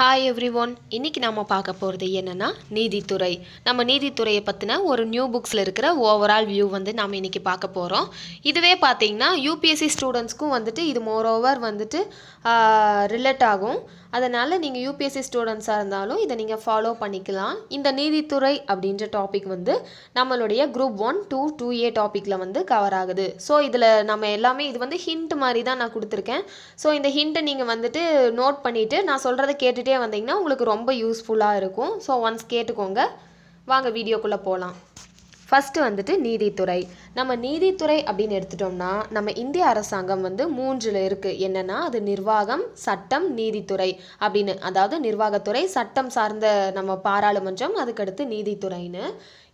Hi everyone, இன்னைக்கு நாம பார்க்க போறது என்னன்னா நீதித்துறை. நம்ம நீதித்துறையை பத்தின ஒரு நியூ புக்ஸ்ல இருக்கிற ஓவரால் வியூ வந்து நாம இன்னைக்கு பார்க்க போறோம். இதுவே பாத்தீங்கன்னா UPSC ஸ்டூடண்ட்ஸ்க்கும் வந்துட்டு இது மோர் ஓவர் வந்துட்டு ரிலேட் ஆகும். அதனால நீங்க UPSC ஸ்டூடண்ட்ஸா இருந்தாலும் இத நீங்க ஃபாலோ பண்ணிக்கலாம். இந்த நீதித்துறை அப்படிங்கற டாபிக் வந்து நம்மளுடைய குரூப் 1 2 2A டாபிக்ல வந்து கவர் ஆகுது. சோ இதுல நாம எல்லாமே இது வந்து ஹிண்ட் மாதிரி தான் நான் கொடுத்திருக்கேன். சோ இந்த ஹிண்ட நீங்க வந்துட்டு நோட் பண்ணிட்டு நான் சொல்றதை கேட்டு வந்தீங்கன்னா உங்களுக்கு ரொம்ப யூஸ்ஃபுல்லா இருக்கும் சோ once கேட்டுக்கோங்க வாங்க வீடியோக்குள்ள போலாம் First வந்துட்டு நீதித்துறை நம்ம நீதித்துறை அப்படினு எடுத்துட்டோம்னா நம்ம இந்திய அரசாங்கம் வந்து மூன்றுல இருக்கு என்னன்னா அது நிர்வாகம் சட்டம் நீதித்துறை அப்படினு அதாவது நிர்வாகத்துறை சட்டம் சார்ந்த நம்ம பாராளுமன்றம் அதுக்கு அடுத்து நீதித்துறைன்னு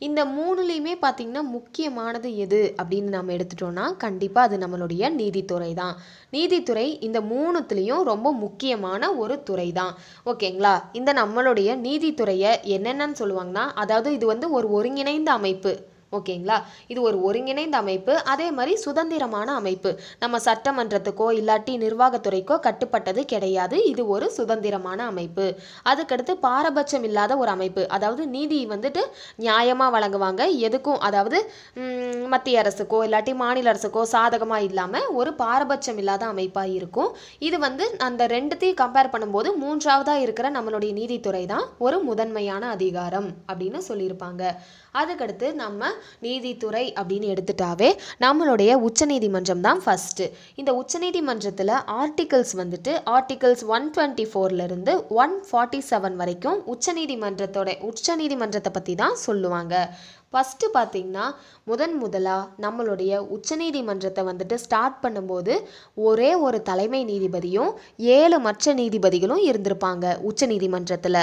இந்த மூணுலயுமே பாத்தீங்கன்னா முக்கியமானது எது அப்படினு நாம எடுத்துட்டோம்னா கண்டிப்பா அது நம்மளுடைய நீதித்துறை தான் நீதித்துறை இந்த மூணுத்துலயும் ரொம்ப முக்கியமான ஒரு துறை தான் ஓகேங்களா இந்த நம்மளுடைய நீதித்துறையை என்னன்னு சொல்வாங்கன்னா அதாவது இது வந்து ஒரு ஒருங்கிணைந்த அமைப்பு ஓகேங்களா இது ஒரு ஒருங்கிணைந்த அமைப்பு அதே மாதிரி சுதந்திரமான அமைப்பு நம்ம சட்டமன்றத்துக்கோ இல்லாட்டி நிர்வாகத்துறைக்கோ கட்டுப்பட்டது கிடையாது இது ஒரு சுதந்திரமான அமைப்பு அதுக்கு அடுத்து பாரபட்சம் இல்லாத ஒரு அமைப்பு அதாவது நீதி வந்துட்டு நியாயமா வழங்குவாங்க எதுக்கும் அதாவது மத்திய அரசுக்கோ இல்லாட்டி மாநில அரசுக்கோ சாதகமா இல்லாம ஒரு பாரபட்சம் இல்லாத அமைப்பா இருக்கும் இது வந்து அந்த ரெண்டுத்தையும் கம்பேர் பண்ணும்போது மூன்றாவதா இருக்கிற நம்மளுடைய நீதித்துறை தான் ஒரு முதன்மையான அதிகாரம் அப்படினு சொல்லிருப்பாங்க அதுக்கு அடுத்து நம்ம நீதித்துறை அப்படினு எடுத்துட்டாவே நம்மளுடைய உச்சநீதிமன்றம் தான் ஃபர்ஸ்ட் இந்த உச்சநீதிமன்றத்துல ஆர்டிகல்ஸ் வந்துட்டு ஆர்டிகல்ஸ் 124 ல இருந்து 147 வரைக்கும் உச்சநீதிமன்றத்தை பத்தி தான் சொல்லுவாங்க ஃபர்ஸ்ட் பாத்தீங்கன்னா முதன்முதலா நம்மளுடைய உச்சநீதிமன்றத்தை வந்துட்டு ஸ்டார்ட் பண்ணும்போது ஒரே ஒரு தலைமை நீதிபதியும் 7 மற்ற நீதிபதிகளும் இருந்திருப்பாங்க உச்சநீதிமன்றத்துல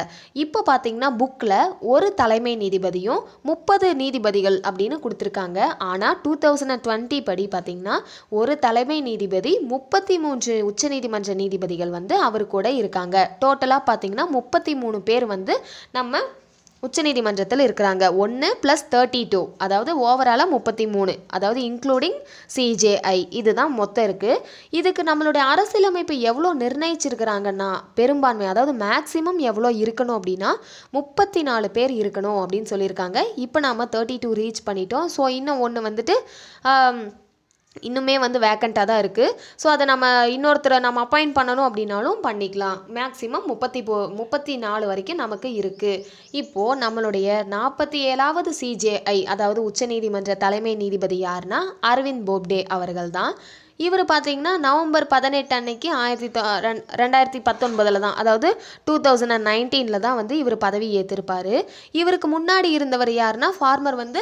இப்போ பாத்தீங்கன்னா புக்ல ஒரு தலைமை நீதிபதியும் 30 நீதிபதிகள் அப்படினு கொடுத்திருக்காங்க ஆனா 2020 படி பாத்தீங்கன்னா ஒரு தலைமை நீதிபதி 33 உச்சநீதிமன்ற நீதிபதிகள் வந்து அவர் கூட இருக்காங்க டோட்டலா பாத்தீங்கன்னா 33 பேர் வந்து நம்ம உச்சநீதிமன்றத்தில் இருக்காங்க 1 + 32 அதாவது ஓவராலா 33 அதாவது இன்க்ளூடிங் CJI இதுதான் மொத்தம் இருக்கு இதுக்கு நம்மளுடைய அரசியலமைப்பு எவ்வளவு நிர்ணயிச்சிருக்காங்கன்னா பெரும்பான்மை அதாவது மேக்ஸिमम எவ்வளவு இருக்கணும் அப்படினா 34 பேர் இருக்கணும் அப்படினு சொல்லிருக்காங்க இப்போ நாம 32 ரீச் பண்ணிட்டோம் சோ இன்னும் ஒன்னு வந்துட்டு இன்னுமே வந்து வேகண்டா தான் இருக்கு சோ அத நம்ம இன்னொருத்தர நம்ம அப்பாயிண்ட் பண்ணனும் அப்படினாலும் பண்ணிக்கலாம் மேக்ஸिमम 34 வரைக்கும் நமக்கு இருக்கு இப்போ நம்மளுடைய 47வது CJI அதாவது உச்சநீதிமன்ற தலைமை நீதிபதி யார்னா அரவிந்த் போப்டே அவர்கள்தான் இவர் பாத்தீங்கன்னா நவம்பர் 18 அன்னைக்கு 2019 ல தான் அதாவது 2019 ல தான் வந்து இவர் பதவி ஏத்திருப்பாரு இவருக்கு முன்னாடி இருந்தவர் யார்னா ஃபார்மர் வந்து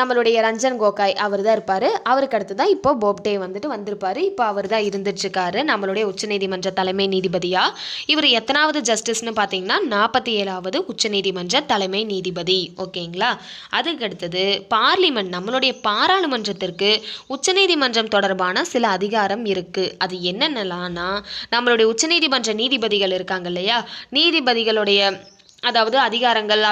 நம்மளுடைய ரஞ்சன் கோகாய் அவர்தான் இருப்பாரு அவருக்கு அடுத்து தான் இப்போ போப்டே வந்துட்டு வந்திருப்பாரு இப்போ அவர்தான் இருந்துட்டிருக்காரு நம்மளுடைய உச்சநீதிமன்ற தலைமை நீதிபதியா இவர் எத்தனாவது ஜஸ்டிஸ்னு பாத்தீங்கன்னா 47வது உச்சநீதிமன்ற தலைமை நீதிபதி ஓகேங்களா அதுக்கு அடுத்து பார்லிமென்ட் நம்மளுடைய பாராளுமன்றத்திற்கு உச்சநீதிமன்றம் தொடர்பான சில அதிகாரம் இருக்கு அது என்னன்னா நம்மளுடைய உச்சநீதிமன்ற நீதிபதிகள் இருக்காங்க இல்லையா நீதிபதிகளுடைய அதாவது அதிகாரங்கள்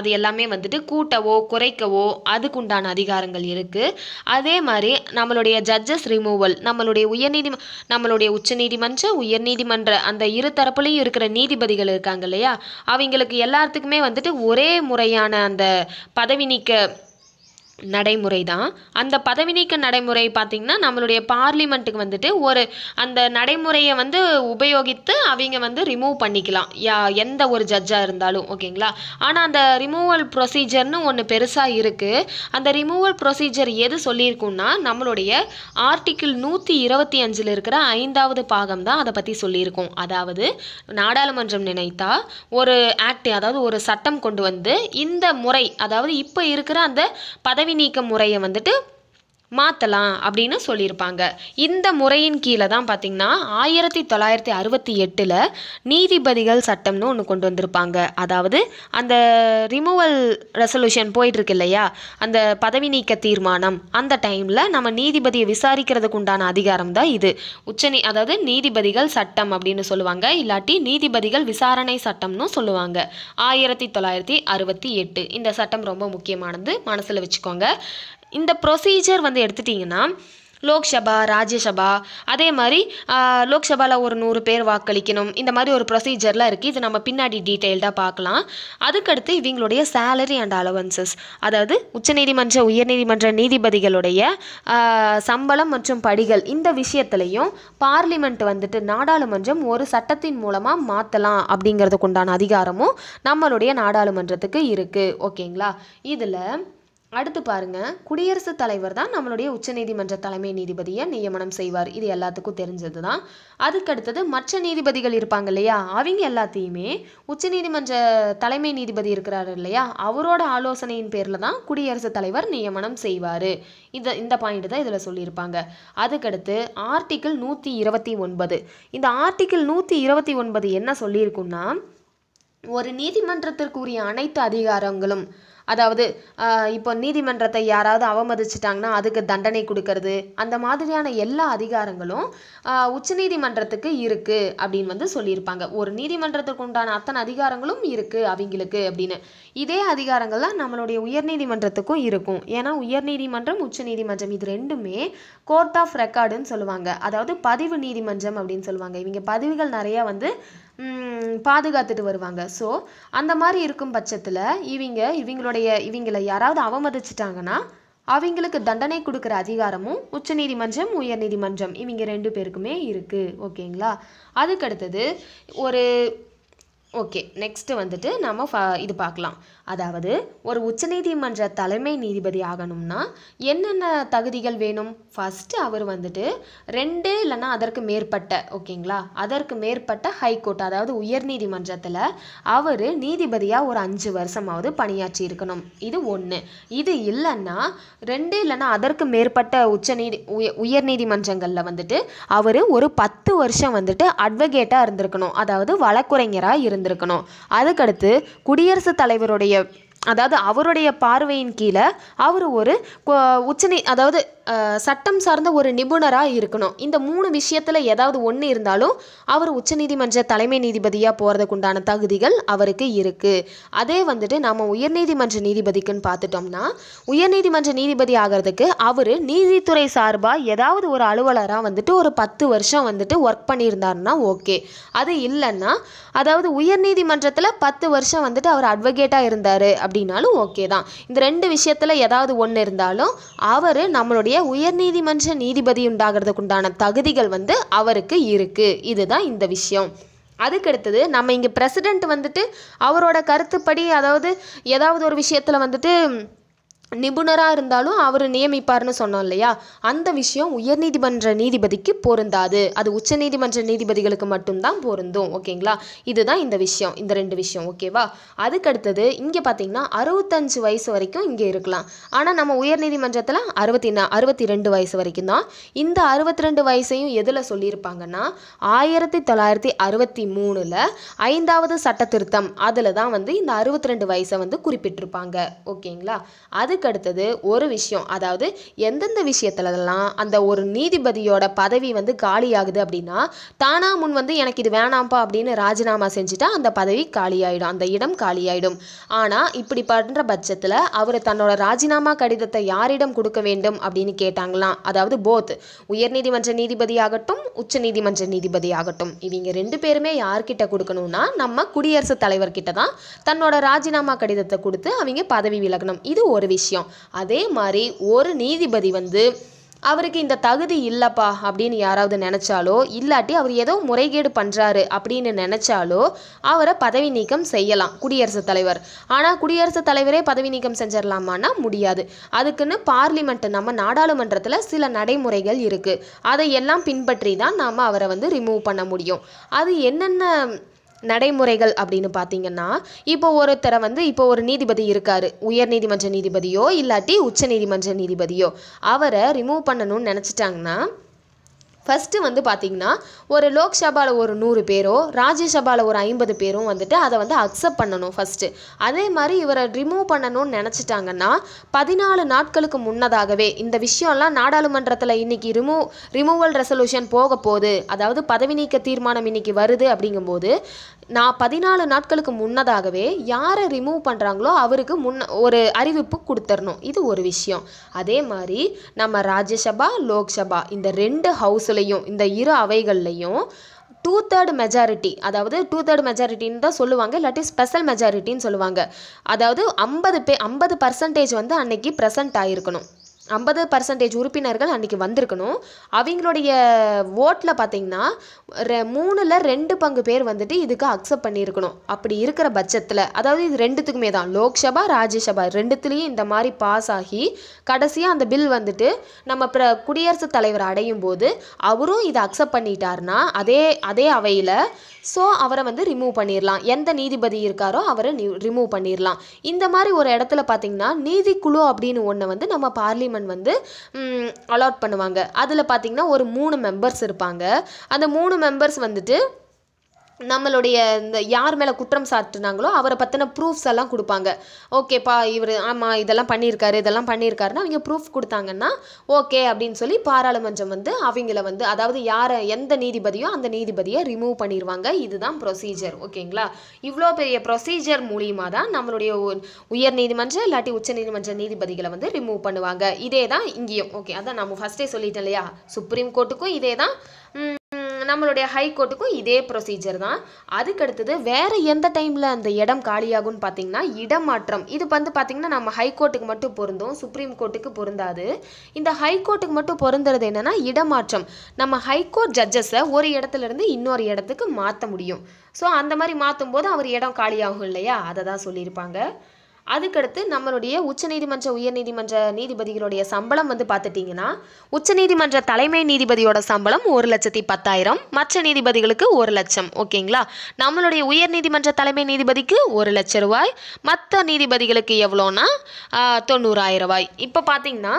அது எல்லாமே வந்துட்டு கூட்டவோ குறைக்கவோ அதுக்குண்டான அதிகாரங்கள் இருக்கு அதே மாதிரி நம்மளுடைய ஜட்ஜஸ் ரிமூவல் நம்மளுடைய நம்மளுடைய உச்சநீதிமன்ற உயர்நீதிமன்ற அந்த இரு தரப்புலயும் இருக்கிற நீதிபதிகள் இருக்காங்க இல்லையா அவங்களுக்கு எல்லாத்துக்குமே வந்துட்டு ஒரே முறையான அந்த பதவி நீக்க நடைமுறை தான் அந்த பதவி நீக்க நடைமுறை பாத்தீங்கன்னா நம்மளுடைய பார்லிமென்ட்க்கு வந்துட்டு ஒரு அந்த நடைமுறையை வந்து உபயோகித்து அவங்க வந்து ரிமூவ் பண்ணிக்கலாம் எந்த ஒரு ஜட்ஜா இருந்தாலும் ஓகேங்களா ஆனா அந்த ரிமூவல் ப்ரொசீஜர்னு ஒன்னு பெருசா இருக்கு அந்த ரிமூவல் ப்ரொசீஜர் எது சொல்லிருக்கும்னா நம்மளுடைய ஆர்டிகிள் 125 ல இருக்கிற 5வது பாகம் தான் அத பத்தி சொல்லிருக்கும் அதாவது நாடாளுமன்றம் நினைத்தா ஒரு ஆக்ட் அதாவது ஒரு சட்டம் கொண்டு வந்து இந்த முறை அதாவது இப்போ இருக்கிற அந்த பதவி நீக்க முறையை வந்துட்டு மாத்தலாம் அப்படினு சொல்லிருப்பாங்க இந்த முறையின் கீழ தான் பாத்தீங்கன்னா 1968 ல நீதிபதிகள் சட்டம்னு ஒன்னு கொண்டு வந்திருப்பாங்க அதாவது அந்த ரிமூவல் ரெசல்யூஷன் போயிட்டு இருக்கு இல்லையா அந்த பதவி நீக்க தீர்மானம் அந்த டைம்ல நம்ம நீதிபதியை விசாரிக்கிறதுக்கு உண்டான அதிகாரம் தான் இது அதாவது நீதிபதிகள் சட்டம் அப்படினு சொல்லுவாங்க இல்லாட்டி நீதிபதிகள் விசாரணை சட்டம்னு சொல்லுவாங்க 1968 இந்த சட்டம் ரொம்ப முக்கியமானது மனசுல வச்சுக்கோங்க இந்த ப்ரொசீஜர் வந்து எடுத்துட்டீங்கன்னா லோக்சபா ராஜ்யசபா அதே மாதிரி லோக்சபாவில் ஒரு 100 பேர் வாக்களிக்கணும் இந்த மாதிரி ஒரு ப்ரொசீஜர்லாம் இருக்குது இது நம்ம பின்னாடி டீடைல்டாக பார்க்கலாம் அதுக்கடுத்து இவங்களுடைய சேலரி அண்ட் அலவன்சஸ் அதாவது உச்சநீதிமன்ற உயர்நீதிமன்ற நீதிபதிகளுடைய சம்பளம் மற்றும் படிகள் இந்த விஷயத்திலையும் பார்லிமெண்ட் வந்துட்டு நாடாளுமன்றம் ஒரு சட்டத்தின் மூலமாக மாற்றலாம் அப்படிங்கிறதுக்குண்டான அதிகாரமும் நம்மளுடைய நாடாளுமன்றத்துக்கு இருக்குது ஓகேங்களா இதில் அடுத்து பாருங்க குடியரசுத் தலைவர் தான் நம்மளுடைய உச்சநீதிமன்ற தலைமை நீதிபதியை நியமனம் செய்வார் இது எல்லாத்துக்கும் தெரிஞ்சது தான் அதுக்கடுத்தது மற்ற நீதிபதிகள் இருப்பாங்க இல்லையா அவங்க எல்லாத்தையுமே உச்சநீதிமன்ற தலைமை நீதிபதி இருக்கிறாரு இல்லையா அவரோட ஆலோசனையின் பேரில் தான் குடியரசுத் தலைவர் நியமனம் செய்வார் இந்த பாயிண்ட் தான் இதில் சொல்லியிருப்பாங்க அதுக்கடுத்து ஆர்டிக்கிள் 129 இந்த ஆர்டிக்கிள் 129 என்ன சொல்லியிருக்குன்னா ஒரு நீதிமன்றத்திற்குரிய அனைத்து அதிகாரங்களும் அதாவது இப்போ நீதிமன்றத்தை யாராவது அவமதிச்சிட்டாங்கன்னா அதுக்கு தண்டனை கொடுக்கறது அந்த மாதிரியான எல்லா அதிகாரங்களும் உச்சநீதிமன்றத்துக்கு இருக்குது அப்படின்னு வந்து சொல்லியிருப்பாங்க ஒரு நீதிமன்றத்துக்கு உண்டான அத்தனை அதிகாரங்களும் இருக்குது அவங்களுக்கு அப்படின்னு இதே அதிகாரங்கள் தான் நம்மளுடைய உயர்நீதிமன்றத்துக்கும் இருக்கும் ஏன்னா உயர்நீதிமன்றம் உச்சநீதிமன்றம் இது ரெண்டுமே கோர்ட் ஆஃப் ரெக்கார்டுன்னு சொல்லுவாங்க அதாவது பதிவு நீதிமன்றம் அப்படின்னு சொல்லுவாங்க இவங்க பதிவுகள் நிறையா வந்து பாதுகாத்துட்டு வருவாங்க ஸோ அந்த மாதிரி இருக்கும் பட்சத்தில் இவங்களை யாராவது அவமதிச்சிட்டாங்கன்னா அவங்களுக்கு தண்டனை கொடுக்குற அதிகாரமும் உச்சநீதிமன்றம் உயர்நீதிமன்றம் இவங்க ரெண்டு பேருக்குமே இருக்குது ஓகேங்களா அதுக்கடுத்தது ஓகே நெக்ஸ்ட்டு வந்துட்டு நம்ம இது பார்க்கலாம் அதாவது ஒரு உச்சநீதிமன்ற தலைமை நீதிபதி ஆகணும்னா என்னென்ன தகுதிகள் வேணும் ஃபஸ்ட்டு அவர் வந்துட்டு 2 இல்லைன்னா அதற்கு மேற்பட்ட ஓகேங்களா அதற்கு மேற்பட்ட ஹைகோர்ட் அதாவது உயர்நீதிமன்றத்தில் அவர் நீதிபதியாக ஒரு 5 வருஷமாவது பணியாற்றி இருக்கணும் இது 1 இது இல்லைன்னா 2 இல்லைன்னா அதற்கு மேற்பட்ட உயர்நீதிமன்றங்களில் வந்துட்டு அவர் ஒரு 10 வருஷம் வந்துட்டு அட்வொகேட்டாக இருந்திருக்கணும் அதாவது வழக்குரைஞராக இருக்கணும் அதுக்கடுத்து குடியரசுத் தலைவருடைய அதாவது அவருடைய பார்வையின் கீழே அவர் ஒரு அதாவது சட்டம் சார்ந்த ஒரு நிபுணராக இருக்கணும் இந்த 3 விஷயத்தில் ஏதாவது 1 இருந்தாலும் அவர் உச்சநீதிமன்ற தலைமை நீதிபதியாக போகிறதுக்குண்டான தகுதிகள் அவருக்கு இருக்குது அதே வந்துட்டு நம்ம உயர்நீதிமன்ற நீதிபதிக்குன்னு பார்த்துட்டோம்னா உயர்நீதிமன்ற நீதிபதி ஆகிறதுக்கு அவர் நீதித்துறை சார்பாக ஏதாவது ஒரு அலுவலராக வந்துட்டு ஒரு 10 வருஷம் வந்துட்டு ஒர்க் பண்ணியிருந்தாருன்னா ஓகே அது இல்லைன்னா அதாவது உயர்நீதிமன்றத்தில் 10 வருஷம் வந்துட்டு அவர் அட்வொகேட்டாக இருந்தார் அப்படின்னாலும் ஓகே தான் இந்த 2 விஷயத்தில் ஏதாவது 1 இருந்தாலும் அவர் நம்மளுடைய உயர்நீதிமன்ற நீதிபதி உண்டாகிறதுக்குண்டான தகுதிகள் வந்து அவருக்கு இருக்கு இதுதான் இந்த விஷயம் அதுக்கடுத்தது நம்ம இங்கே பிரசிடென்ட் வந்துட்டு அவரோட கருத்துப்படி அதாவது ஏதாவது ஒரு விஷயத்தில் வந்துட்டு நிபுணராக இருந்தாலும் அவர் நியமிப்பார்னு சொன்னோம் இல்லையா அந்த விஷயம் உயர்நீதிமன்ற நீதிபதிக்கு பொருந்தாது அது உச்சநீதிமன்ற நீதிபதிகளுக்கு மட்டும்தான் பொருந்தும் ஓகேங்களா இதுதான் இந்த விஷயம் இந்த 2 விஷயம் ஓகேவா அதுக்கடுத்தது இங்கே பார்த்தீங்கன்னா 65 வயசு வரைக்கும் இங்கே இருக்கலாம் ஆனால் நம்ம உயர்நீதிமன்றத்தில் 62 வயசு வரைக்கும் தான் இந்த 62 வயசையும் எதில் சொல்லியிருப்பாங்கன்னா 1963 5வது சட்ட திருத்தம் அதில் தான் வந்து இந்த 62 வயசை வந்து குறிப்பிட்டிருப்பாங்க ஓகேங்களா அதுக்கு அடுத்தது ஒரு விஷயம் அதாவது எந்தெந்த விஷயத்துலலாம் அந்த ஒரு நீதிபதியோட பதவி வந்து காலியாகுது அப்படின்னா தானா முன் வந்து எனக்கு இது வேணாம்ப்பா அப்படின்னு ராஜினாமா செஞ்சுட்டா அந்த பதவி காலியாயிடும் அந்த இடம் காலியாயிடும் ஆனால் இப்படி பண்ணுற பட்சத்தில் அவர் தன்னோட ராஜினாமா கடிதத்தை யாரிடம் கொடுக்க வேண்டும் அப்படின்னு கேட்டாங்களாம் அதாவது போத் உயர்நீதிமன்ற நீதிபதி ஆகட்டும் உச்சநீதிமன்ற நீதிபதி ஆகட்டும் இவங்க 2 பேருமே யார்கிட்ட கொடுக்கணும்னா நம்ம குடியரசுத் தலைவர்கிட்ட தான் தன்னோட ராஜினாமா கடிதத்தை கொடுத்து அவங்க பதவி விலகணும் இது ஒரு விஷயம் அதே மாதிரி ஒரு நீதிபதி வந்து அவருக்கு இந்த தகுதி இல்லைப்பா அப்படின்னு யாராவது நினச்சாலோ இல்லாட்டி அவர் ஏதோ முறைகேடு பண்ணுறாரு அப்படின்னு நினச்சாலோ அவரை பதவி நீக்கம் செய்யலாம் குடியரசுத் தலைவர் ஆனால் குடியரசுத் தலைவரே பதவி நீக்கம் செஞ்சிடலாமான்னா முடியாது அதுக்குன்னு பார்லிமெண்ட் நம்ம நாடாளுமன்றத்தில் சில நடைமுறைகள் இருக்குது அதையெல்லாம் பின்பற்றி தான் நாம் அவரை வந்து ரிமூவ் பண்ண முடியும் அது என்னென்ன நடைமுறைகள் அப்படின்னு பார்த்தீங்கன்னா இப்போ ஒருத்தரை வந்து இப்போ ஒரு நீதிபதி இருக்கார் உயர்நீதிமன்ற நீதிபதியோ இல்லாட்டி உச்சநீதிமன்ற நீதிபதியோ அவரை ரிமூவ் பண்ணணும்னு நினச்சிட்டாங்கன்னா ஃபஸ்ட்டு வந்து பார்த்திங்கன்னா ஒரு லோக்சபாவில் ஒரு 100 பேரோ ராஜ்யசபாவில் ஒரு 50 பேரும் வந்துட்டு அதை வந்து அக்செப்ட் பண்ணணும் ஃபஸ்ட்டு அதே மாதிரி இவரை ரிமூவ் பண்ணணும்னு நினச்சிட்டாங்கன்னா 14 நாட்களுக்கு முன்னதாகவே இந்த விஷயம்லாம் நாடாளுமன்றத்தில் இன்றைக்கி ரிமூவல் ரெசல்யூஷன் போக போகுது அதாவது பதவி நீக்க தீர்மானம் இன்றைக்கி வருது அப்படிங்கும்போது நான் 14 நாட்களுக்கு முன்னதாகவே யாரை ரிமூவ் பண்றாங்களோ அவருக்கு முன்ன ஒரு அறிவிப்பு கொடுத்துறணும். இது ஒரு விஷயம். அதே மாதிரி நம்ம ராஜ்யசபா லோக்சபா இந்த ரெண்டு ஹவுஸ்லயும் இந்த இரு அவைகள்லயும் 2/3 மெஜாரிட்டி அதாவது 2/3 மெஜாரிட்டின்னு தான் சொல்லுவாங்க இல்லாட்டி ஸ்பெஷல் மெஜாரிட்டின்னு சொல்லுவாங்க. அதாவது 50% வந்து அன்னைக்கு பிரசன்ட் ஆயிருக்கணும். 50% உறுப்பினர்கள் அன்னைக்கு வந்திருக்கணும். அவங்களுடைய ஓட்டில் பார்த்தீங்கன்னா 3/2 பேர் வந்துட்டு இதுக்கு அக்செப்ட் பண்ணியிருக்கணும். அப்படி இருக்கிற பட்சத்தில் அதாவது இது ரெண்டுத்துக்குமே தான் லோக்சபா ராஜ்யசபா ரெண்டுத்துலேயும் இந்த மாதிரி பாஸ் ஆகி கடைசியாக அந்த பில் வந்துட்டு நம்ம குடியரசுத் தலைவர் அடையும் போது அவரும் இதை அக்செப்ட் பண்ணிட்டார்னா அதே அவையில் ஸோ அவரை வந்து ரிமூவ் பண்ணிடலாம். எந்த நீதிபதி இருக்காரோ அவரை ரிமூவ் பண்ணிடலாம். இந்த மாதிரி ஒரு இடத்துல பார்த்தீங்கன்னா நீதிக்குழு அப்படின்னு ஒன்று வந்து நம்ம பார்லிமெண்ட் வந்து அலாட் பண்ணுவாங்க. அதில் பார்த்தீங்கன்னா ஒரு 3 மெம்பர்ஸ் இருப்பாங்க. அந்த 3 மெம்பர்ஸ் வந்துட்டு நம்மளுடைய இந்த யார் மேலே குற்றம் சாட்டுனாங்களோ அவரை பற்றின ப்ரூஃப்ஸ் எல்லாம் கொடுப்பாங்க. ஓகேப்பா இவர் ஆமாம் இதெல்லாம் பண்ணியிருக்காருன்னு அவங்க ப்ரூஃப் கொடுத்தாங்கன்னா ஓகே அப்படின்னு சொல்லி பாராளுமன்றம் வந்து அவங்கள வந்து அதாவது யாரை எந்த நீதிபதியோ அந்த நீதிபதியை ரிமூவ் பண்ணிடுவாங்க. இதுதான் ப்ரொசீஜர். ஓகேங்களா? இவ்வளோ பெரிய ப்ரொசீஜர் மூலியமாக தான் நம்மளுடைய உயர் நீதிமன்றம் இல்லாட்டி உச்ச நீதிமன்ற நீதிபதிகளை வந்து ரிமூவ் பண்ணுவாங்க. இதே தான் இங்கேயும். ஓகே, அதான் நம்ம ஃபஸ்ட்டே சொல்லிட்டேன் இல்லையா, சுப்ரீம் கோர்ட்டுக்கும் இதே தான், நம்மளுடைய ஹைகோர்ட்டுக்கும் இதே ப்ரொசீஜர் தான். அதுக்கடுத்தது வேறு எந்த டைமில் அந்த இடம் காலியாகும்னு பார்த்தீங்கன்னா இடமாற்றம். இது வந்து பார்த்திங்கன்னா நம்ம ஹைகோர்ட்டுக்கு மட்டும் பொருந்தும், சுப்ரீம் கோர்ட்டுக்கு பொருந்தாது. இந்த ஹைகோர்ட்டுக்கு மட்டும் பொருந்துறது என்னென்னா இடமாற்றம். நம்ம ஹைகோர்ட் ஜட்ஜஸை ஒரு இடத்துலேருந்து இன்னொரு இடத்துக்கு மாற்ற முடியும். ஸோ அந்த மாதிரி மாற்றும் போது அவர் இடம் காலியாகும் இல்லையா, அதை தான் சொல்லியிருப்பாங்க. அதுக்கடுத்து நம்மளுடைய உச்சநீதிமன்ற உயர்நீதிமன்ற நீதிபதிகளுடைய சம்பளம் வந்து பார்த்துட்டிங்கன்னா உச்சநீதிமன்ற தலைமை நீதிபதியோட சம்பளம் 1,10,000, மற்ற நீதிபதிகளுக்கு 1,00,000. ஓகேங்களா? நம்மளுடைய உயர்நீதிமன்ற தலைமை நீதிபதிக்கு 1,00,000 ரூபாய், மற்ற நீதிபதிகளுக்கு எவ்வளோன்னா 90,000 ரூபாய். இப்போ பார்த்தீங்கன்னா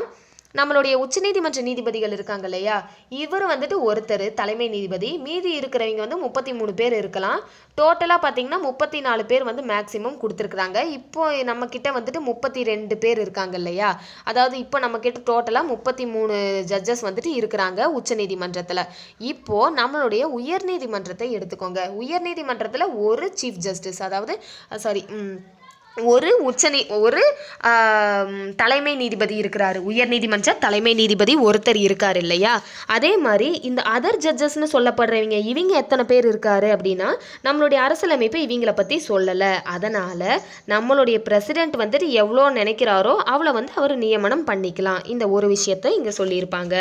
நம்மளுடைய உச்சநீதிமன்ற நீதிபதிகள் இருக்காங்க இல்லையா, இவர் வந்துட்டு ஒருத்தர் தலைமை நீதிபதி, மீதி இருக்கிறவங்க வந்து 33 பேர் இருக்கலாம். டோட்டலாக பார்த்தீங்கன்னா 34 பேர் வந்து மேக்ஸிமம் கொடுத்துருக்குறாங்க. இப்போ நம்மக்கிட்ட வந்துட்டு 32 பேர் இருக்காங்க இல்லையா, அதாவது இப்போ நம்மக்கிட்ட டோட்டலாக 33 ஜட்ஜஸ் வந்துட்டு இருக்கிறாங்க உச்சநீதிமன்றத்தில். இப்போது நம்மளுடைய உயர்நீதிமன்றத்தை எடுத்துக்கோங்க. உயர்நீதிமன்றத்தில் ஒரு சீஃப் ஜஸ்டிஸ் அதாவது ஒரு தலைமை நீதிபதி இருக்கிறாரு. உயர்நீதிமன்ற தலைமை நீதிபதி ஒருத்தர் இருக்கார் இல்லையா. அதே மாதிரி இந்த அதர் ஜட்ஜஸ்ன்னு சொல்லப்படுறவங்க இவங்க எத்தனை பேர் இருக்காரு அப்படின்னா நம்மளுடைய அரசியலமைப்பு இவங்களை பற்றி சொல்லலை. அதனால் நம்மளுடைய பிரசிடெண்ட் வந்துட்டு எவ்வளோ நினைக்கிறாரோ அவளை வந்து அவர் நியமனம் பண்ணிக்கலாம். இந்த ஒரு விஷயத்தை இங்கே சொல்லியிருப்பாங்க.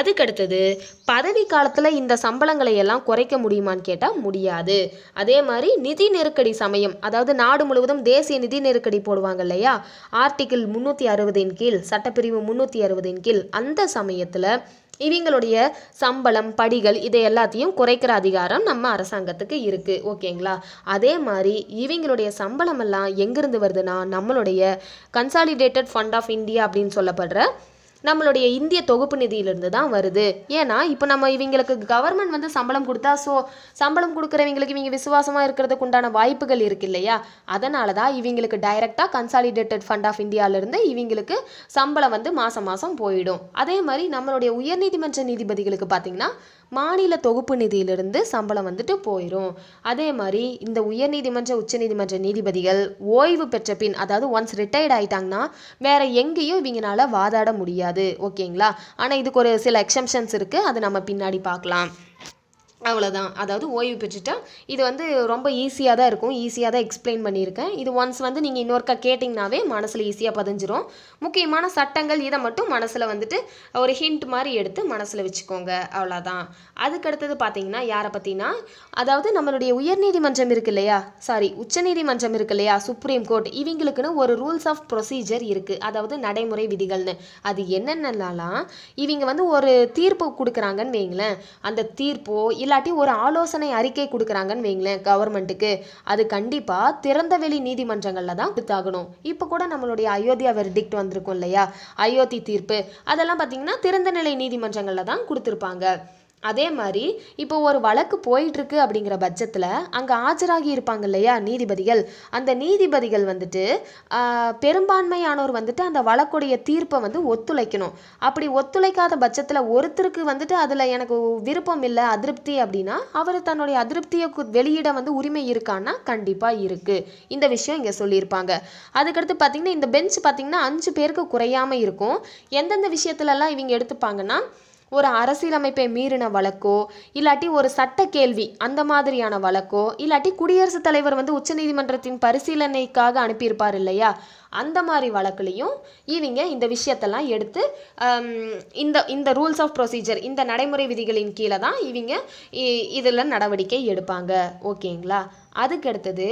அதுக்கடுத்தது பதவி காலத்தில் இந்த சம்பளங்களை எல்லாம் குறைக்க முடியுமான்னு கேட்டால் முடியாது. அதே மாதிரி நிதி நெருக்கடி சமயம் அதாவது நாடு முழுவதும் தேசிய நிதி நெருக்கடி போடுவாங்க இல்லையா, ஆர்டிகிள் 360 கீழ் சட்டப்பிரிவு 360 கீழ் அந்த சமயத்தில் இவங்களுடைய சம்பளம் படிகள் இதை எல்லாத்தையும் குறைக்கிற அதிகாரம் நம்ம அரசாங்கத்துக்கு இருக்குது. ஓகேங்களா? அதே மாதிரி இவங்களுடைய சம்பளம் எல்லாம் எங்கேருந்து வருதுன்னா நம்மளுடைய கன்சாலிடேட்டட் ஃபண்ட் ஆஃப் இந்தியா அப்படின்னு சொல்லப்படுற நம்மளுடைய இந்திய தொகுப்பு நிதியிலிருந்து தான் வருது. ஏன்னா இப்போ நம்ம இவங்களுக்கு கவர்மெண்ட் வந்து சம்பளம் கொடுத்தா ஸோ சம்பளம் கொடுக்குறவங்களுக்கு இவங்க விசுவாசமாக இருக்கிறதுக்கு உண்டான வாய்ப்புகள் இருக்கு இல்லையா, அதனால தான் இவங்களுக்கு டைரெக்டாக கன்சாலிடேட்டட் ஃபண்ட் ஆஃப் இந்தியாவிலேருந்து இவங்களுக்கு சம்பளம் வந்து மாதம் மாதம் போயிடும். அதே மாதிரி நம்மளுடைய உயர்நீதிமன்ற நீதிபதிகளுக்கு பார்த்திங்கன்னா மாநில தொகுப்பு நிதியிலிருந்து சம்பளம் வந்துட்டு போயிடும். அதே மாதிரி இந்த உயர்நீதிமன்ற உச்சநீதிமன்ற நீதிபதிகள் ஓய்வு பெற்ற பின் அதாவது ஒன்ஸ் ரிட்டையர்ட் ஆகிட்டாங்கன்னா வேறு எங்கேயும் இவங்களால வாதாட முடியாது. ஓகேங்களா? ஆனால் இதுக்கு ஒரு சில எக்ஸம்ஷன்ஸ் இருக்கு, அது நம்ம பின்னாடி பார்க்கலாம். அவ்வளோதான். அதாவது ஓய்வு பெற்றுட்டா இது வந்து ரொம்ப ஈஸியாக தான் இருக்கும், ஈஸியாக தான் எக்ஸ்பிளைன் பண்ணியிருக்கேன். இது ஒன்ஸ் வந்து நீங்கள் இன்னொருக்கா கேட்டிங்கனாவே மனசில் ஈஸியாக பதிஞ்சிரும். முக்கியமான சட்டங்கள் இதை மட்டும் மனசில் வந்துட்டு ஒரு ஹிண்ட் மாதிரி எடுத்து மனசில் வச்சுக்கோங்க. அவ்வளோதான். அதுக்கடுத்தது பார்த்தீங்கன்னா யாரை பற்றினா அதாவது நம்மளுடைய உயர்நீதிமன்றம் இருக்கு இல்லையா, உச்சநீதிமன்றம் இருக்கு இல்லையா, சுப்ரீம் கோர்ட், இவங்களுக்குன்னு ஒரு ரூல்ஸ் ஆஃப் ப்ரொசீஜர் இருக்குது. அதாவது நடைமுறை விதிகள்னு அது என்னென்னலாம் இவங்க வந்து ஒரு தீர்ப்பு கொடுக்குறாங்கன்னு வைங்களேன், அந்த தீர்ப்போ இல்லாட்டி ஒரு ஆலோசனை அறிக்கை கொடுக்குறாங்கன்னு வைங்களேன் கவர்மெண்ட்டுக்கு, அது கண்டிப்பாக திறந்தவெளி நீதிமன்றங்களில் தான் கொடுத்தாகணும். இப்போ கூட நம்மளுடைய அயோத்தியா வெர்டிக்ட் வந்திருக்கும் இல்லையா, அயோத்தி தீர்ப்பு, அதெல்லாம் பார்த்திங்கன்னா திறந்தநிலை நீதிமன்றங்களில் தான் கொடுத்துருப்பாங்க. அதே மாதிரி இப்போ ஒரு வழக்கு போயிட்டு இருக்கு அப்படிங்கற பட்சத்துல அங்க ஆஜராகி இருப்பாங்க இல்லையா நீதிபதிகள் அந்த நீதிபதிகள் வந்துட்டு பெரும்பான்மையானோர் வந்துட்டு அந்த வழக்குடைய தீர்ப்பை வந்து ஒத்துழைக்கணும் அப்படி ஒத்துழைக்காத பட்சத்துல ஒருத்தருக்கு வந்துட்டு அதுல எனக்கு விருப்பம் இல்ல அதிருப்தி அப்படினா அவர் தன்னுடைய அதிருப்தியை வெளியிட வந்து உரிமை இருக்கானா கண்டிப்பா இருக்கு இந்த விஷயம் இங்க சொல்லி இருப்பாங்க அதுக்கு அடுத்து பாத்தீங்கன்னா இந்த பெஞ்ச் பாத்தீங்கன்னா 5 பேருக்கு குறையாம இருக்கும் எந்தெந்த விஷயத்துல எல்லாம் இவங்க எடுத்துப்பாங்கன்னா ஒரு அரசியலமைப்பை மீறின வழக்கோ இல்லாட்டி ஒரு சட்ட கேள்வி அந்த மாதிரியான வழக்கோ இல்லாட்டி குடியரசு தலைவர் வந்து உச்சநீதிமன்றத்தின் பரிசீலனைக்காக அனுப்பி இருப்பார் இல்லையா அந்த மாதிரி வழக்குலயும் இவங்க இந்த விஷயத்தெல்லாம் எடுத்து இந்த ரூல்ஸ் ஆஃப் ப்ரொசீஜர் இந்த நடைமுறை விதிகளின் கீழ தான் இவங்க இதெல்லாம் நடவடிக்கை எடுப்பாங்க ஓகேங்களா அதுக்கு அடுத்து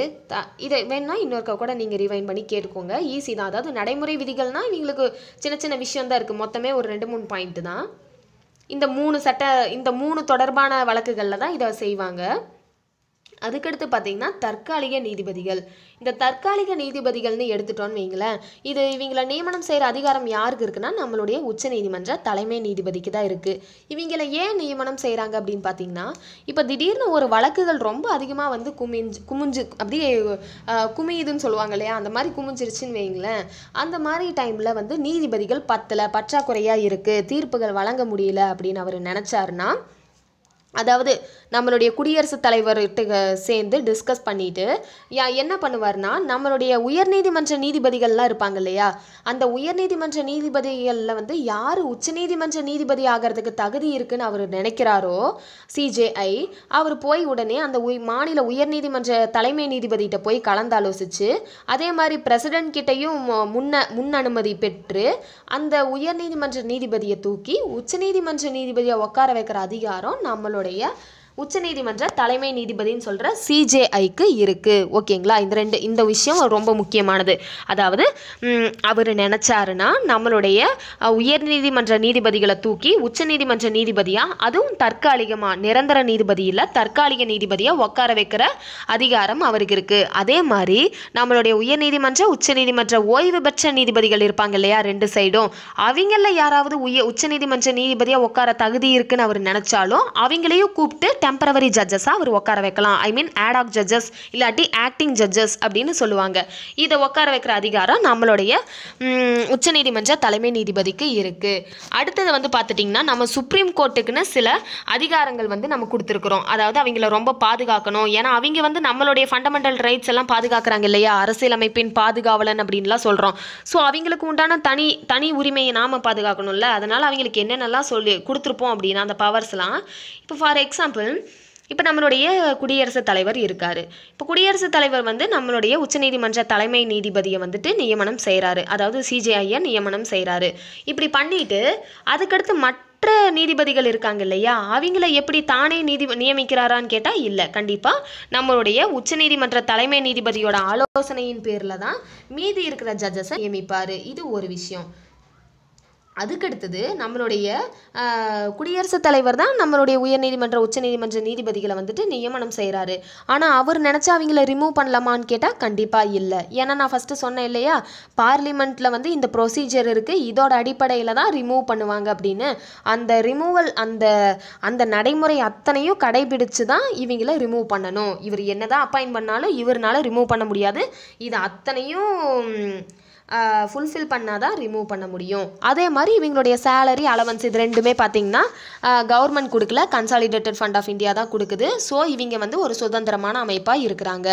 இத வேணா இன்னொருக்க கூட நீங்க ரிவைண்ட் பண்ணி கேட்டுக்கோங்க ஈஸி தான் அதாவது நடைமுறை விதிகள்னா இவங்களுக்கு சின்ன சின்ன விஷயம் தான் இருக்கு மொத்தமே ஒரு 2-3 பாயிண்ட் தான் இந்த மூணு தொடர்பான வழக்குகள்ல தான் இத செய்வாங்க அதுக்கு அடுத்து பாத்தீங்கன்னா தற்காலிக நீதிபதிகள் இந்த தற்காலிக நீதிபதிகள்னு எடுத்துட்டோம்னு வைங்களே இது இவங்கள நியமனம் செய்யற அதிகாரம் யாருக்கு இருக்குன்னா நம்மளுடைய உச்சநீதிமன்ற தலைமை நீதிபதிக்கு தான் இருக்கு இவங்கள ஏன் நியமனம் செய்றாங்க அப்படினு பாத்தீங்கன்னா இப்ப திடீர்னு ஒரு வழக்குகள் ரொம்ப அதிகமா வந்து குமிஞ்சு அப்படியே குமியுதுன்னு சொல்வாங்க இல்லையா அந்த மாதிரி குமிஞ்சிருச்சுன்னு வைங்களே அந்த மாதிரி டைம்ல வந்து நீதிபதிகள் 10ல பற்றாக்குறையா இருக்கு தீர்ப்புகள் வழங்க முடியல அப்படின அவர் நினைச்சாருனா அதாவது நம்மளுடைய குடியரசு தலைவர் கிட்ட சேர்ந்து டிஸ்கஸ் பண்ணிட்டு என்ன பண்ணுவார்னா நம்மளுடைய உயர்நீதிமன்ற நீதிபதிகள்லாம் இருப்பாங்க இல்லையா அந்த உயர்நீதிமன்ற நீதிபதிகள்ல வந்து யார் உச்சநீதிமன்ற நீதிபதி ஆகிறதுக்கு தகுதி இருக்குன்னு அவர் நினைக்கிறாரோ சிஜேஐ அவர் போய் உடனே அந்த மாநில உயர்நீதிமன்ற தலைமை நீதிபதிட்ட போய் கலந்தாலோசிச்சு அதே மாதிரி பிரசிடென்ட் கிட்டயும் முன் அனுமதி பெற்று அந்த உயர்நீதிமன்ற நீதிபதியை தூக்கி உச்சநீதிமன்ற நீதிபதியை உட்கார வைக்கிற அதிகாரம் நம்மளோட உச்சநீதிமன்ற தலைமை நீதிபதின்னு சொல்ற சிஜேஐக்கு இருக்கு ஓகேங்களா இந்த விஷயம் ரொம்ப முக்கியமானது அதாவது அவர் நினைச்சாருன்னா நம்மளுடைய உயர்நீதிமன்ற நீதிபதிகளை தூக்கி உச்சநீதிமன்ற நீதிபதியா அதுவும் தற்காலிகமா நிரந்தர நீதிபதி இல்ல தற்காலிக நீதிபதியா உட்கார வைக்கிற அதிகாரம் அவருக்கு இருக்கு அதே மாதிரி நம்மளுடைய உயர்நீதிமன்ற உச்சநீதிமன்ற ஓய்வு பெற்ற நீதிபதிகள் இருப்பாங்க இல்லையா ரெண்டு சைடும் அவங்கள யாராவது உச்சநீதிமன்ற நீதிபதியா உட்கார தகுதி இருக்குன்னு அவர் நினைச்சாலும் அவங்களையும் கூப்பிட்டு temporary judges அவர் உட்கார வைக்கலாம் I mean ad hoc judges இல்லாட்டி acting judges அப்படினு சொல்லுவாங்க இத உட்கார வைக்கிற அதிகாரம் நம்மளுடைய உச்சநீதிமன்ற தலைமை நீதிபதிக்கு இருக்கு அடுத்து வந்து பாத்துட்டீங்கன்னா நம்ம சுப்ரீம் கோர்ட்டுக்குன சில அதிகாரங்கள் வந்து நம்ம கொடுத்திருக்கிறோம் அதாவது அவங்கள ரொம்ப பாதுகாக்கணும் ஏனா அவங்க வந்து நம்மளுடைய ஃபண்டமெண்டல் ரைட்ஸ் எல்லாம் பாதுகாக்கறாங்க இல்லையா அரசியலமைப்பின் பாதுகாவலன் அப்படின்னுலாம் சொல்றோம் சோ அவங்களுக்கு உண்டான தனி உரிமையை நாம பாதுகாக்கணும்ல அதனால அவங்களுக்கு என்னென்னலாம் சொல்லி கொடுத்திருப்போம் அப்படினா அந்த பவர்ஸ்லாம் இப்போ ஃபார் எக்ஸாம்பிள் இப்போ நம்மளுடைய குடியரசு தலைவர் இருக்காரு இப்போ குடியரசு தலைவர் வந்து நம்மளுடைய உச்சநீதிமன்ற தலைமை நீதிபதியை வந்துட்டு நியமனம் செய்றாரு அதாவது சிஜேஐ நியமனம் செய்றாரு இப்படி பண்ணிட்டு அதுக்கு அடுத்து மற்ற நீதிபதிகள் இருக்காங்க இல்லையா அவங்கள எப்படி தானே நியமிக்கறாரான்னு கேட்டா இல்ல கண்டிப்பா நம்மளுடைய உச்சநீதிமன்ற தலைமை நீதிபதியோட ஆலோசனையின் பேர்ல தான் மீதி இருக்கிற ஜட்ஜஸை நியமிப்பாரு இது ஒரு விஷயம் அதுக்கு அடுத்து நம்மளுடைய குடியரசு தலைவர் தான் நம்மளுடைய உயர்நீதிமன்ற உச்சநீதிமன்ற நீதிபதிகளை வந்துட்டு நியமனம் செய்றாரு ஆனா அவர் நினைச்சா அவங்களை ரிமூவ் பண்ணலாமான்னு கேட்டா கண்டிப்பா இல்ல ஏன்னா நான் ஃபர்ஸ்ட் சொன்னேன் இல்லையா பார்லிமென்ட்ல வந்து இந்த ப்ரொசீஜர் இருக்கு இதோட அடிப்படையில தான் ரிமூவ் பண்ணுவாங்க அப்படினு அந்த ரிமூவல் அந்த நடைமுறை அத்தனையும் கடைபிடிச்சு தான் இவங்களை ரிமூவ் பண்ணணும் இவர் என்னதான் அப்பாயிண்ட் பண்ணாலும் இவரால ரிமூவ் பண்ண முடியாது இது அத்தனையும் ஃபுல்ஃபில் பண்ணாதான் ரிமூவ் பண்ண முடியும் அதே மாதிரி இவங்களுடைய சேலரி அலவன்ஸ் இது ரெண்டுமே பாத்தீங்கன்னா கவர்மெண்ட் கொடுக்கல கன்சாலிடேட்டட் ஃபண்ட் ஆஃப் இந்தியா தான் கொடுக்குது சோ இவங்க வந்து ஒரு சுதந்திரமான அமைப்பா இருக்கிறாங்க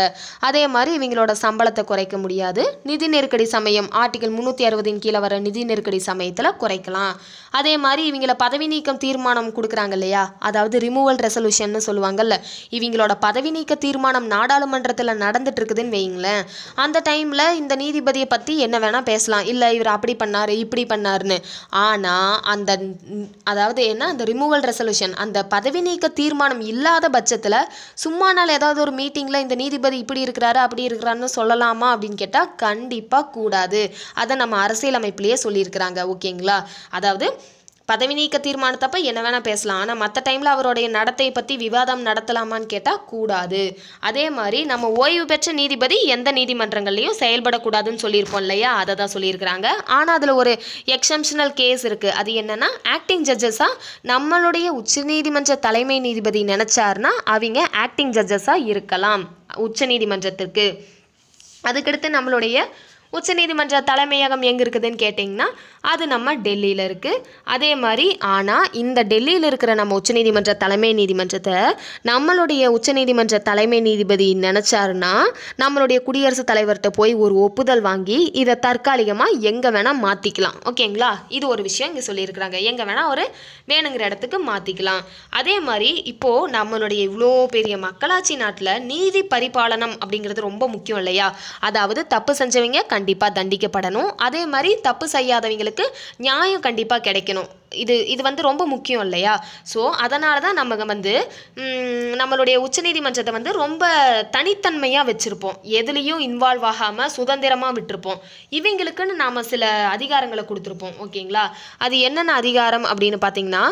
அதே மாதிரி இவங்களோட சம்பளத்தை குறைக்க முடியாது நிதி நெருக்கடி சமயம் ஆர்டிகல் 360 இன் கீழ வர நிதி நெருக்கடி சமயத்துல குறைக்கலாம் அதே மாதிரி இவங்கள பதவி நீக்கம் தீர்மானம் கொடுக்கறாங்க இல்லையா அதாவது ரிமூவல் ரெசல்யூஷன்னு சொல்லுவாங்கல்ல இவங்களோட பதவி நீக்க தீர்மானம் நாடாளுமன்றத்துல நடந்துட்டு இருக்குதுன்னு வைங்களேன் அந்த டைம்ல இந்த நீதிபதியை பத்தி என்ன வேணா பேசலாம் இல்ல இவர் அப்படி பண்ணாரு இப்படி பண்ணாருன்னு ஆனா அந்த அதாவது என்ன அந்த ரிமூவல் ரெசல்யூஷன் அந்த பதவி நீக்க தீர்மானம் இல்லாத பட்சத்துல சும்மா நாள் ஏதாவது ஒரு மீட்டிங்ல இந்த நீதிபதி இப்படி இருக்கறாரு அப்படி இருக்கறான்னு சொல்லலாமா அப்படினு கேட்டா கண்டிப்பா கூடாது அத நம்ம அரசியலமைப்பிலேயே சொல்லி இருக்காங்க ஓகேங்களா அதாவது பதவி நீக்க தீர்மானத்தப்ப என்ன வேணா பேசலாம் ஆனா மத்த டைம்ல அவருடைய நடத்தை பத்தி விவாதம் நடத்தலாமான்னு கேட்டா கூடாது அதே மாதிரி நம்ம ஓய்வு பெற்ற நீதிபதி எந்த நீதிமன்றங்களையும் செயல்பட கூடாதுன்னு சொல்லிருப்போம் இல்லையா அத தான் சொல்லிருக்காங்க ஆனா அதுல ஒரு எக்ஸெப்ஷனல் கேஸ் இருக்கு அது என்னன்னா ஆக்டிங் ஜட்ஜஸா நம்மளுடைய உச்சநீதிமன்ற தலைமை நீதிபதி நினைச்சார்னா அவங்க ஆக்டிங் ஜட்ஜஸா இருக்கலாம் உச்சநீதிமன்றத்துக்கு அதுக்கடுத்து நம்மளுடைய உச்சநீதிமன்ற தலைமையகம் எங்க இருக்குதுன்னு கேட்டிங்கன்னா அது நம்ம டெல்லியில இருக்கு அதே மாதிரி ஆனா இந்த டெல்லியில இருக்கிற நம்ம உச்சநீதிமன்ற தலைமை நீதிமன்றத்தை நம்மளுடைய உச்சநீதிமன்ற தலைமை நீதிபதி நினைச்சாருன்னா நம்மளுடைய குடியரசு தலைவர்கிட்ட போய் ஒரு ஒப்புதல் வாங்கி இத தற்காலிகமா எங்க வேணா மாத்திக்கலாம் ஓகேங்களா இது ஒரு விஷயம் இங்க சொல்லி இருக்காங்க எங்க வேணா ஒரு வேணுங்கிற இடத்துக்கு மாத்திக்கலாம் அதே மாதிரி இப்போ நம்மளுடைய இவ்ளோ பெரிய மக்களாட்சி நாட்டுல நீதி பரிபாலனம் அப்படிங்கிறது ரொம்ப முக்கியம் இல்லையா அதாவது தப்பு செஞ்சவங்க கண்டிப்பா தண்டிக்கப்படணும் அதே மாதிரி தப்பு செய்யாதவங்களுக்கு நியாயம் கண்டிப்பா கிடைக்கணும் இது வந்து ரொம்ப முக்கியம் இல்லையா சோ அதனால தான் நமக்கு வந்து நம்மளுடைய உச்சநீதிமன்றத்தை வந்து ரொம்ப தனித்தன்மையா வச்சிருப்போம் எதிலியும் இன்வால்வ் ஆகாம சுதந்திரமா விட்டுருப்போம் இவங்களுக்குன்னு நாம சில அதிகாரங்களை கொடுத்திருப்போம் ஓகேங்களா அது என்னென்ன அதிகாரம் அப்படினு பாத்தீங்கன்னா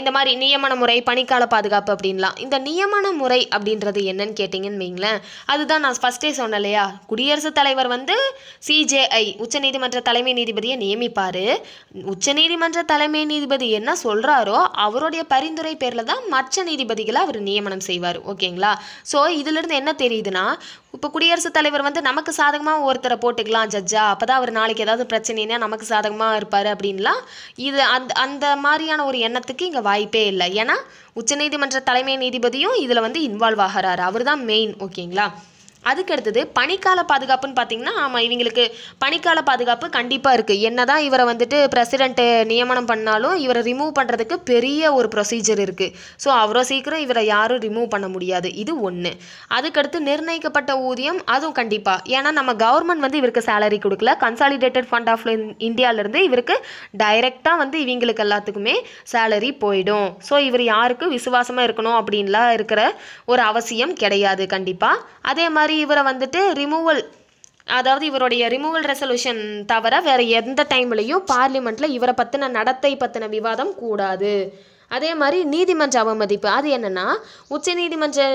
இந்த மாதிரி நியமன முறை பணிக்கால பாதுகாப்பு அப்படின்லாம் இந்த நியமன முறை அப்படின்றது என்னன்னு கேட்டிங்கன்னு வைங்களேன் அதுதான் நான் ஃபர்ஸ்டே சொன்னேன் இல்லையா குடியரசு தலைவர் வந்து சிஜேஐ உச்சநீதிமன்ற தலைமை நீதிபதியை நியமிப்பாரு உச்சநீதிமன்ற தலைமை நீதிபதி என்ன சொல்றாரோ அவருடைய பரிந்துரை பேர்ல தான் மற்ற நீதிபதிகளை அவர் நியமனம் செய்வார் ஓகேங்களா சோ இதுல இருந்து என்ன தெரியுதுன்னா இப்ப குடியரசு தலைவர் வந்து நமக்கு சாதகமா ஒருத்தரை போட்டுக்கலாம் ஜட்ஜா அப்பதான் அவர் நாளைக்கு ஏதாவது பிரச்சனைனா நமக்கு சாதகமா இருப்பாரு அப்படின்லாம் இது அந்த மாதிரியான ஒரு எண்ணத்துக்கு இங்க வாய்ப்பே இல்லை ஏன்னா உச்சநீதிமன்ற தலைமை நீதிபதியும் இதுல வந்து இன்வால்வ் ஆகிறாரு அவர்தான் மெயின் ஓகேங்களா அதுக்கு அடுத்தது பணிக்கால பாதுகாப்புன்னு பார்த்தீங்கன்னா ஆமாம் இவங்களுக்கு பணிக்கால பாதுகாப்பு கண்டிப்பாக இருக்குது என்னதான் இவரை வந்துட்டு பிரசிடென்ட்டு நியமனம் பண்ணாலும் இவரை ரிமூவ் பண்ணுறதுக்கு பெரிய ஒரு ப்ரொசீஜர் இருக்குது ஸோ அவ்வளோ சீக்கிரம் இவரை யாரும் ரிமூவ் பண்ண முடியாது இது ஒன்று அதுக்கடுத்து நிர்ணயிக்கப்பட்ட ஊதியம் அதுவும் கண்டிப்பாக ஏன்னா நம்ம கவர்மெண்ட் வந்து இவருக்கு சேலரி கொடுக்கல கன்சாலிடேட்டட் ஃபண்ட் ஆஃப் இந்தியாவிலேருந்து இவருக்கு டைரெக்டாக வந்து இவங்களுக்கு எல்லாத்துக்குமே சேலரி போயிடும் ஸோ இவர் யாருக்கு விசுவாசமாக இருக்கணும் அப்படின்லாம் இருக்கிற ஒரு அவசியம் கிடையாது கண்டிப்பாக அதே மாதிரி இவரை வந்துட்டு ரிமூவல் அதாவது இவருடைய ரிமூவல் ரெசல்யூஷன் தவிர வேற எந்த டைம்லையும் பார்லிமெண்ட்ல இவரை பத்தின நடத்தை பத்தின விவாதம் கூடாது அதே மாதிரி நீதிமன்ற அவமதிப்பு அது என்னன்னா உச்ச நீதிமன்ற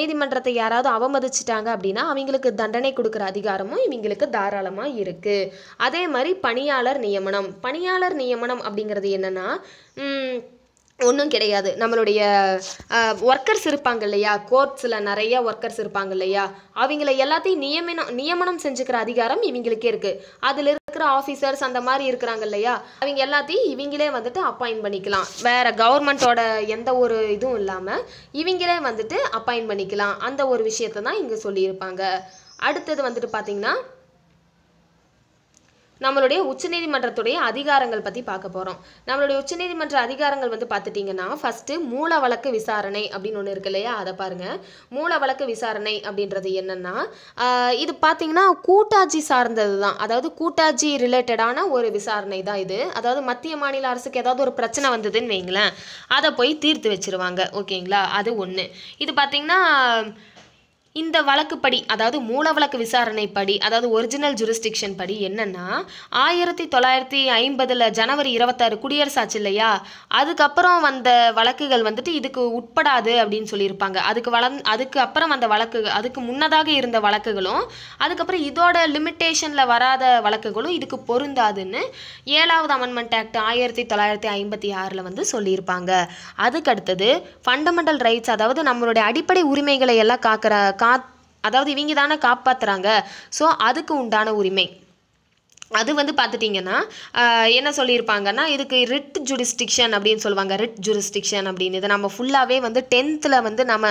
நீதிமன்றத்தை யாராவது அவமதிச்சிட்டாங்க அப்படின்னா அவங்களுக்கு தண்டனை கொடுக்குற அதிகாரமும் இவங்களுக்கு தாராளமா இருக்கு அதே மாதிரி பணியாளர் நியமனம் அப்படிங்கிறது என்னன்னா ஒன்றும் கிடையாது நம்மளுடைய ஒர்க்கர்ஸ் இருப்பாங்க இல்லையா கோர்ட்ஸில் நிறைய ஒர்க்கர்ஸ் இருப்பாங்க இல்லையா அவங்கள எல்லாத்தையும் நியமனம் செஞ்சுக்கிற அதிகாரம் இவங்களுக்கே இருக்குது அதில் இருக்கிற ஆஃபீஸர்ஸ் அந்த மாதிரி இருக்கிறாங்க இல்லையா அவங்க எல்லாத்தையும் இவங்களே வந்துட்டு அப்பாயிண்ட் பண்ணிக்கலாம் வேற கவர்மெண்ட்டோட எந்த ஒரு இதுவும் இல்லாமல் இவங்களே வந்துட்டு அப்பாயிண்ட் பண்ணிக்கலாம் அந்த ஒரு விஷயத்தை தான் இங்கே சொல்லியிருப்பாங்க அடுத்தது வந்துட்டு பார்த்தீங்கன்னா நம்மளுடைய உச்சநீதிமன்றத்துடைய அதிகாரங்கள் பத்தி பார்க்க போறோம் நம்மளுடைய உச்சநீதிமன்ற அதிகாரங்கள் வந்து பார்த்துட்டீங்கன்னா ஃபர்ஸ்ட் மூல வழக்கு விசாரணை அப்படின்னு ஒன்று இருக்கு இல்லையா அதை பாருங்க மூல வழக்கு விசாரணை அப்படின்றது என்னன்னா இது பார்த்தீங்கன்னா கூட்டாட்சி சார்ந்தது தான் அதாவது கூட்டாட்சி ரிலேட்டடான ஒரு விசாரணை தான் இது அதாவது மத்திய மாநில அரசுக்கு ஏதாவது ஒரு பிரச்சனை வந்ததுன்னு வைங்களேன் அதை போய் தீர்த்து வச்சிருவாங்க ஓகேங்களா அது ஒன்று இது பார்த்தீங்கன்னா இந்த வழக்குப்படி அதாவது மூல வழக்கு விசாரணை படி அதாவது ஒரிஜினல் ஜூரிஸ்டிக்ஷன் படி என்னன்னா 1950 ஜனவரி 26 குடியரசு ஆச்சு இல்லையா அதுக்கப்புறம் வந்த வழக்குகள் வந்துட்டு இதுக்கு உட்படாது அப்படின்னு சொல்லியிருப்பாங்க அதுக்கப்புறம் அந்த வழக்கு அதுக்கு முன்னதாக இருந்த வழக்குகளும் அதுக்கப்புறம் இதோட லிமிட்டேஷன்ல வராத வழக்குகளும் இதுக்கு பொருந்தாதுன்னு 7வது அமெண்ட்மெண்ட் ஆக்ட் 1956 வந்து சொல்லியிருப்பாங்க அதுக்கு அடுத்தது ஃபண்டமெண்டல் ரைட்ஸ் அதாவது நம்மளுடைய அடிப்படை உரிமைகளை எல்லாம் அதாவது இவங்க தானே காப்பாத்துறாங்க சோ அதுக்கு உண்டான உரிமை அது வந்து பார்த்துட்டிங்கன்னா என்ன சொல்லியிருப்பாங்கன்னா இதுக்கு ரிட் ஜூரிஸ்டிக்ஷன் அப்படின்னு சொல்லுவாங்க ரிட் ஜூரிஸ்டிக்ஷன் அப்படின்னு இதை நம்ம ஃபுல்லாகவே வந்து 10th வந்து நம்ம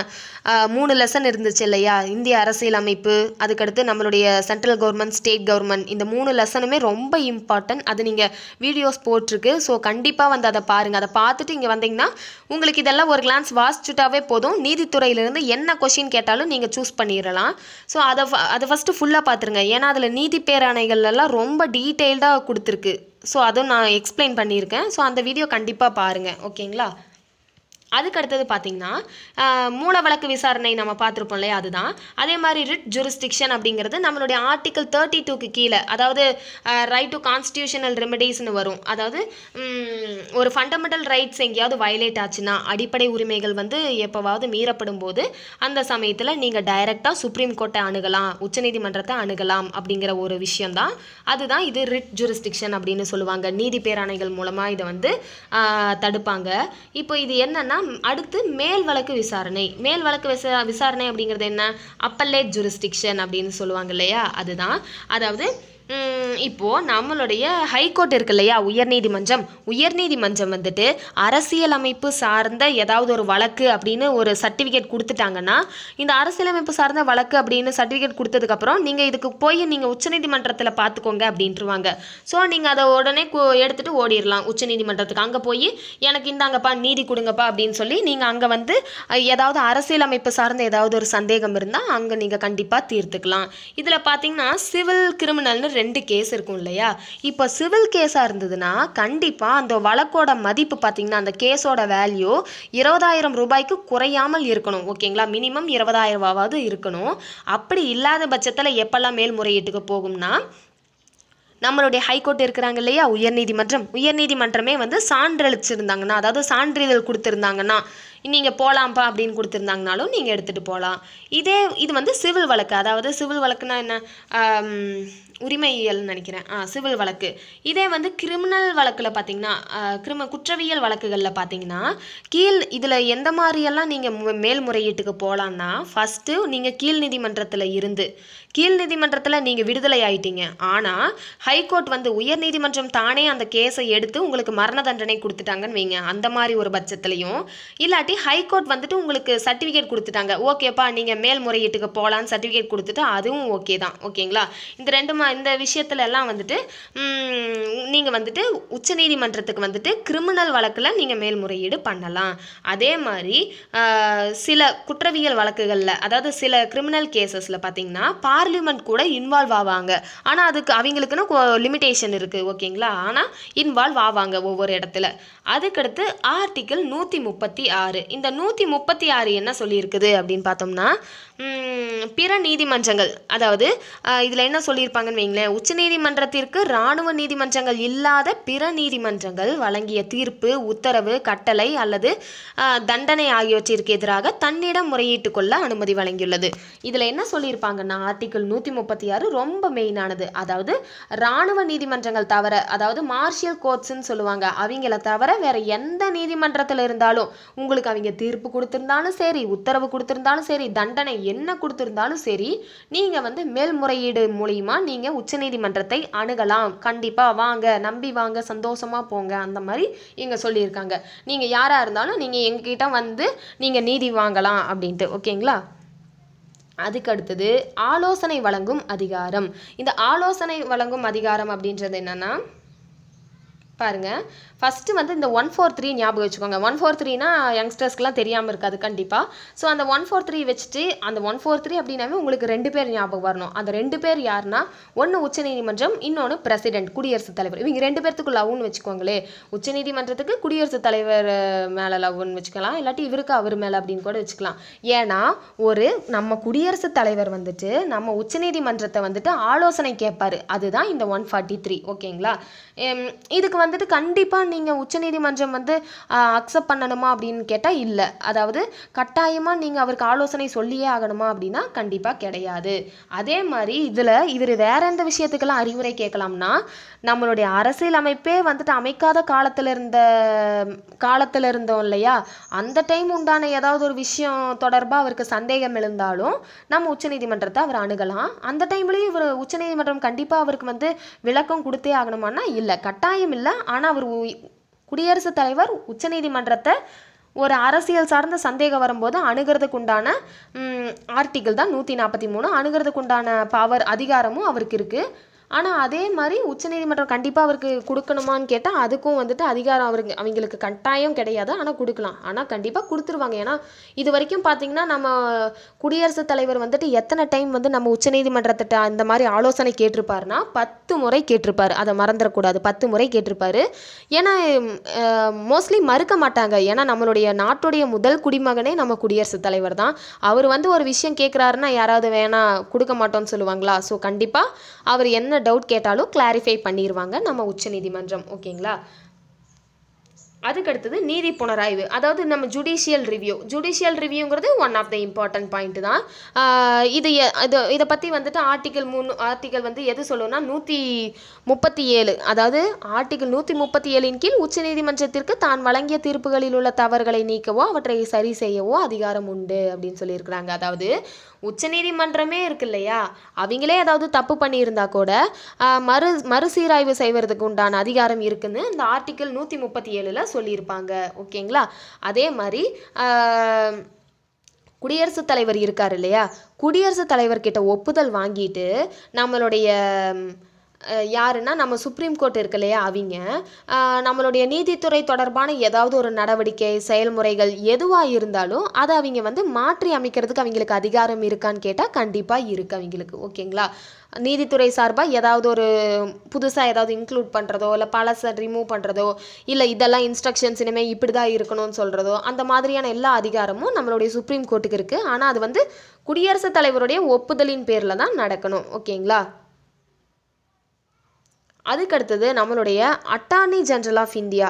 3 லெசன் இருந்துச்சு இல்லையா இந்திய அரசியல் அமைப்பு அதுக்கடுத்து நம்மளுடைய சென்ட்ரல் கவர்மெண்ட் ஸ்டேட் கவர்மெண்ட் இந்த 3 லெசனுமே ரொம்ப இம்பார்ட்டன்ட் அது நீங்கள் வீடியோஸ் போட்டிருக்கு ஸோ கண்டிப்பாக வந்து அதை பாருங்கள் அதை பார்த்துட்டு இங்கே வந்தீங்கன்னா உங்களுக்கு இதெல்லாம் ஒரு கிளான்ஸ் வாசிச்சுட்டாவே போதும் நீதித்துறையிலிருந்து என்ன கொஷின் கேட்டாலும் நீங்கள் சூஸ் பண்ணிடலாம் ஸோ அதை ஃபஸ்ட்டு ஃபுல்லாக பார்த்துருங்க ஏன்னா அதில் நீதி பேராணைகள்லாம் ரொம்ப டீடைல்டாக கொடுத்துருக்கு ஸோ அதுவும் நான் எக்ஸ்பிளைன் பண்ணியிருக்கேன் ஸோ அந்த வீடியோ கண்டிப்பாக பாருங்கள் ஓகேங்களா அதுக்கு அடுத்து பாத்தீங்கன்னா மூல வழக்கு விசாரணை நாம பாத்துறோம் இல்லையா அதுதான் அதே மாதிரி writ jurisdiction அப்படிங்கிறது நம்மளுடைய ஆர்டிகல் 32 க்கு கீழ அதாவது right to constitutional remedies னு வரும் அதாவது ஒரு fundamental rights எங்கயாவது violate ஆச்சுனா அடிப்படை உரிமைகள் வந்து எப்பவாவது மீறப்படும்போது அந்த சமயத்துல நீங்க டைரக்ட்டா சுப்ரீம் கோர்ட்டை அணுகலாம் உச்சநீதிமன்றத்தை அணுகலாம் அப்படிங்கற ஒரு விஷயம் தான் அதுதான் இது writ jurisdiction அப்படினு சொல்லுவாங்க நீதி பேராணைகள் மூலமா இத வந்து தடுப்பாங்க இப்போ இது என்னன்னா அடுத்து மேல் வழக்கு விசாரணை அப்படிங்கிறது என்ன appellate jurisdiction அப்படினு சொல்லுவாங்க இல்லையா அதுதான் அதாவது இப்போ நம்மளுடைய ஹை கோர்ட் இருக்கு இல்லையா உயர்நீதிமன்றம் வந்துட்டு அரசியல் அமைப்பு சார்ந்த ஏதாவது ஒரு வழக்கு அப்படினு ஒரு சர்டிபிகேட் கொடுத்துட்டாங்கன்னா இந்த அரசியல் அமைப்பு சார்ந்த வழக்கு அப்படினு சர்டிபிகேட் கொடுத்ததுக்கு அப்புறம் நீங்க இதுக்கு போய் நீங்க உச்சநீதிமன்றத்துல பாத்துக்கோங்க அப்படின்றுவாங்க சோ நீங்க அத உடனே எடுத்துட்டு ஓடிரலாம் உச்சநீதிமன்றத்துக்கு அங்க போய் எனக்கு இந்தாங்கப்பா நீதி கொடுங்கப்பா அப்படினு சொல்லி நீங்க அங்க வந்து ஏதாவது அரசியல் அமைப்பு சார்ந்த ஏதாவது ஒரு சந்தேகம் இருந்தா அங்க நீங்க கண்டிப்பா தீர்த்துக்கலாம் இதுல பாத்தீங்கன்னா சிவில் கிரிமினல் ரெண்டு கேஸ் இருக்கும் இல்லையா இப்போ சிவில் கேஸா இருந்ததுனா கண்டிப்பா அந்த வழக்கோட மதிப்பு பாத்தீங்கன்னா அந்த கேஸோட வேல்யூ 20000 ரூபாய்க்கு குறையாமல் இருக்கணும் ஓகேங்களா மினிமம் 20000 ஆவது இருக்கணும் அப்படி இல்லாத பட்சத்துல எப்பலாம் மேல்முறையீட்டுக்கு போகும்னா நம்மளுடைய ஹை கோர்ட் இருக்குறாங்க இல்லையா உயர்நீதிமன்றமே வந்து சான்றளிச்சிருந்தாங்கனா அதாவது சான்றிதழ் கொடுத்திருந்தாங்கனா நீங்க போலாம்பா அப்படினு கொடுத்திருந்தாங்கனாலும் நீங்க எடுத்துட்டு போலாம் இதே இது வந்து சிவில் வழக்கு அதாவது சிவில் வழக்குனா என்ன உரிமையியல் நினைக்கிறேன் சிவில் வழக்கு இதே வந்து கிரிமினல் வழக்குல பாத்தீங்கன்னா குற்றவியல் வழக்குகள்ல பாத்தீங்கன்னா கீழ் இதுல எந்த மாதிரி எல்லாம் நீங்க மேல்முறையீட்டுக்கு போலாம்னா ஃபர்ஸ்ட் நீங்க கீழ்நீதிமன்றத்துல நீங்க விடுதலை ஆயிட்டீங்க ஆனா ஹை கோர்ட் வந்து உயர்நீதிமன்றம் தானே அந்த கேஸை எடுத்து உங்களுக்கு மரண தண்டனை கொடுத்துட்டாங்கன்னு வீங்க அந்த மாதிரி ஒரு பட்சத்திலயும் இல்லாட்டி ஹை கோர்ட் வந்துட்டு உங்களுக்கு சர்டிபிகேட் கொடுத்துட்டாங்க ஓகேப்பா நீங்க மேல்முறையீட்டுக்கு போலாம் சர்டிபிகேட் கொடுத்துட்டு அதுவும் ஓகே தான் ஓகேங்களா இந்த ரெண்டு இந்த விஷயத்துல எல்லாம் வந்துட்டு நீங்க வந்துட்டு உச்சநீதிமன்றத்துக்கு வந்துட்டு கிரிமினல் வழக்குல நீங்க மேல்முறையீடு பண்ணலாம் அதே மாதிரி சில குற்றவியல் வழக்குகள்ல அதாவது சில கிரிமினல் கேसेसல பாத்தீங்கன்னா பார்லிமென்ட் கூட இன்வால்வ் ஆவாங்க ஆனா அதுக்கு அவங்களுக்குன லிமிட்டேஷன் இருக்கு ஓகேங்களா ஆனா இன்வால்வ் ஆவாங்க ஒவ்வொரு இடத்துல அதுக்கு அடுத்து ஆர்டிகல் 136 இந்த 136 என்ன சொல்லி இருக்குது அப்படினு பார்த்தோம்னா பிற நீதிமன்றங்கள் அதாவது இதுல என்ன சொல்லி இருப்பாங்கன்னு வெங்களே உச்சநீதிமன்றத்திற்கு ராணுவ நீதிமன்றங்கள் இல்லாத பிற நீதிமன்றங்கள் வழங்கிய தீர்ப்பு உத்தரவு கட்டளை அல்லது தண்டனை ஆகியவற்றிற்கு எதிராக தன்னிடம் முறையீட்டு கொள்ள அனுமதி வழங்கியுள்ளது இதுல என்ன சொல்லி இருப்பாங்கன்னா ஆர்டிகல் 136 ரொம்ப மெயினானது அதாவது ராணுவ நீதிமன்றங்கள் தவிர அதாவது மார்ஷியல் கோர்ட்ஸ் னு சொல்லுவாங்க அவங்கள தவிர வேற எந்த நீதிமன்றத்துல இருந்தாலும் உங்களுக்கு அவங்க தீர்ப்பு கொடுத்திருந்தாலும் சரி உத்தரவு கொடுத்திருந்தாலும் சரி தண்டனை என்ன கொடுத்திருந்தாலும் சரி நீங்க வந்து மேல்முறையீடு மூலமா நீங்க உச்சநீதிமன்றத்தை அணுகலாம் கண்டிப்பா வாங்க நம்பி வாங்க சந்தோஷமா போங்க அந்த மாதிரி இங்க சொல்லி இருக்காங்க நீங்க யாரா இருந்தாலும் நீங்க எங்ககிட்ட வந்து நீங்க நீதி வாங்கலாம் அப்படினு ஓகேங்களா அதுக்கு அடுத்து ஆலோசனை வழங்கும் அதிகாரம் இந்த ஆலோசனை வழங்கும் அதிகாரம் அப்படின்றது என்னன்னா பாருங்க ஃபர்ஸ்ட் வந்து இந்த 143 ஞாபகம் வெச்சுக்கோங்க 143 னா யங்ஸ்டர்ஸ்க்குலாம் தெரியாம இருக்காது கண்டிப்பா சோ அந்த 143 வெச்சிட்டு அந்த 143 அப்படினாவே உங்களுக்கு ரெண்டு பேர் ஞாபகம் வரணும் அந்த ரெண்டு பேர் யார்னா ஒன்னு உச்சநீதிமன்றம் இன்னொன்னு பிரசிடென்ட் குடியரசு தலைவர் இவங்க ரெண்டு பேர்த்துக்கு லவ்னு வெச்சுக்கோங்களே உச்சநீதிமன்றத்துக்கு குடியரசு தலைவர் மேல லவ்னு வெச்சுக்கலாம் இல்லட்டி இவருக்கு அவர் மேல அப்படினு கூட வெச்சுக்கலாம் ஏனா ஒரு நம்ம குடியரசு தலைவர் வந்துட்டு நம்ம உச்சநீதிமன்றத்தை வந்துட்டு ஆலோசனை கேட்பாரு அதுதான் இந்த 143 ஓகேங்களா இதுக்கு வந்துட்டு கண்டிப்பா நீங்க உச்சநீதிமன்றம் வந்து அக்செப்ட் பண்ணணுமா அப்படினு கேட்டா இல்ல அதாவது கட்டாயமா நீங்க அவருக்கு ஆலோசனை சொல்லியே ஆகணுமா அப்படினா கண்டிப்பா கிடையாது அதே மாதிரி இதுல இவர் வேற எந்த விஷயத்துக்குலாம் அறிவுரை கேட்கலாம்னா நம்மளுடைய அரசியல் அமைப்பே வந்துட்டு அமைக்காத காலத்துல இருந்தோம் இல்லையா அந்த டைம் உண்டான ஏதாவது ஒரு விஷயம் தொடர்பா அவருக்கு சந்தேகம் எழுந்தாலும் நம்ம உச்சநீதிமன்றத்தை அவர் அணுகலாம் அந்த டைம்லயே இவர் உச்சநீதிமன்றம் கண்டிப்பா அவருக்கு வந்து விளக்கம் கொடுத்தே ஆகணுமானா இல்ல கட்டாயம் இல்ல ஆனா அவர் குடியரசு தலைவர் உச்சநீதிமன்றத்தை ஒரு அரசியல் சார்ந்த சந்தேகம் வரும்போது அணுகிறதுக்குண்டான ஆர்டிகல் தான் 143 அணுகிறதுக்குண்டான பவர் அதிகாரமும் அவருக்கு இருக்கு ஆனா அதே மாதிரி உச்சநீதிமன்றம் கண்டிப்பா அவருக்கு கொடுக்கணுமான்னு கேட்டா அதுக்கும் வந்துட்டு அதிகாரம் அவங்களுக்கு கட்டாயம் கிடையாது ஆனா கொடுக்கலாம் ஆனா கண்டிப்பா கொடுத்துருவாங்க ஏனா இதுவரைக்கும் பாத்தீங்கன்னா நம்ம குடியரசு தலைவர் வந்துட்டு எத்தனை டைம் வந்து நம்ம உச்சநீதிமன்றத்திட்ட இந்த மாதிரி ஆலோசனை கேட்டிருப்பாருனா 10 முறை கேட்டிருப்பார் அத மறந்திர கூடாது 10 முறை கேட்டிருப்பாரு ஏனா மோஸ்ட்லி மறுக்க மாட்டாங்க ஏனா நம்மளுடைய நாட்டுடைய முதல் குடிமகனே நம்ம குடியரசு தலைவர்தான் அவர் வந்து ஒரு விஷயம் கேக்குறாருனா யாராவது வேணா கொடுக்க மாட்டோம்னு சொல்லுவாங்களா சோ கண்டிப்பா அவர் என்ன doubt கேட்டாலும் clarify பண்ணிருவாங்க நம்ம உச்சநீதிமன்றம் ஓகேங்களா அதுக்கு அடுத்து நீதி புனராய்வு அதாவது நம்ம ஜுடிஷியல் ரிவ்யூங்கிறது one of the important point தான் இத பத்தி வந்துட்டு ஆர்டிகல் வந்து எது சொல்லுனா 137 அதாவது ஆர்டிகல் 137 இன் கீழ் உச்சநீதிமன்றத்திற்கு தான் வழங்கிய தீர்ப்புகளில் உள்ள தவறுகளை நீக்கவோ அவற்றை சரி செய்யவோ அதிகாரம் உண்டு அப்படினு சொல்லி இருக்காங்க அதாவது உச்சநீதிமன்றமே இருக்கு இல்லையா அவங்களே ஏதாவது தப்பு பண்ணி இருந்தா கூட மறுசீராய்வு செய்வதற்கு உண்டான அதிகாரம் இருக்குன்னு இந்த ஆர்டிகல் 137ல சொல்லிருப்பாங்க ஓகேங்களா அதே மாதிரி குடியரசு தலைவர் இருக்கார் இல்லையா குடியரசு தலைவர் கிட்ட ஒப்புதல் வாங்கிட்டு நம்மளுடைய யாருன்னா நம்ம சுப்ரீம் கோர்ட் இருக்கலையா அவங்க நம்மளுடைய நீதித்துறை தொடர்பான ஏதாவது ஒரு நடவடிக்கை செயல்முறைகள் எதுவா இருந்தாலும் அத அவங்க வந்து மாற்றி அமைக்கிறதுக்கு அவங்களுக்கு அதிகாரம் இருக்கான்னு கேட்டா கண்டிப்பா இருக்கு அவங்களுக்கு ஓகேங்களா நீதித்துறை சார்பா ஏதாவது ஒரு புதுசா ஏதாவது இன்க்ளூட் பண்றதோ இல்ல பலச ரிமூவ் பண்றதோ இல்ல இதெல்லாம் இன்ஸ்ட்ரக்ஷன்ஸ் இனிமே இப்படி தான் இருக்கணும்னு சொல்றதோ அந்த மாதிரியான எல்லா அதிகாரமும் நம்மளுடைய சுப்ரீம் கோர்ட்டுக்கு இருக்கு ஆனா அது வந்து குடியரசு தலைவருடைய ஒப்புதலின் பேர்ல தான் நடக்கணும் ஓகேங்களா அதுக்கு அடுத்து நம்மளுடைய அட்டார்னி ஜெனரல் ஆஃப் இந்தியா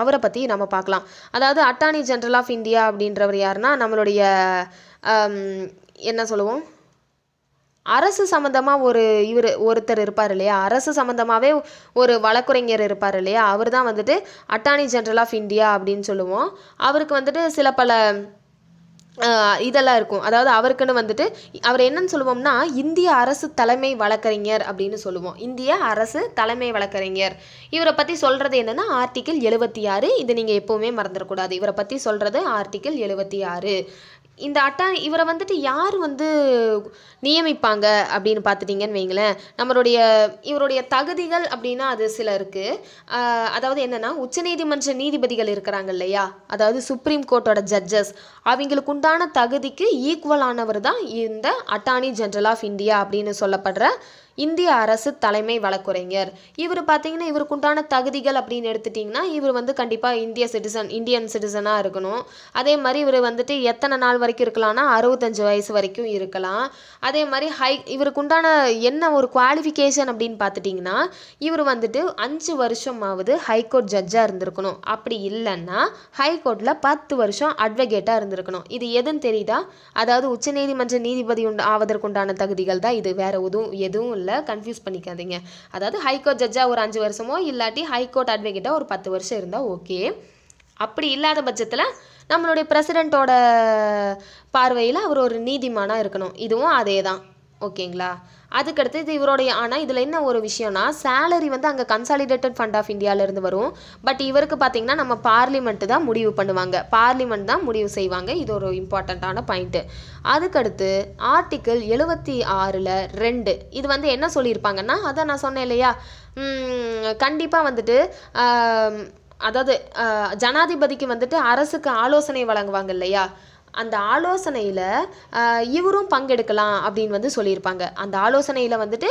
அவரை பத்தி நாம பார்க்கலாம் அதாவது அட்டார்னி ஜெனரல் ஆஃப் இந்தியா அப்படின்றவர் யாருன்னா நம்மளுடைய என்ன சொல்லுவோம் அரசு சம்பந்தமா ஒருத்தர் இருப்பார் இல்லையா அரசு சம்பந்தமாவே ஒரு வழக்குரைஞர் இருப்பார் இல்லையா அவர்தான் வந்துட்டு அட்டார்னி ஜெனரல் ஆஃப் இந்தியா அப்படினு சொல்லுவோம் அவருக்கு வந்துட்டு சில பல இதெல்லாம் இருக்கும் அதாவது அவர்க்கன வந்துட்டு அவர் என்னன்னு சொல்லுவோம்னா இந்திய அரசு தலைமை வழக்கறிஞர் அப்படினு சொல்லுவோம் இந்திய அரசு தலைமை வழக்கறிஞர் இவரை பத்தி சொல்றது என்னன்னா ஆர்டிகல் 76 இது நீங்க எப்பவுமே மறந்திர கூடாது இவரை பத்தி சொல்றது ஆர்டிகல் 76 இந்த இவரை வந்துட்டு யார் வந்து நியமிப்பாங்க அப்படினு பாத்துட்டீங்கன்னு வெங்களே நம்மளுடைய இவருடைய தகுதிகள் அப்படினா அது சில இருக்கு அதாவது என்னன்னா உச்சநீதிமன்ற நீதிபதிகள் இருக்காங்க இல்லையா அதாவது சுப்ரீம் கோர்ட்டோட ஜட்ஜஸ் அவங்களுக்கு உண்டான தகுதிக்கு ஈக்குவலானவர்தான் இந்த அட்டார்னி ஜெனரல் ஆஃப் இந்தியா அப்படினு சொல்லப்படுற இந்திய அரசு தலைமை வழக்குரைஞர் இவர் பாத்தீங்கன்னா இவருக்கு உண்டான தகுதிகள் அப்படினு எடுத்துட்டீங்கன்னா இவர் வந்து கண்டிப்பா இந்தியன் சிட்டிசனா இருக்கணும் அதே மாதிரி இவர் வந்துட்டு எத்தனை நாள் வரைக்கும் இருக்கலாம்னா 65 வயசு வரைக்கும் இருக்கலாம் அதே மாதிரி இவருக்கு உண்டான என்ன ஒரு குவாலிஃபிகேஷன் அப்படினு பாத்துட்டீங்கன்னா இவர் வந்துட்டு 5 வருஷமாவது ஹை கோர்ட் ஜட்ஜா இருந்திருக்கணும் அப்படி இல்லன்னா ஹை கோர்ட்ல 10 வருஷம் அட்வகேட்டா இருந்திருக்கணும் இது எதுன்னு தெரியுதா அதாவது உச்சநீதிமன்ற நீதிபதி ஆவதற்குண்டான தகுதிகள் தான் இது வேற எதுவும் இல்ல கன்ஃபியூஸ் பண்ணிக்காதீங்க அதாவது ஹை கோர்ட் ஜட்ஜா ஒரு 5 வருஷமோ இல்லாட்டி ஹை கோர்ட் அட்வகேட்டா ஒரு 10 வருஷம் இருந்தா ஓகே அப்படி இல்லாத பட்சத்துல நம்மளுடைய பிரசிடென்ட்டோட பார்வையில அவர் ஒரு நீதிமானா இருக்கணும் இதுவும் அதேதான் ஓகேங்களா அதுக்கு அடுத்து இது இவரோட ஆனா இதுல என்ன ஒரு விஷயம்னா salary வந்து அங்க கன்சாலிடேட்டட் ஃபண்ட் ஆஃப் இந்தியால இருந்து வரும் பட் இவருக்கு பாத்தீங்கன்னா நம்ம பார்லிமென்ட் தான் முடிவு செய்வாங்க இது ஒரு இம்பார்ட்டன்ட்டான பாயிண்ட் அதுக்கு அடுத்து ஆர்டிகல் 76ல 2 இது வந்து என்ன சொல்லி இருப்பாங்கன்னா அத நான் சொன்னேன் இல்லையா கண்டிப்பா வந்துட்டு அதாவது ஜனாதிபதிக்கு வந்துட்டு அரசுக்கு ஆலோசனை வழங்குவாங்க இல்லையா அந்த ஆலோசனையில இவரும் பங்கெடுக்கலாம் அப்படினு வந்து சொல்லி இருப்பாங்க அந்த ஆலோசனையில வந்துட்டு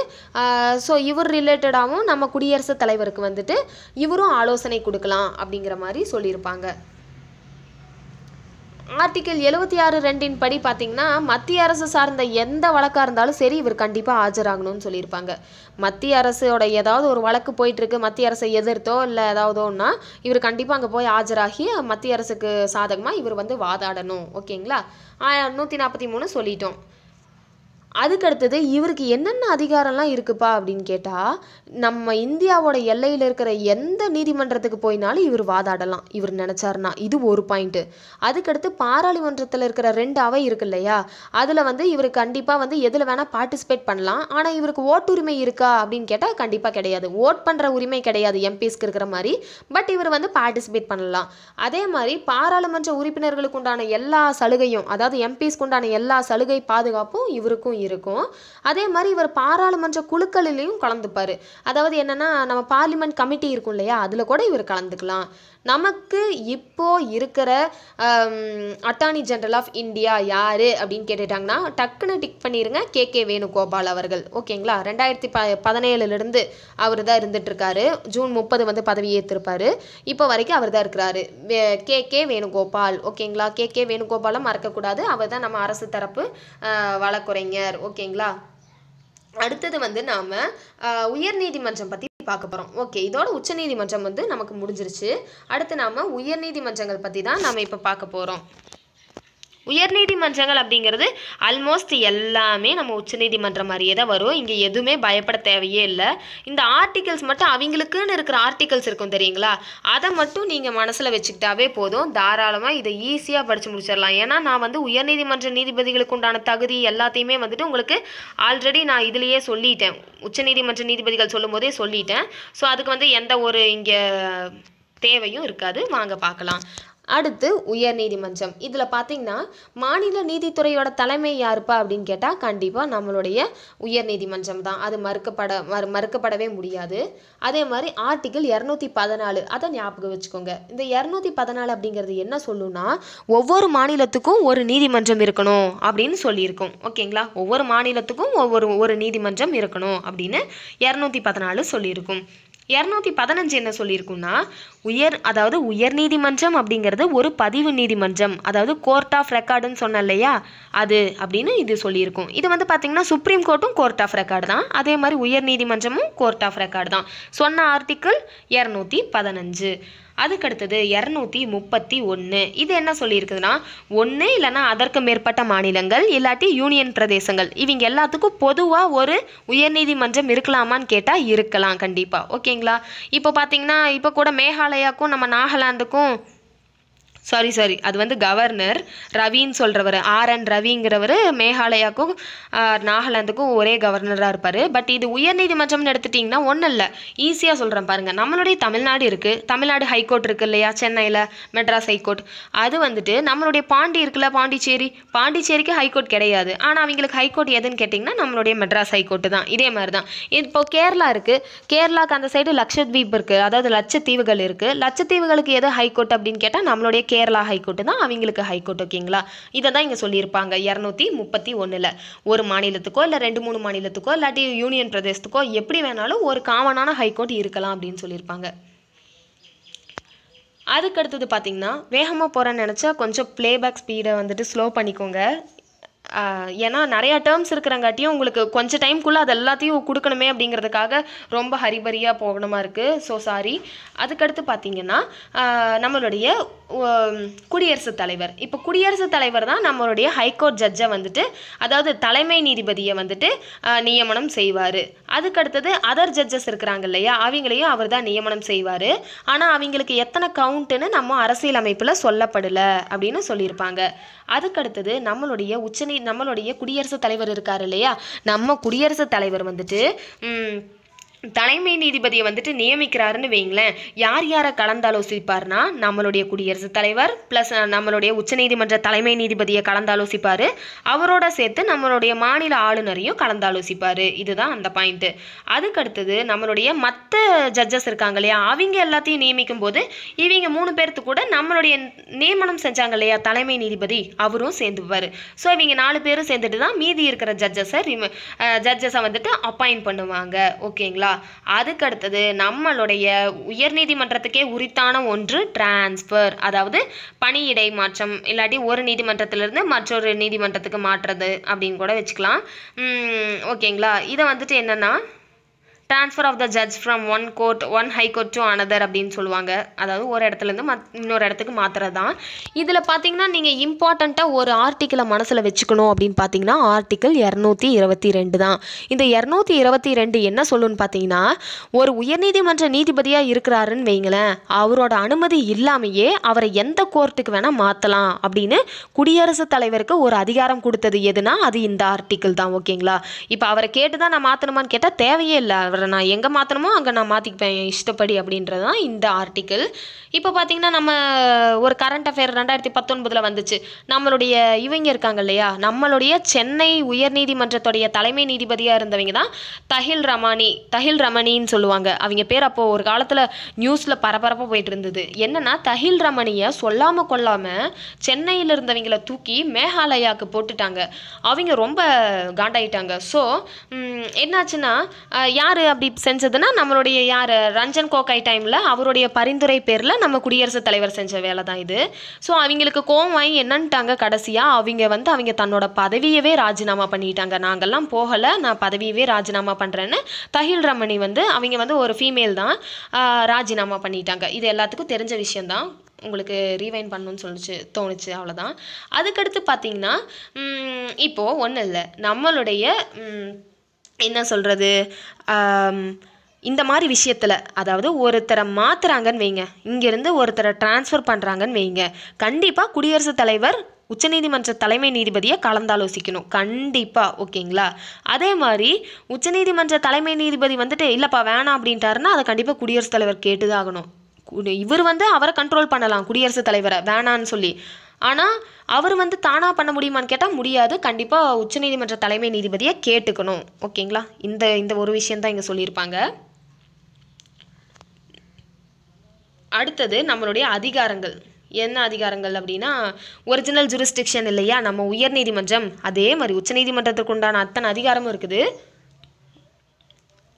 சோ இவர் ரிலேட்டடாவும் நம்ம குடியரசு தலைவருக்கு வந்துட்டு இவரும் ஆலோசனை கொடுக்கலாம் அப்படிங்கற மாதிரி சொல்லி இருப்பாங்க ஆர்டிகல் 76(2) இன் படி பாத்தீங்கன்னா மத்திய அரசு சார்ந்த எந்த வழக்கா இருந்தாலும் சரி இவர் கண்டிப்பா ஆஜராகணும்னு சொல்லி இருப்பாங்க மத்திய அரசோட ஏதாவது ஒரு வழக்கு போயிட்டு இருக்கு மத்திய அரசை எதிர்த்தோ இல்ல ஏதாவதுன்னா இவர் கண்டிப்பா அங்க போய் ஆஜராகி மத்திய அரசுக்கு சாதகமா இவர் வந்து வாதாடணும் ஓகேங்களா 143 சொல்லிட்டோம் அதுக்கு அடுத்து இவருக்கு என்னென்ன அதிகாரம்லாம் இருக்குப்பா அப்படினு கேட்டா நம்ம இந்தியாவோட எல்லையில இருக்கிற எந்த நீதிமன்றத்துக்கு போய்னாலும் இவர் வாதாடலாம் இவர் நினைச்சார்னா இது ஒரு பாயிண்ட் அதுக்கு அடுத்து பாராளுமன்றத்துல இருக்கிற 2 அவை இருக்குல்லையா அதுல வந்து இவர் கண்டிப்பா வந்து எதுல வேணா பார்ட்டிசிபேட் பண்ணலாம் ஆனா இவருக்கு ஓட்டு உரிமை இருக்கா அப்படினு கேட்டா கண்டிப்பா கிடையாது ஓட் பண்ற உரிமை கிடையாது எம்பிஸ்க்கு இருக்கிற மாதிரி பட் இவர் வந்து பார்ட்டிசிபேட் பண்ணலாம் அதே மாதிரி பாராளுமன்ற உறுப்பினர்களுக்கு உண்டான எல்லா சலுகையும் அதாவது எம்பிஸ்க்கு உண்டான எல்லா சலுகை பாதுகாப்பும் இவருக்கும் இருக்கும். அதே மாதிரி இவர் பாராளுமன்ற குழுக்களிலையும் கலந்துப்பார். அதாவது என்னன்னா நம்ம பார்லிமெண்ட் கமிட்டி இருக்கும் இல்லையா, அதில் கூட இவர் கலந்துக்கலாம். நமக்கு இப்போ இருக்கிற அட்டார்னி ஜெனரல் ஆஃப் இந்தியா யார் அப்படின்னு கேட்டுட்டாங்கன்னா டக்குன்னு டிக் பண்ணிடுங்க, கே வேணுகோபால் அவர்கள். ஓகேங்களா, 2017லேருந்து அவர் தான் இருந்துட்டுருக்காரு. ஜூன் 30 வந்து பதவியேற்றிருப்பார். இப்போ வரைக்கும் அவர் தான் இருக்கிறாரு, கே வேணுகோபால். ஓகேங்களா, கே வேணுகோபாலை மறக்கக்கூடாது. அவர் தான் நம்ம அரசு தரப்பு வழக்குரைஞர். ஓகேங்களா, அடுத்தது வந்து நாம் உயர்நீதிமன்றம் பற்றி பார்க்க போகிறோம். ஓகே, இதோட உச்சநீதிமன்றம் வந்து நமக்கு முடிஞ்சிருச்சு. அடுத்து நாம் உயர்நீதிமன்றங்கள் பற்றி தான் நாம் இப்போ பார்க்க போகிறோம். உயர்நீதிமன்றங்கள் அப்படிங்கிறது ஆல்மோஸ்ட் எல்லாமே நம்ம உச்சநீதிமன்றம் மாதிரியே தான் வரும். இங்கே எதுவுமே பயப்பட தேவையே இல்லை. இந்த ஆர்டிகல்ஸ் மட்டும் அவங்களுக்குன்னு இருக்கிற ஆர்டிகல்ஸ் இருக்கும் தெரியுங்களா, அதை மட்டும் நீங்கள் மனசில் வச்சுக்கிட்டாவே போதும், தாராளமாக இதை ஈஸியாக படித்து முடிச்சிடலாம். ஏன்னா நான் வந்து உயர்நீதிமன்ற நீதிபதிகளுக்கு உண்டான தகுதி எல்லாத்தையுமே வந்துட்டு உங்களுக்கு ஆல்ரெடி நான் இதுலேயே சொல்லிட்டேன், உச்சநீதிமன்ற நீதிபதிகள் சொல்லும் போதே சொல்லிட்டேன். ஸோ அதுக்கு வந்து எந்த ஒரு இங்கே தேவையும் இருக்காது. வாங்க பார்க்கலாம். அடுத்து உயர்நீதிமன்றம். இதில் பார்த்திங்கன்னா மாநில நீதித்துறையோட தலைமை யாருப்பா அப்படின்னு கேட்டால் கண்டிப்பாக நம்மளுடைய உயர்நீதிமன்றம் தான். அது மறுக்கப்படவே முடியாது. அதே மாதிரி ஆர்டிகிள் 214, அதை ஞாபகம் வச்சுக்கோங்க. இந்த 214 அப்படிங்கிறது என்ன சொல்லுன்னா, ஒவ்வொரு மாநிலத்துக்கும் ஒரு நீதிமன்றம் இருக்கணும் அப்படின்னு சொல்லியிருக்கோம். ஓகேங்களா, ஒவ்வொரு மாநிலத்துக்கும் ஒரு நீதிமன்றம் இருக்கணும் அப்படின்னு 214 சொல்லியிருக்கும். 215 என்ன சொல்லியிருக்குன்னா, அதாவது உயர்நீதிமன்றம் அப்படிங்கிறது ஒரு பதிவு நீதிமன்றம், அதாவது கோர்ட் ஆஃப் ரெக்கார்டுன்னு சொன்ன இல்லையா, அது அப்படின்னு இது சொல்லியிருக்கும். இது வந்து பார்த்திங்கன்னா சுப்ரீம் கோர்ட்டும் கோர்ட் ஆஃப் ரெக்கார்டு தான், அதே மாதிரி உயர்நீதிமன்றமும் கோர்ட் ஆஃப் ரெக்கார்டு தான். சொன்ன ஆர்டிக்கிள் 215. அதுக்கடுத்தது 231. இது என்ன சொல்லியிருக்குதுன்னா, ஒன்று இல்லைனா அதற்கு மேற்பட்ட மாநிலங்கள் இல்லாட்டி யூனியன் பிரதேசங்கள், இவங்க எல்லாத்துக்கும் பொதுவாக ஒரு உயர்நீதிமன்றம் இருக்கலாமான்னு கேட்டால் இருக்கலாம் கண்டிப்பாக. ஓகேங்களா, இப்போ பார்த்திங்கன்னா இப்போ கூட மேகாலயாவுக்கும் நம்ம நாகாலாந்துக்கும் சாரி அது வந்து கவர்னர் ரவின்னு சொல்கிறவர், RN ரவிங்கிறவர் மேகாலயாவுக்கும் நாகாலாந்துக்கும் ஒரே கவர்னராக இருப்பார். பட் இது உயர்நீதிமன்றம்னு எடுத்துட்டிங்கன்னா ஒன்றும் இல்லை, ஈஸியாக சொல்கிறேன் பாருங்கள். நம்மளுடைய தமிழ்நாடு இருக்குது, தமிழ்நாடு ஹைகோர்ட் இருக்குது இல்லையா, சென்னையில் மெட்ராஸ் ஹைகோர்ட். அது வந்துட்டு நம்மளுடைய பாண்டி இருக்குல்ல, பாண்டிச்சேரிக்கு ஹைகோர்ட் கிடையாது. ஆனால் அவங்களுக்கு ஹைகோர்ட் எதுன்னு கேட்டிங்கன்னா நம்மளுடைய மெட்ராஸ் ஹைகோர்ட்டு தான். இதே மாதிரி தான் இப்போ கேரளா இருக்குது, கேரளாவுக்கு அந்த சைடு லட்சத்தீப் இருக்குது, அதாவது லட்சத்தீவுகள் இருக்குது. லட்சத்தீவுகளுக்கு எது ஹைகோர்ட் அப்படின்னு கேட்டால் நம்மளுடைய கேரளா ஹைகோர்ட் தான், அவங்களுக்கு ஹைகோர்ட். ஓகேங்களா, இதை தான் இங்கே சொல்லியிருப்பாங்க 231. ஒரு மாநிலத்துக்கோ இல்லை 2-3 மாநிலத்துக்கோ இல்லாட்டி யூனியன் பிரதேசத்துக்கோ எப்படி வேணாலும் ஒரு காமனான ஹைகோர்ட் இருக்கலாம் அப்படின்னு சொல்லியிருப்பாங்க. அதுக்கடுத்தது பார்த்தீங்கன்னா, வேகமாக போகிறேன்னு நினச்சா கொஞ்சம் பிளேபேக் ஸ்பீடை வந்துட்டு ஸ்லோ பண்ணிக்கோங்க. ஏன்னா நிறையா டேர்ம்ஸ் இருக்கிறங்காட்டியும் உங்களுக்கு கொஞ்சம் டைம்குள்ளே அது எல்லாத்தையும் கொடுக்கணுமே அப்படிங்கிறதுக்காக ரொம்ப ஹரிபரியாக போகணுமா இருக்குது. So sorry. அதுக்கடுத்து பார்த்திங்கன்னா நம்மளுடைய குடியரசுத் தலைவர். இப்போ குடியரசுத் தலைவர் தான் நம்மளுடைய ஹைகோர்ட் ஜட்ஜை வந்துட்டு, அதாவது தலைமை நீதிபதியை வந்துட்டு நியமனம் செய்வார். அதுக்கடுத்தது அதர் ஜட்ஜஸ் இருக்கிறாங்க இல்லையா, அவங்களையும் அவர் தான் நியமனம் செய்வார். ஆனால் அவங்களுக்கு எத்தனை கவுண்ட்டுன்னு நம்ம அரசியலமைப்பில் சொல்லப்படலை அப்படின்னு சொல்லியிருப்பாங்க. அதுக்கடுத்தது நம்மளுடைய நம்மளுடைய குடியரசுத் தலைவர் இருக்கார் இல்லையா, நம்ம குடியரசுத் தலைவர் வந்துட்டு தலைமை நீதிபதியை வந்துட்டு நியமிக்கிறாருன்னு வைங்களேன். யாரை கலந்தாலோசிப்பார்னா நம்மளுடைய குடியரசுத் தலைவர் ப்ளஸ் நம்மளுடைய உச்சநீதிமன்ற தலைமை நீதிபதியை கலந்தாலோசிப்பார். அவரோட சேர்த்து நம்மளுடைய மாநில ஆளுநரையும் கலந்தாலோசிப்பார். இதுதான் அந்த பாயிண்ட்டு. அதுக்கடுத்தது நம்மளுடைய மற்ற ஜட்ஜஸ் இருக்காங்க இல்லையா, அவங்க எல்லாத்தையும் நியமிக்கும் போது இவங்க 3 பேர்த்து கூட நம்மளுடைய நியமனம் செஞ்சாங்க இல்லையா தலைமை நீதிபதி, அவரும் சேர்ந்துப்பார். ஸோ இவங்க 4 பேரும் சேர்ந்துட்டு தான் மீதி இருக்கிற ஜட்ஜஸை வந்துட்டு அப்பாயிண்ட் பண்ணுவாங்க. ஓகேங்களா, அதுக்கடுத்தது நம்மளுடைய உயர்நீதிமன்றத்துக்கே உரித்தான ஒன்று டிரான்ஸ்பர், அதாவது பணியிடை மாற்றம், இல்லாட்டி ஒரு நீதிமன்றத்திலிருந்து மற்றொரு நீதிமன்றத்துக்கு மாற்றுறது அப்படின்னு கூட வச்சுக்கலாம். ஓகேங்களா, இதை வந்துட்டு என்னன்னா transfer of the judge from one high court to another அப்படின்னு சொல்லுவாங்க, அதாவது ஒரு இடத்துலேருந்து இன்னொரு இடத்துக்கு மாற்றுறது தான். இதில் பார்த்தீங்கன்னா நீங்கள் இம்பார்ட்டண்ட்டாக ஒரு ஆர்டிக்கிளை மனசில் வச்சுக்கணும் அப்படின்னு பார்த்தீங்கன்னா ஆர்டிக்கிள் 222 தான். இந்த 222 என்ன சொல்லுன்னு பார்த்தீங்கன்னா, ஒரு உயர்நீதிமன்ற நீதிபதியாக இருக்கிறாருன்னு வைங்களேன், அவரோட அனுமதி இல்லாமையே அவரை எந்த கோர்ட்டுக்கு வேணால் மாற்றலாம் அப்படின்னு குடியரசுத் தலைவருக்கு ஒரு அதிகாரம் கொடுத்தது எதுனா அது இந்த ஆர்டிக்கிள் தான். ஓகேங்களா, இப்போ அவரை கேட்டு தான் நான் மாற்றணுமான்னு கேட்டால் தேவையே இல்லை. சொல்கிறேன், நான் எங்கே மாற்றணுமோ அங்கே நான் மாற்றிக்குப்பேன் இஷ்டப்படி அப்படின்றது தான் இந்த ஆர்டிக்கிள். இப்போ பார்த்திங்கன்னா நம்ம ஒரு கரண்ட் அஃபேர் 2019 வந்துச்சு. நம்மளுடைய இவங்க இருக்காங்க இல்லையா, நம்மளுடைய சென்னை உயர்நீதிமன்றத்துடைய தலைமை நீதிபதியாக இருந்தவங்க தான் தஹில் ரமணின்னு சொல்லுவாங்க. அவங்க பேர் அப்போது ஒரு காலத்தில் நியூஸில் பரபரப்பாக போயிட்டு இருந்தது. என்னென்னா தஹில் ரமணியை சொல்லாமல் கொள்ளாமல் சென்னையில் இருந்தவங்களை தூக்கி மேகாலயாவுக்கு போட்டுட்டாங்க. அவங்க ரொம்ப காண்டாயிட்டாங்க. ஸோ என்னாச்சுன்னா யார் அப்படி செஞ்சதுன்னா நம்மளுடைய யார் ரஞ்சன் கோகாய் டைமில் அவருடைய பரிந்துரை பேரில் நம்ம குடியரசுத் தலைவர் செஞ்ச வேலை தான் இது. ஸோ அவங்களுக்கு கோவம் வாங்கி என்னன்ட்டாங்க, கடைசியாக அவங்க தன்னோட பதவியவே ராஜினாமா பண்ணிட்டாங்க. நாங்கள்லாம் போகலை, நான் பதவியவே ராஜினாமா பண்ணுறேன்னு தஹில் ரமணி அவங்க ஒரு ஃபீமேல் தான் ராஜினாமா பண்ணிட்டாங்க. இது எல்லாத்துக்கும் தெரிஞ்ச விஷயந்தான், உங்களுக்கு ரீவைண்ட் பண்ணணும்னு தோணுச்சு அவ்வளோதான். அதுக்கடுத்து பார்த்திங்கன்னா இப்போது ஒன்றும் இல்லை, நம்மளுடைய என்ன சொல்கிறது இந்த மாதிரி விஷயத்தில், அதாவது ஒருத்தரை மாற்றுறாங்கன்னு வைங்க, இங்கேருந்து ஒருத்தரை டிரான்ஸ்ஃபர் பண்ணுறாங்கன்னு வைங்க, கண்டிப்பாக குடியரசுத் தலைவர் உச்சநீதிமன்ற தலைமை நீதிபதியை கலந்தாலோசிக்கணும் கண்டிப்பாக, ஓகேங்களா? அதே மாதிரி உச்சநீதிமன்ற தலைமை நீதிபதி இல்லைப்பா வேணாம் அப்படின்ட்டாருன்னா அதை கண்டிப்பாக குடியரசுத் தலைவர் கேட்டுதான் ஆகணும். இவர் அவரை கண்ட்ரோல் பண்ணலாம் குடியரசுத் தலைவரை வேணான்னு சொல்லி, ஆனால் அவர் தானாக பண்ண முடியுமான்னு கேட்டால் முடியாது, கண்டிப்பாக உச்சநீதிமன்ற தலைமை நீதிபதியை கேட்டுக்கணும், ஓகேங்களா? இந்த இந்த ஒரு விஷயந்தான் இங்கே சொல்லியிருப்பாங்க. அடுத்தது நம்மளுடைய அதிகாரங்கள். என்ன அதிகாரங்கள் அப்படின்னா ஒரிஜினல் ஜூரிஸ்டிக்ஷன் இல்லையா நம்ம உயர்நீதிமன்றம், அதே மாதிரி உச்சநீதிமன்றத்துக்கு உண்டான அத்தனை அதிகாரமும் இருக்குது.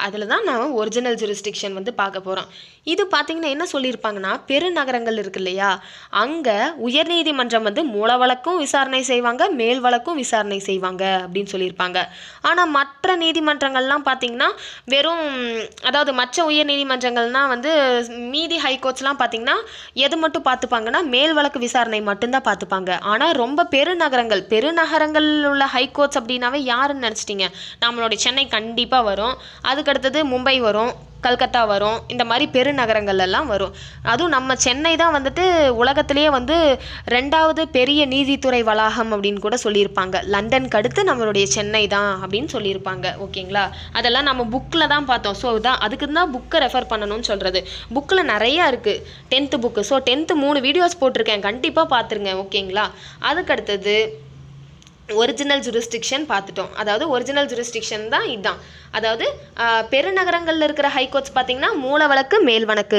அதில் தான் நாம் ஒரிஜினல் ஜூரிஸ்டிக்ஷன் பார்க்க போகிறோம். இது பார்த்திங்கன்னா என்ன சொல்லியிருப்பாங்கன்னா பெருநகரங்கள் இருக்கு இல்லையா, அங்கே உயர்நீதிமன்றம் மூல வழக்கும் விசாரணை செய்வாங்க, மேல் வழக்கும் விசாரணை செய்வாங்க அப்படின்னு சொல்லியிருப்பாங்க. ஆனால் மற்ற நீதிமன்றங்கள்லாம் பார்த்திங்கன்னா வெறும் அதாவது மற்ற உயர்நீதிமன்றங்கள்னால் மீதி ஹைகோர்ட்ஸ்லாம் பார்த்திங்கன்னா எது மட்டும் பார்த்துப்பாங்கன்னா மேல் வழக்கு விசாரணை மட்டும்தான் பார்த்துப்பாங்க. ஆனால் ரொம்ப பெருநகரங்கள் உள்ள ஹைகோர்ட்ஸ் அப்படின்னாவே யாருன்னு நினச்சிட்டிங்க, நம்மளுடைய சென்னை கண்டிப்பாக வரும், அதுக்கு அடுத்தது மும்பை வரும், கல்கத்தா வரும், இந்த மாதிரி பெருநகரங்கள் எல்லாம் வரும். அதுவும் நம்ம சென்னை தான் உலகத்திலேயே 2வது பெரிய நீதித்துறை வளாகம் அப்படின்னு கூட சொல்லியிருப்பாங்க. லண்டனுக்கு அடுத்து நம்மளுடைய சென்னை தான் அப்படின்னு சொல்லியிருப்பாங்க, ஓகேங்களா? அதெல்லாம் நம்ம புக்கில் தான் பார்த்தோம். ஸோ இதான் அதுக்கு தான் புக்கை ரெஃபர் பண்ணணும்னு சொல்கிறது. புக்கில் நிறையா இருக்குது, 10th book. So 10th 3 videos போட்டிருக்கேன், கண்டிப்பாக பார்த்துருங்க, ஓகேங்களா? அதுக்கடுத்தது ஒரிஜினல் ஜூரிஸ்டிக்ஷன் பார்த்துட்டோம். அதாவது ஒரிஜினல் ஜூரிஸ்டிக்ஷன் தான் இதுதான். அதாவது பெருநகரங்களில் இருக்கிற ஹைகோர்ட்ஸ் பார்த்திங்கன்னா மூல வழக்கு மேல் வழக்கு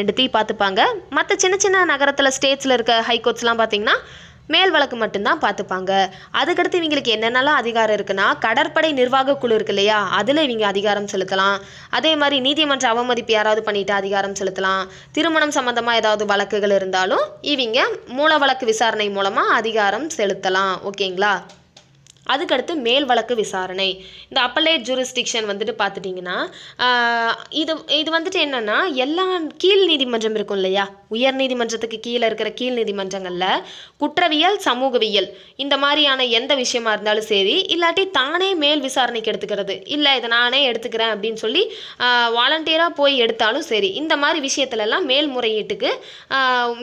2த்தையும் பார்த்துப்பாங்க. மற்ற சின்ன நகரத்தில் ஸ்டேட்ஸில் இருக்க ஹைகோர்ட்ஸ்லாம் பார்த்திங்கன்னா மேல் வழக்கு மட்டும்தான் பார்த்துப்பாங்க. அதுக்கடுத்து இவங்களுக்கு என்னென்னலாம் அதிகாரம் இருக்குன்னா கடற்படை நிர்வாக குழு இருக்கு இல்லையா, அதில் இவங்க அதிகாரம் செலுத்தலாம். அதே மாதிரி நீதிமன்ற அவமதிப்பு யாராவது பண்ணிட்டு அதிகாரம் செலுத்தலாம். திருமணம் சம்பந்தமாக ஏதாவது வழக்குகள் இருந்தாலும் இவங்க மூல வழக்கு விசாரணை மூலமாக அதிகாரம் செலுத்தலாம், ஓகேங்களா? அதுக்கடுத்து மேல் வழக்கு விசாரணை. இந்த அப்பலேட் ஜூரிஸ்டிக்ஷன் பார்த்துட்டிங்கன்னா இது என்னென்னா எல்லா கீழ் நீதிமன்றம் இருக்கும் இல்லையா, உயர் நீதிமன்றத்துக்கு கீழே இருக்கிற கீழ் நீதிமன்றங்களில் குற்றவியல் சமூகவியல் இந்த மாதிரியான எந்த விஷயமா இருந்தாலும் சரி, இல்லாட்டி தானே மேல் விசாரணைக்கு எடுத்துக்கிறது, இல்லை இதை நானே எடுத்துக்கிறேன் அப்படின்னு சொல்லி வாலண்டியராக போய் எடுத்தாலும் சரி, இந்த மாதிரி விஷயத்துலலாம்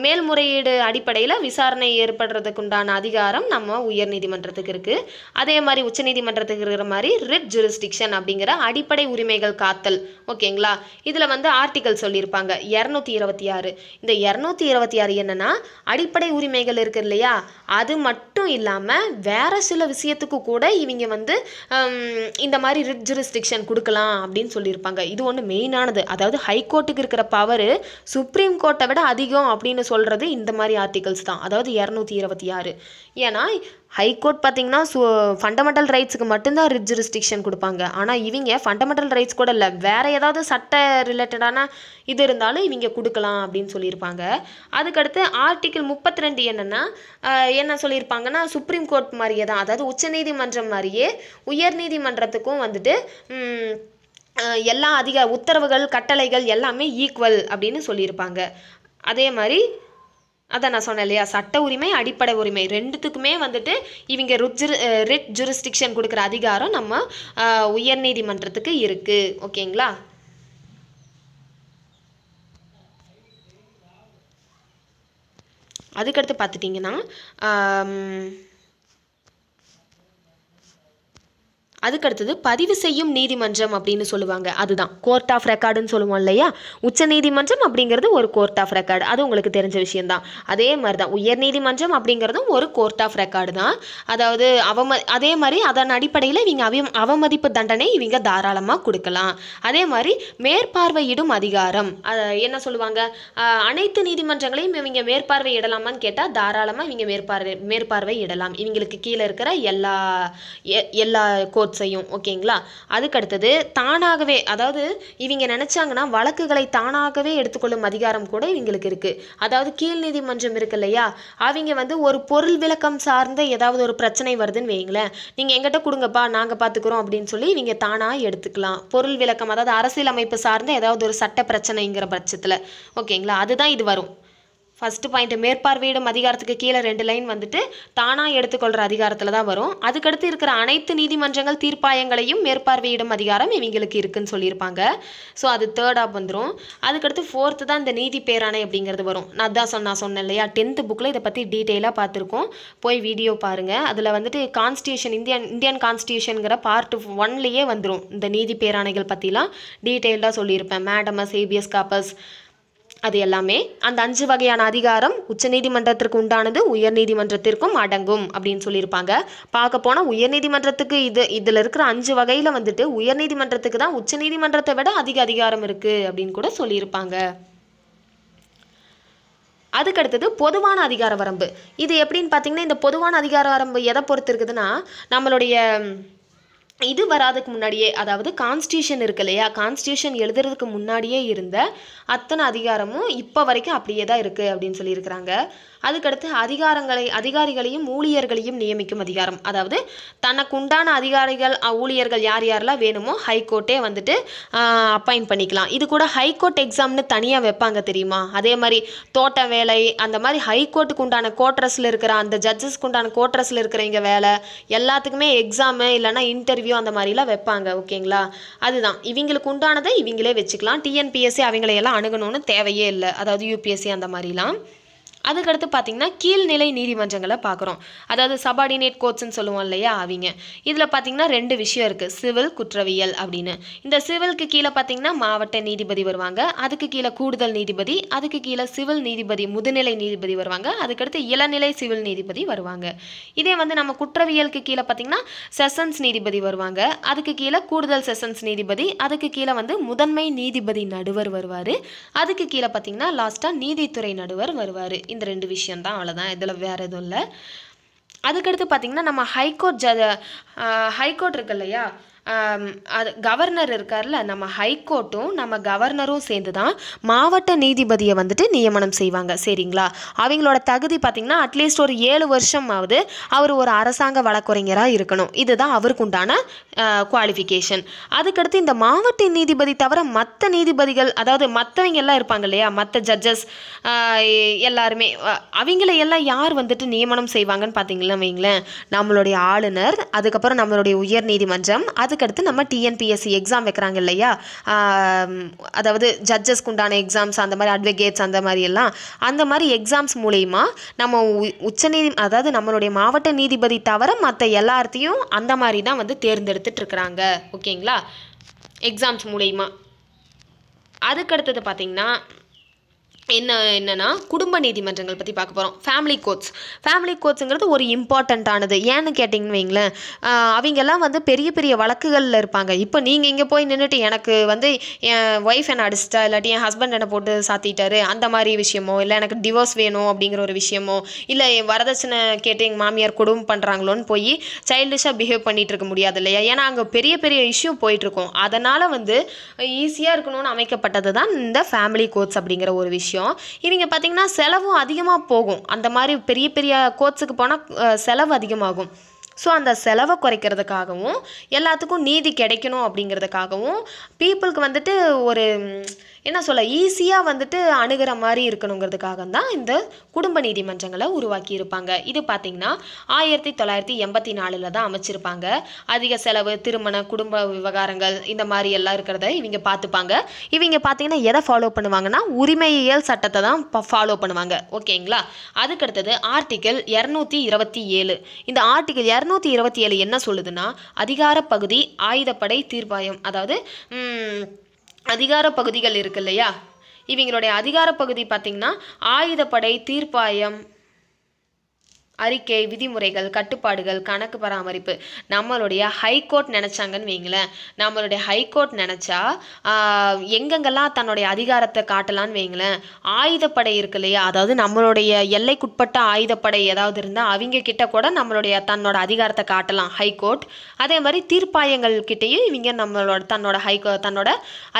மேல்முறையீடு அடிப்படையில் விசாரணை ஏற்படுறதுக்குண்டான அதிகாரம் நம்ம உயர் நீதிமன்றத்துக்கு இருக்குது. அதே மாதிரி உச்சநீதிமன்றத்துக்கு இருக்கிற மாதிரி ரிட் ஜூரிஸ்டிக்ஷன் அப்படிங்கிற அடிப்படை உரிமைகள் காத்தல், ஓகேங்களா? இதில் ஆர்டிகல் சொல்லியிருப்பாங்க 226. இந்த 226 என்னன்னா அடிப்படை உரிமைகள் இருக்கு இல்லையா, அது மட்டும் இல்லாமல் வேற சில விஷயத்துக்கு கூட இவங்க இந்த மாதிரி ரிட் ஜூரிஸ்டிக்ஷன் கொடுக்கலாம் அப்படின்னு சொல்லியிருப்பாங்க. இது ஒன்று மெயினானது. அதாவது ஹைகோர்ட்டுக்கு இருக்கிற பவர் சுப்ரீம் கோர்ட்டை விட அதிகம் அப்படின்னு சொல்றது இந்த மாதிரி ஆர்டிகல்ஸ் தான். அதாவது 226. ஏன்னா ஹைகோர்ட் பார்த்திங்கன்னா ஃபண்டமெண்டல் ரைட்ஸுக்கு மட்டும்தான் ரிட் ஜூரிஸ்டிக்ஷன் கொடுப்பாங்க. ஆனால் இவங்க ஃபண்டமெண்டல் ரைட்ஸ் கூட இல்லை, வேறு ஏதாவது சட்ட ரிலேட்டடான இது இருந்தாலும் இவங்க கொடுக்கலாம் அப்படின்னு சொல்லியிருப்பாங்க. அதுக்கடுத்து ஆர்டிகிள் 32 என்ன சொல்லியிருப்பாங்கன்னா சுப்ரீம் கோர்ட் மாதிரியே தான், அதாவது உச்சநீதிமன்றம் மாதிரியே உயர்நீதிமன்றத்துக்கும் எல்லா உத்தரவுகள் கட்டளைகள் எல்லாமே ஈக்குவல் அப்படின்னு சொல்லியிருப்பாங்க. அதே மாதிரி அதான் நான் சொன்னேன் இல்லையா, சட்ட உரிமை அடிப்படை உரிமை 2த்துக்குமே இவங்க ரிட் ஜூரிஸ்டிக்ஷன் கொடுக்குற அதிகாரம் நம்ம உயர்நீதிமன்றத்துக்கு இருக்குது, ஓகேங்களா? அதுக்கடுத்து பார்த்துட்டிங்கன்னா அதுக்கடுத்து பதிவு செய்யும் நீதிமன்றம் அப்படினு சொல்லுவாங்க. அதுதான் கோர்ட் ஆஃப் ரெக்கார்ட்னு சொல்லுவோம் இல்லையா. உச்ச நீதிமன்றம் அப்படிங்கிறது ஒரு கோர்ட் ஆஃப் ரெக்கார்ட், அது உங்களுக்கு தெரிஞ்ச விஷயம் தான். அதே மாதிரி தான் உயர் நீதிமன்றம் அப்படிங்கிறதும் ஒரு கோர்ட் ஆஃப் ரெக்கார்டு தான். அதாவது அதே மாதிரி அதன் அடிப்படையில் இவங்க அவமதிப்பு தண்டனை இவங்க தாராளமாக கொடுக்கலாம். அதே மாதிரி மேற்பார்வையிடும் அதிகாரம் என்ன சொல்லுவாங்க, அனைத்து நீதிமன்றங்களையும் இவங்க மேற்பார்வையிடலாமான்னு கேட்டால் தாராளமாக இவங்க மேற்பார்வையிடலாம், இவங்களுக்கு கீழே இருக்கிற எல்லா கோர்ட்ஸையும். ஓகேங்களா. அதுக்கடுத்தது தானாகவே, அதாவது இவங்க நினச்சாங்கன்னா வழக்குகளை தானாகவே எடுத்துக்கொள்ளும் அதிகாரம் கூட இவங்களுக்கு இருக்குது. அதாவது கீழ் நீதிமன்றம் இருக்கு இல்லையா, அவங்க ஒரு பொருள் விளக்கம் சார்ந்த ஏதாவது ஒரு பிரச்சனை வருதுன்னு வைங்களேன், நீங்கள் எங்கிட்ட கொடுங்கப்பா நாங்கள் பார்த்துக்குறோம் அப்படின்னு சொல்லி இவங்க தானாக எடுத்துக்கலாம். பொருள் விளக்கம் அதாவது அரசியலமைப்பு சார்ந்த ஏதாவது ஒரு சட்ட பிரச்சனைங்கிற பட்சத்தில். ஓகேங்களா. அதுதான் இது வரும் ஃபஸ்ட்டு பாயிண்ட். மேற்பார்வையிடும் அதிகாரத்துக்கு கீழே 2 லைன் வந்துட்டு தானாக எடுத்துக்கொள்கிற அதிகாரத்தில் தான் வரும். அதுக்கடுத்து இருக்கிற அனைத்து நீதிமன்றங்கள் தீர்ப்பாயங்களையும் மேற்பார்வையிடும் அதிகாரம் இவங்களுக்கு இருக்குதுன்னு சொல்லியிருப்பாங்க. ஸோ அது 3rd வந்துடும். அதுக்கடுத்து 4th தான் இந்த நீதி பேராணை அப்படிங்கிறது வரும். நான் சொன்னேன் இல்லையா, 10th புக்கில் இதை பற்றி டீட்டெயிலாக பார்த்துருக்கோம், போய் வீடியோ பாருங்கள். அதில் வந்துட்டு கான்ஸ்டியூஷன் இந்தியன் கான்ஸ்டியூஷனுங்கிற பார்ட் 1லேயே வந்துடும். இந்த நீதி பேராணைகள் பற்றிலாம் டீட்டெயில்டாக சொல்லியிருப்பேன். மேடமஸ், ஹேபியஸ் கார்பஸ், அது எல்லாமே அந்த 5 வகையான அதிகாரம் உச்சநீதிமன்றத்திற்கு உண்டானது உயர் நீதிமன்றத்திற்கும் அடங்கும் அப்படின்னு சொல்லியிருப்பாங்க. பார்க்க போனால் உயர்நீதிமன்றத்துக்கு இதில் இருக்கிற 5 வகையில் வந்துட்டு உயர்நீதிமன்றத்துக்கு தான் உச்சநீதிமன்றத்தை விட அதிக அதிகாரம் இருக்குது அப்படின்னு கூட சொல்லியிருப்பாங்க. அதுக்கடுத்தது பொதுவான அதிகார வரம்பு. இது எப்படின்னு பார்த்தீங்கன்னா, இந்த பொதுவான அதிகார வரம்பு எதை பொறுத்து இருக்குதுன்னா, நம்மளுடைய இது வராதுக்கு முன்னாடியே, அதாவது கான்ஸ்டியூஷன் இருக்கு இல்லையா, கான்ஸ்டியூஷன் எழுதுறதுக்கு முன்னாடியே இருந்த அத்தனை அதிகாரமும் இப்போ வரைக்கும் அப்படியே தான் இருக்குது அப்படின்னு சொல்லியிருக்கிறாங்க. அதுக்கடுத்து அதிகாரிகளையும் ஊழியர்களையும் நியமிக்கும் அதிகாரம். அதாவது தனக்கு உண்டான அதிகாரிகள் ஊழியர்கள் யாரெல்லாம் வேணுமோ ஹைகோர்ட்டே வந்துட்டு அப்பாயிண்ட் பண்ணிக்கலாம். இது கூட ஹைகோர்ட் எக்ஸாம்னு தனியாக வைப்பாங்க தெரியுமா. அதே மாதிரி தோட்ட வேலை, அந்த மாதிரி ஹைகோர்ட்டுக்கு உண்டான கோட்ரஸில் இருக்கிற அந்த ஜட்ஜஸ்க்கு உண்டான கோட்ரஸில் இருக்கிறவங்க வேலை எல்லாத்துக்குமே எக்ஸாமு இல்லைன்னா இன்டர்வியூ அந்த மாதிரிலாம் வைப்பாங்க. ஓகேங்களா. அதுதான் இவங்களுக்கு உண்டானதை இவங்களே வச்சுக்கலாம். டிஎன்பிஎஸ்சி அவங்களையெல்லாம் அணுகணும்னு தேவையே இல்லை, அதாவது யூபிஎஸ்சி அந்த மாதிரிலாம். அதுக்கடுத்து பார்த்தீங்கன்னா கீழ்நிலை நீதிமன்றங்களை பார்க்குறோம். அதாவது சபார்டினேட் கோர்ட்ஸ்ன்னு சொல்லுவோம் இல்லையா, அவங்க இதில் பார்த்தீங்கன்னா 2 விஷயம் இருக்குது, சிவில், குற்றவியல் அப்படின்னு. இந்த சிவிலுக்கு கீழே பார்த்தீங்கன்னா மாவட்ட நீதிபதி வருவாங்க, அதுக்கு கீழே கூடுதல் நீதிபதி, அதுக்கு கீழே சிவில் நீதிபதி முதுநிலை நீதிபதி வருவாங்க, அதுக்கடுத்து இளநிலை சிவில் நீதிபதி வருவாங்க. இதே வந்து நம்ம குற்றவியலுக்கு கீழே பார்த்தீங்கன்னா செஷன்ஸ் நீதிபதி வருவாங்க, அதுக்கு கீழே கூடுதல் செஷன்ஸ் நீதிபதி, அதுக்கு கீழே வந்து முதன்மை நீதிபதி நடுவர் வருவார், அதுக்கு கீழே பார்த்தீங்கன்னா லாஸ்ட்டாக நீதித்துறை நடுவர் வருவார். இந்த 2 விஷயம் தான், அவ்வளோதான், இதில் வேறு எதுவும் இல்லை. அதுக்கடுத்து பார்த்திங்கன்னா நம்ம ஹைகோர்ட் இருக்கு இல்லையா, அது கவர்னர் இருக்கார்ல, நம்ம ஹைகோர்ட்டும் நம்ம கவர்னரும் சேர்ந்து தான் மாவட்ட நீதிபதியை வந்துட்டு நியமனம் செய்வாங்க. சரிங்களா. அவங்களோட தகுதி பார்த்திங்கன்னா அட்லீஸ்ட் ஒரு 7 வருஷமாவது அவர் ஒரு அரசாங்க வழக்குரைஞராக இருக்கணும். இதுதான் அவருக்கு உண்டான குவாலிஃபிகேஷன். அதுக்கடுத்து இந்த மாவட்ட நீதிபதி தவிர மற்ற நீதிபதிகள், அதாவது மற்றவங்க எல்லாம் இருப்பாங்க இல்லையா, மற்ற ஜட்ஜஸ் எல்லாருமே, அவங்களையெல்லாம் யார் வந்துட்டு நியமனம் செய்வாங்கன்னு பார்த்தீங்களா வைங்களேன், நம்மளுடைய ஆளுநர், அதுக்கப்புறம் நம்மளுடைய உயர் நீதிமன்றம், அதுக்கடுத்து நம்ம டிஎன்பிஎஸ்சி எக்ஸாம் வைக்கிறாங்க இல்லையா, அதாவது ஜட்ஜஸ்க்கு உண்டான எக்ஸாம்ஸ், அந்த மாதிரி அட்வொகேட்ஸ், அந்த மாதிரி எல்லாம், அந்த மாதிரி எக்ஸாம்ஸ் மூலயமா நம்ம அதாவது நம்மளுடைய மாவட்ட நீதிபதி தவிர மற்ற எல்லாத்தையும் அந்த மாதிரி தான் வந்து தேர்ந்தெடுத்துட்டு இருக்கிறாங்க. ஓகேங்களா, எக்ஸாம்ஸ் மூலயமா. அதுக்கடுத்தது பார்த்திங்கன்னா என்னன்னா குடும்ப நீதிமன்றங்கள் பற்றி பார்க்க போகிறோம். ஃபேமிலி கோர்ட்ஸுங்கிறது ஒரு இம்பார்ட்டண்ட்டானது. ஏன்னு கேட்டிங்கன்னு வைங்களேன், அவங்கெல்லாம் வந்து பெரிய பெரிய வழக்குகளில் இருப்பாங்க. இப்போ நீங்கள் இங்கே போய் நின்றுட்டு எனக்கு வந்து என் ஒய்ஃப் என்னை அடிச்சிட்டா, இல்லாட்டி என் ஹஸ்பண்ட் என்னை போட்டு சாத்திட்டாரு அந்த மாதிரி விஷயமோ, இல்லை எனக்கு டிவோர்ஸ் வேணும் அப்படிங்கிற ஒரு விஷயமோ, இல்லை வரதட்சணை கேட்டு எங்கள் மாமியார் கொடுமை பண்ணுறாங்களோன்னு போய் சைல்டிஷாக பிஹேவ் பண்ணிகிட்டு இருக்க முடியாது இல்லையா. ஏன்னா அங்கே பெரிய பெரிய இஷ்யூ போயிட்டுருக்கோம். அதனால் வந்து ஈஸியாக இருக்கணும்னு அமைக்கப்பட்டது தான் இந்த ஃபேமிலி கோர்ட்ஸ் அப்படிங்கிற ஒரு விஷயம். இவங்க பார்த்தீங்கன்னா செலவும் அதிகமாக போகும். அந்த மாதிரி பெரிய பெரிய கோர்ட்ஸுக்கு போனால் செலவு அதிகமாகும். ஸோ அந்த செலவை குறைக்கிறதுக்காகவும் எல்லாத்துக்கும் நீதி கிடைக்கணும் அப்படிங்கிறதுக்காகவும் பீப்புளுக்கு வந்துட்டு ஒரு என்ன சொல்ல ஈஸியாக வந்துட்டு அணுகிற மாதிரி இருக்கணுங்கிறதுக்காக தான் இந்த குடும்ப நீதிமன்றங்களை உருவாக்கி இருப்பாங்க. இது பார்த்திங்கன்னா 1984 தான் அமைச்சிருப்பாங்க. அதிக செலவு, திருமண குடும்ப விவகாரங்கள் இந்த மாதிரி எல்லாம் இருக்கிறத இவங்க பார்த்துப்பாங்க. இவங்க பார்த்திங்கன்னா எதை ஃபாலோ பண்ணுவாங்கன்னா உரிமையியல் சட்டத்தை தான் ஃபாலோ பண்ணுவாங்க. ஓகேங்களா. அதுக்கடுத்தது ஆர்டிக்கிள் 227. இந்த ஆர்டிக்கிள் 627 என்ன சொல்லுதுன்னா அதிகார பகுதி ஆயுதப்படை தீர்ப்பாயம் அதாவது அதிகார பகுதிகள் இருக்கு இல்லையா இவங்களுடைய அதிகார பகுதி பாத்தீங்கன்னா ஆயுதப்படை தீர்ப்பாயம் அறிக்கை விதிமுறைகள் கட்டுப்பாடுகள் கணக்கு பராமரிப்பு நம்மளுடைய ஹை கோர்ட் நினைச்சாங்கன்னு வைங்களேன் நம்மளுடைய ஹை கோர்ட் நினைச்சா எங்கெங்கெல்லாம் தன்னுடைய அதிகாரத்தை காட்டலாம்னு வைங்களேன் ஆயுதப்படை இருக்குலையா அதாவது நம்மளுடைய எல்லைக்குட்பட்ட ஆயுதப்படை ஏதாவது இருந்தா அவங்க கிட்ட கூட நம்மளுடைய தன்னோட அதிகாரத்தை காட்டலாம் ஹை கோர்ட் அதே மாதிரி தீர்ப்பாயங்கள் கிட்டயும் இவங்க நம்மளோட தன்னோட தன்னோட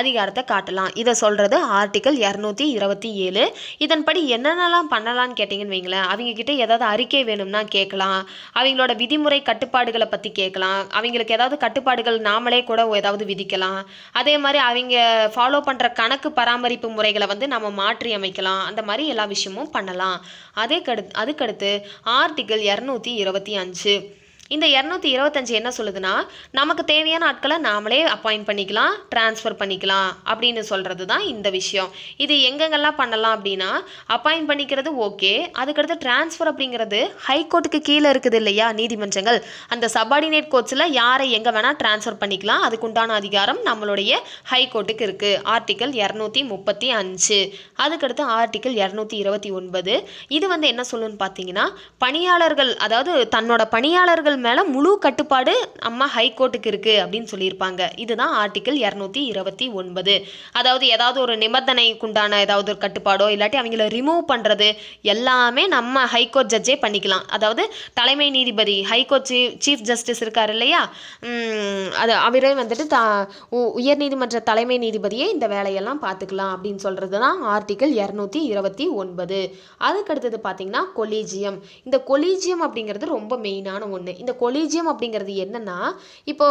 அதிகாரத்தை காட்டலாம் இத சொல்றது ஆர்டிகல் 227 இதன்படி என்னென்னலாம் பண்ணலாம்னு கேட்டிங்கன்னு வைங்களேன் அவங்க கிட்ட ஏதாவது அறிக்கை வேணும்னா கேக்கலாம் அவங்களோட விதிமுறை கட்டுப்பாடுகளை பத்தி கேக்கலாம் அவங்களுக்கு ஏதாவது கட்டுப்பாடுகள் நாமளே கூட ஏதாவது விதிக்கலாம் அதே மாதிரி அவங்க ஃபாலோ பண்ற கணக்கு பராமரிப்பு முறைகளை வந்து நாம மாற்றி அமைக்கலாம் அந்த மாதிரி எல்லா விஷயமும் பண்ணலாம் அதுக்கடுத்து ஆர்டிகல் 225 இந்த 225 என்ன சொல்லுதுன்னா நமக்கு தேவையான ஆட்களை நாமளே அப்பாயிண்ட் பண்ணிக்கலாம் ட்ரான்ஸ்ஃபர் பண்ணிக்கலாம் அப்படினு சொல்றதுதான் இந்த விஷயம் இது எங்கெங்கெல்லாம் பண்ணலாம் அப்படினா அப்பாயிண்ட் பண்ணிக்கிறது ஓகே அதுக்கு அடுத்து ட்ரான்ஸ்ஃபர் அப்படிங்கிறது ஹை கோர்ட்டுக்கு கீழ இருக்குது இல்லையா நீதிமன்றங்கள் அந்த சபார்டினேட் கோர்ட்ஸ்ல யாரை எங்க வேணா ட்ரான்ஸ்ஃபர் பண்ணிக்கலாம் அதுக்கு உண்டான அதிகாரம் நம்மளுடைய ஹை கோர்ட்டுக்கு இருக்கு ஆர்டிகல் 235 அதுக்கு அடுத்து ஆர்டிகல் 229 இது வந்து என்ன சொல்லுன்னு பாத்தீங்கன்னா பணியாளர்கள் அதாவது தன்னோட பணியாளர்கள் மேல முழு கட்டுப்பாடு அம்மா ஹை கோர்ட்டுக்கு இருக்கு அப்படினு சொல்லிருப்பாங்க இதுதான் ஆர்டிகல் 229 அதாவது ஏதாவது ஒரு நிபந்தனைக்குண்டான ஏதாவது ஒரு கட்டுப்பாடோ இல்லாட்டி அவங்களை ரிமூவ் பண்றது எல்லாமே நம்ம ஹை கோர்ட் ஜட்ஜே பண்ணிக்கலாம் அதாவது தலைமை நீதிபதி ஹை கோர்ட் சீஃப் ஜஸ்டிஸ் இருக்கார் இல்லையா அது அவரே வந்துட்டு உயர்நீதிமன்ற தலைமை நீதிபதியே இந்த வேலையெல்லாம் பார்த்துக்கலாம் அப்படினு சொல்றதுதான் ஆர்டிகல் 229 அதுக்கு அடுத்து பாத்தீங்கன்னா கொலீஜியம் இந்த கொலீஜியம் அப்படிங்கிறது ரொம்ப மெயினான ஒண்ணு இந்த கொலீஜியம் அப்படிங்கிறது என்னன்னா இப்போ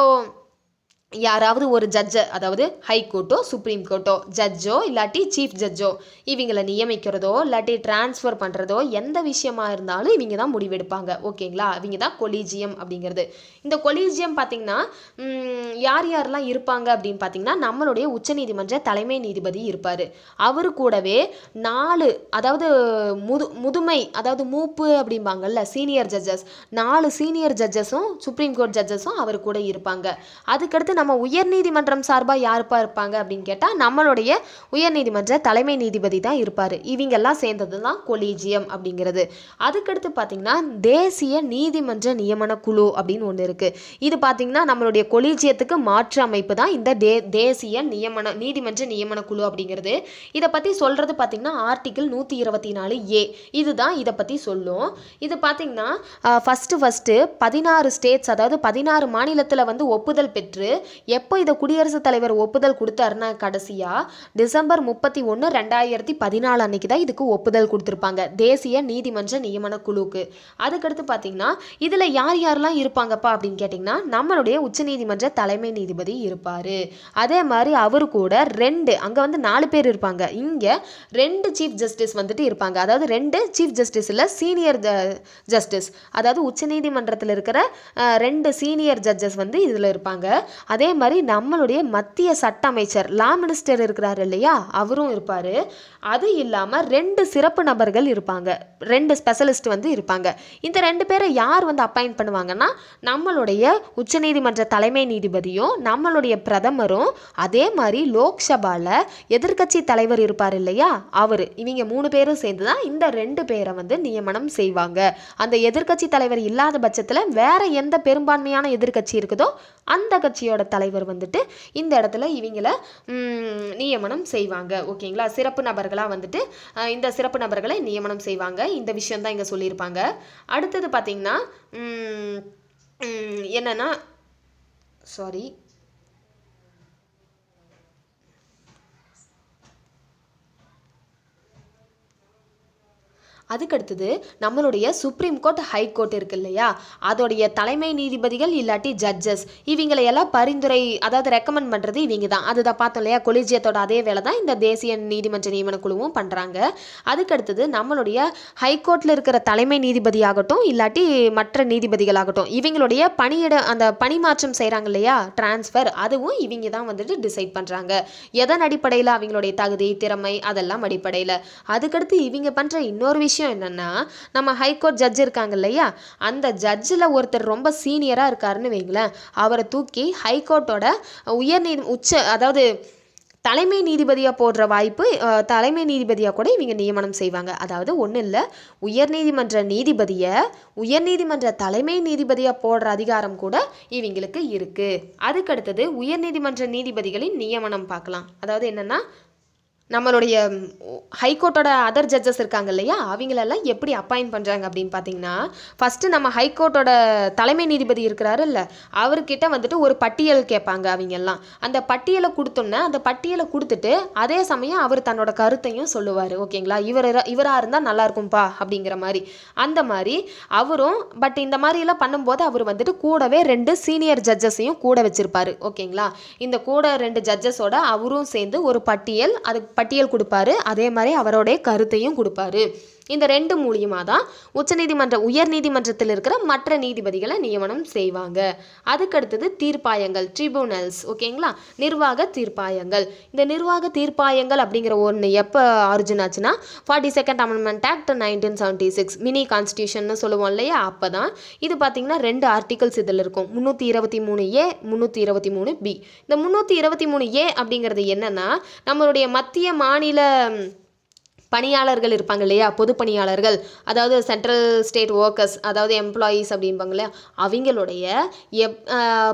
யாராவது ஒரு ஜட்ஜ் அதாவது ஹை கோர்ட்டோ சுப்ரீம் கோர்ட்டோ ஜட்ஜோ இல்லாட்டி சீஃப் ஜட்ஜோ இவங்களை நியமிக்கிறதோ இல்லாட்டி டிரான்ஸ்ஃபர் பண்ணுறதோ எந்த விஷயமா இருந்தாலும் இவங்க தான் முடிவெடுப்பாங்க ஓகேங்களா இவங்க தான் கொலீஜியம் அப்படிங்கிறது இந்த கொலீஜியம் பார்த்தீங்கன்னா யார் யாரெல்லாம் இருப்பாங்க அப்படின்னு பார்த்தீங்கன்னா நம்மளுடைய உச்சநீதிமன்ற தலைமை நீதிபதி இருப்பார் அவரு கூடவே 4 அதாவது முதுமை அதாவது மூப்பு அப்படிம்பாங்கல்ல சீனியர் ஜட்ஜஸ் 4 சீனியர் ஜட்ஜஸும் சுப்ரீம் கோர்ட் ஜட்ஜஸும் அவர் கூட இருப்பாங்க அதுக்கடுத்து நம்ம உயர்நீதிமன்றம் சார்பா யாருப்பா இருப்பாங்க அப்படினு கேட்டா நம்மளுடைய உயர்நீதிமன்ற தலைமை நீதிபதி தான் இருப்பாரு இவங்க எல்லாம் சேர்ந்ததுதான் கொலீஜியம் அப்படிங்கிறது அதுக்கு அடுத்து பாத்தீங்கன்னா தேசிய நீதிமன்ற நியமன குழு அப்படினு ஒன்னு இருக்கு இது பாத்தீங்கன்னா நம்மளுடைய கொலீஜியத்துக்கு மாற்று அமைப்பு தான் இந்த தேசிய நீதிமன்ற நியமன குழு அப்படிங்கிறது இத பத்தி சொல்றது பாத்தீங்கன்னா ஆர்டிகல் 124A இதுதான் இத பத்தி சொல்லும் இது பாத்தீங்கன்னா ஃபர்ஸ்ட் 16 ஸ்டேட்ஸ் அதாவது 16 மாநிலத்துல வந்து ஒப்புதல் பெற்று எப்போ இத குடியரசுத் தலைவர் ஒப்புதல் கொடுத்தாருன்னா கடைசியா டிசம்பர் 31, 2014 அன்னைக்கு தான் இதுக்கு ஒப்புதல் கொடுத்திருப்பாங்க தேசிய நீதிமன்ற நியமன குழுக்கு அதுக்கடுத்து பாத்தீங்கன்னா இதுல யார் யாரெல்லாம் இருப்பாங்கப்பா அப்படின்னு கேட்டீங்கன்னா நம்மளுடைய உச்சநீதிமன்ற தலைமை நீதிபதி இருப்பாரு அதே மாதிரி அவரு கூட 2 அங்க வந்து 4 பேர் இருப்பாங்க இங்க 2 சீஃப் ஜஸ்டிஸ் வந்துட்டு இருப்பாங்க அதாவது 2 சீஃப் ஜஸ்டிஸ்ல சீனியர் ஜஸ்டிஸ் அதாவது உச்சநீதிமன்றத்தில் இருக்கிற 2 சீனியர் ஜட்ஜஸ் வந்து இதுல இருப்பாங்க அதே மாதிரி நம்மளுடைய மத்திய சட்ட அமைச்சர் லா மினிஸ்டர் இருக்கிறார் இல்லையா அவரும் இருப்பாரு அது இல்லாம 2 சிறப்பு நபர்கள் இருப்பாங்க 2 ஸ்பெஷலிஸ்ட் வந்து இருப்பாங்க இந்த 2 பேரை யார் வந்து அப்பாயிண்ட் பண்ணுவாங்கன்னா நம்மளுடைய உச்சநீதிமன்ற தலைமை நீதிபதியும் நம்மளுடைய பிரதமரும் அதே மாதிரி லோக்சபால எதிர்க்கட்சி தலைவர் இருப்பார் இல்லையா அவரு இவங்க 3 பேரும் சேர்ந்துதான் இந்த 2 பேரை வந்து நியமனம் செய்வாங்க அந்த எதிர்க்கட்சி தலைவர் இல்லாத பட்சத்துல வேற எந்த பெரும்பான்மையான எதிர்க்கட்சி இருக்குதோ அந்த கட்சியோட தலைவர் வந்துட்டு இந்த இடத்துல இவங்களை நியமனம் செய்வாங்க ஓகேங்களா சிறப்பு நபர்களா வந்துட்டு இந்த சிறப்பு நபர்களை நியமனம் செய்வாங்க இந்த விஷயம் தான் இங்க சொல்லியிருப்பாங்க அடுத்தது பாத்தீங்கன்னா என்னன்னா சாரி அதுக்கு அடுத்தது நம்மளுடைய சுப்ரீம் கோர்ட் ஹை கோர்ட் இருக்கு இல்லையா அதோடைய தலைமை நீதிபதிகள் இல்லாட்டி ஜட்ஜஸ் இவங்களை எல்லாம் பரிந்துரை அதாவது ரெக்கமெண்ட் பண்றது இவங்க தான் அதுதான் பார்த்தோம் இல்லையா கொலீஜியத்தோட அதே வேலை தான் இந்த தேசிய நீதிமன்ற நியமன குழுவும் பண்றாங்க அதுக்கு அடுத்தது நம்மளுடைய ஹை கோர்ட்ல இருக்கிற தலைமை நீதிபதி ஆகட்டும் இல்லாட்டி மற்ற நீதிபதிகள் ஆகட்டும் இவங்களுடைய பணியிட அந்த பணி மாற்றம் செய்யறாங்க இல்லையா டிரான்ஸ்ஃபர் அதுவும் இவங்க தான் வந்துட்டு டிசைட் பண்றாங்க எதன் அடிப்படையில் அவங்களுடைய தகுதி திறமை அதெல்லாம் அடிப்படையில் அதுக்கடுத்து இவங்க பண்ற இன்னொரு விஷயம் விஷயம் என்னன்னா நம்ம ஹை கோர்ட் ஜட்ஜ் இருக்காங்க இல்லையா அந்த ஜட்ஜ்ல ஒருத்தர் ரொம்ப சீனியரா இருக்காருன்னு வைங்களே அவரை தூக்கி ஹை கோர்ட்டோட உயர்நீதி உச்ச அதாவது தலைமை நீதிபதியா போடுற வாய்ப்பு தலைமை நீதிபதியா கூட இவங்க நியமனம் செய்வாங்க அதாவது ஒண்ணு இல்ல உயர்நீதிமன்ற நீதிபதியை உயர்நீதிமன்ற தலைமை நீதிபதியா போடுற அதிகாரம் கூட இவங்களுக்கு இருக்கு அதுக்கு அடுத்து உயர்நீதிமன்ற நீதிபதிகளின் நியமனம் பார்க்கலாம் அதாவது என்னன்னா நம்மளுடைய ஹை கோர்ட்டோட अदर ஜட்ஜஸ் இருக்காங்க இல்லையா அவங்கள எல்லாம் எப்படி அப்பாயிண்ட் பண்றாங்க அப்படினு பாத்தீங்கன்னா ஃபர்ஸ்ட் நம்ம ஹை கோர்ட்டோட தலைமை நீதிபதி இருக்காரு இல்ல அவர்கிட்ட வந்துட்டு ஒரு பட்டியல் கேட்பாங்க அவங்க எல்லாம் அந்த பட்டியலை கொடுத்தோம்னா அந்த பட்டியலை கொடுத்துட்டு அதே சமயம் அவர் தன்னோட கருத்தையும் சொல்லுவாரு ஓகேங்களா இவரா இருந்தா நல்லா இருக்கும்பா அப்படிங்கற மாதிரி அந்த மாதிரி அவரும் பட் இந்த மாதிரி எல்லாம் பண்ணும்போது அவர் வந்துட்டு கூடவே ரெண்டு சீனியர் ஜட்ஜஸையும் கூட வச்சிருப்பாரு ஓகேங்களா இந்த கூட ரெண்டு ஜட்ஜஸோட அவரும் சேர்ந்து ஒரு பட்டியல் அதுக்கு பட்டியல் கொடுப்பாரு அதே மாதிரி அவரோட கருத்தையும் கொடுப்பாரு இந்த ரெண்டு மூலியமா தான் உச்சநீதிமன்ற உயர்நீதிமன்றத்தில் இருக்கிற மற்ற நீதிபதிகளை நியமனம் செய்வாங்க அதுக்கு அடுத்து தீர்ப்பாயங்கள் ட்ரிபியூனல்ஸ் ஓகேங்களா நிர்வாக தீர்ப்பாயங்கள் இந்த நிர்வாக தீர்ப்பாயங்கள் அப்படிங்கற ஒண்ணு எப்ப ஆரிஜின் ஆச்சுனா 42nd amendment act 1976 மினி கான்ஸ்டிடியூஷன்னு சொல்லுவோம் இல்லையா அப்பதான் இது பாத்தீங்கன்னா ரெண்டு ஆர்டிகல்ஸ் இதல்ல இருக்கும் 323a 323b இந்த 323a அப்படிங்கிறது என்னன்னா நம்மளுடைய மத்திய மாநில பணியாளர்கள் இருப்பாங்க இல்லையா பொது பணியாளர்கள் அதாவது சென்ட்ரல் ஸ்டேட் வர்க்கர்ஸ் அதாவது எம்ப்ளாயீஸ் அப்படிம்பாங்க இல்லையா அவங்களுடைய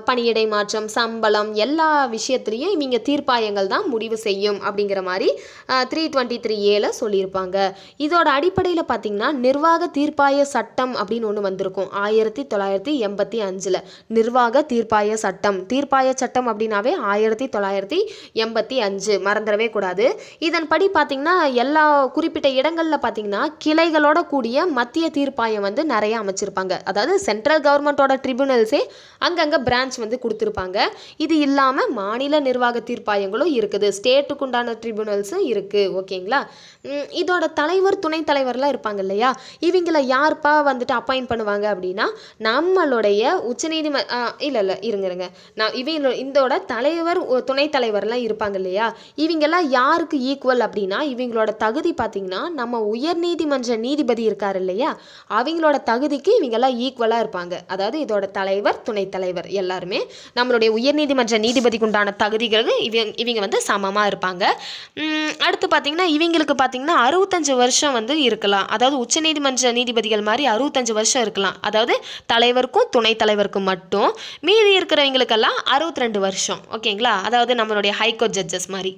பணியிடை மாற்றம் சம்பளம் எல்லா விஷயத்திலையும் இவங்க தீர்ப்பாயங்கள் தான் முடிவு செய்யும் அப்படிங்கிற மாதிரி 323a சொல்லியிருப்பாங்க இதோட அடிப்படையில் பார்த்தீங்கன்னா நிர்வாக தீர்ப்பாய சட்டம் அப்படின்னு ஒன்று வந்திருக்கும் 1985 நிர்வாக தீர்ப்பாய சட்டம் அப்படின்னாவே 1985 மறந்துடவே கூடாது இதன்படி பார்த்தீங்கன்னா எல்லா குறிப்பிட்ட இடங்கள்ல பாத்தீங்கன்னா கிளைகளோட கூடிய மத்திய தீர்ப்பாயம் வந்து நிறைய அமைச்சிருப்பாங்க அதாவது சென்ட்ரல் கவர்மெண்டோட ட்ரிபியூனல்ஸே அங்கங்க பிரான்ச் வந்து கொடுத்திருப்பாங்க இது இல்லாம மாநில நிர்வாக தீர்ப்பாயங்களும் இருக்குது ஸ்டேட்டுக்கு உண்டான ட்ரிபியூனல்ஸும் இருக்கு ஓகேங்களா இதோட தலைவர் துணைத் தலைவர்லாம் இருப்பாங்க இல்லையா இவங்களை யார்ப்பா வந்துட்டு அப்பாயிண்ட் பண்ணுவாங்க அப்படின்னா நம்மளுடைய உச்சநீதிமன்ற இருங்க இவங்க இதோட தலைவர் துணைத் தலைவர்லாம் இருப்பாங்க இல்லையா இவங்கெல்லாம் யாருக்கு ஈக்குவல் அப்படின்னா இவங்களோட தகுதி பாத்தீங்கன்னா நம்ம உயர்நீதிமன்ற நீதிபதி இருக்கார் இல்லையா அவங்களோட தகுதிக்கு இவங்கெல்லாம் ஈக்குவலா இருப்பாங்க அதாவது இதோட தலைவர் துணைத் தலைவர் எல்லாருமே நம்மளுடைய உயர்நீதிமன்ற நீதிபதிக்கு உண்டான தகுதிகளுக்கு இவங்க வந்து சமமா இருப்பாங்க அடுத்து பாத்தீங்கன்னா இவங்களுக்கு பாத்தீங்கன்னா 65 வருஷம் வந்து இருக்கலாம் அதாவது உச்சநீதிமன்ற நீதிபதிகள் மாதிரி 65 வருஷம் இருக்கலாம் அதாவது தலைவருக்கும் துணைத் தலைவருக்கும் மட்டும் மீதி இருக்கிறவங்களுக்கெல்லாம் 62 வருஷம் ஓகேங்களா அதாவது நம்மளுடைய ஹைகோர்ட் ஜட்ஜஸ் மாதிரி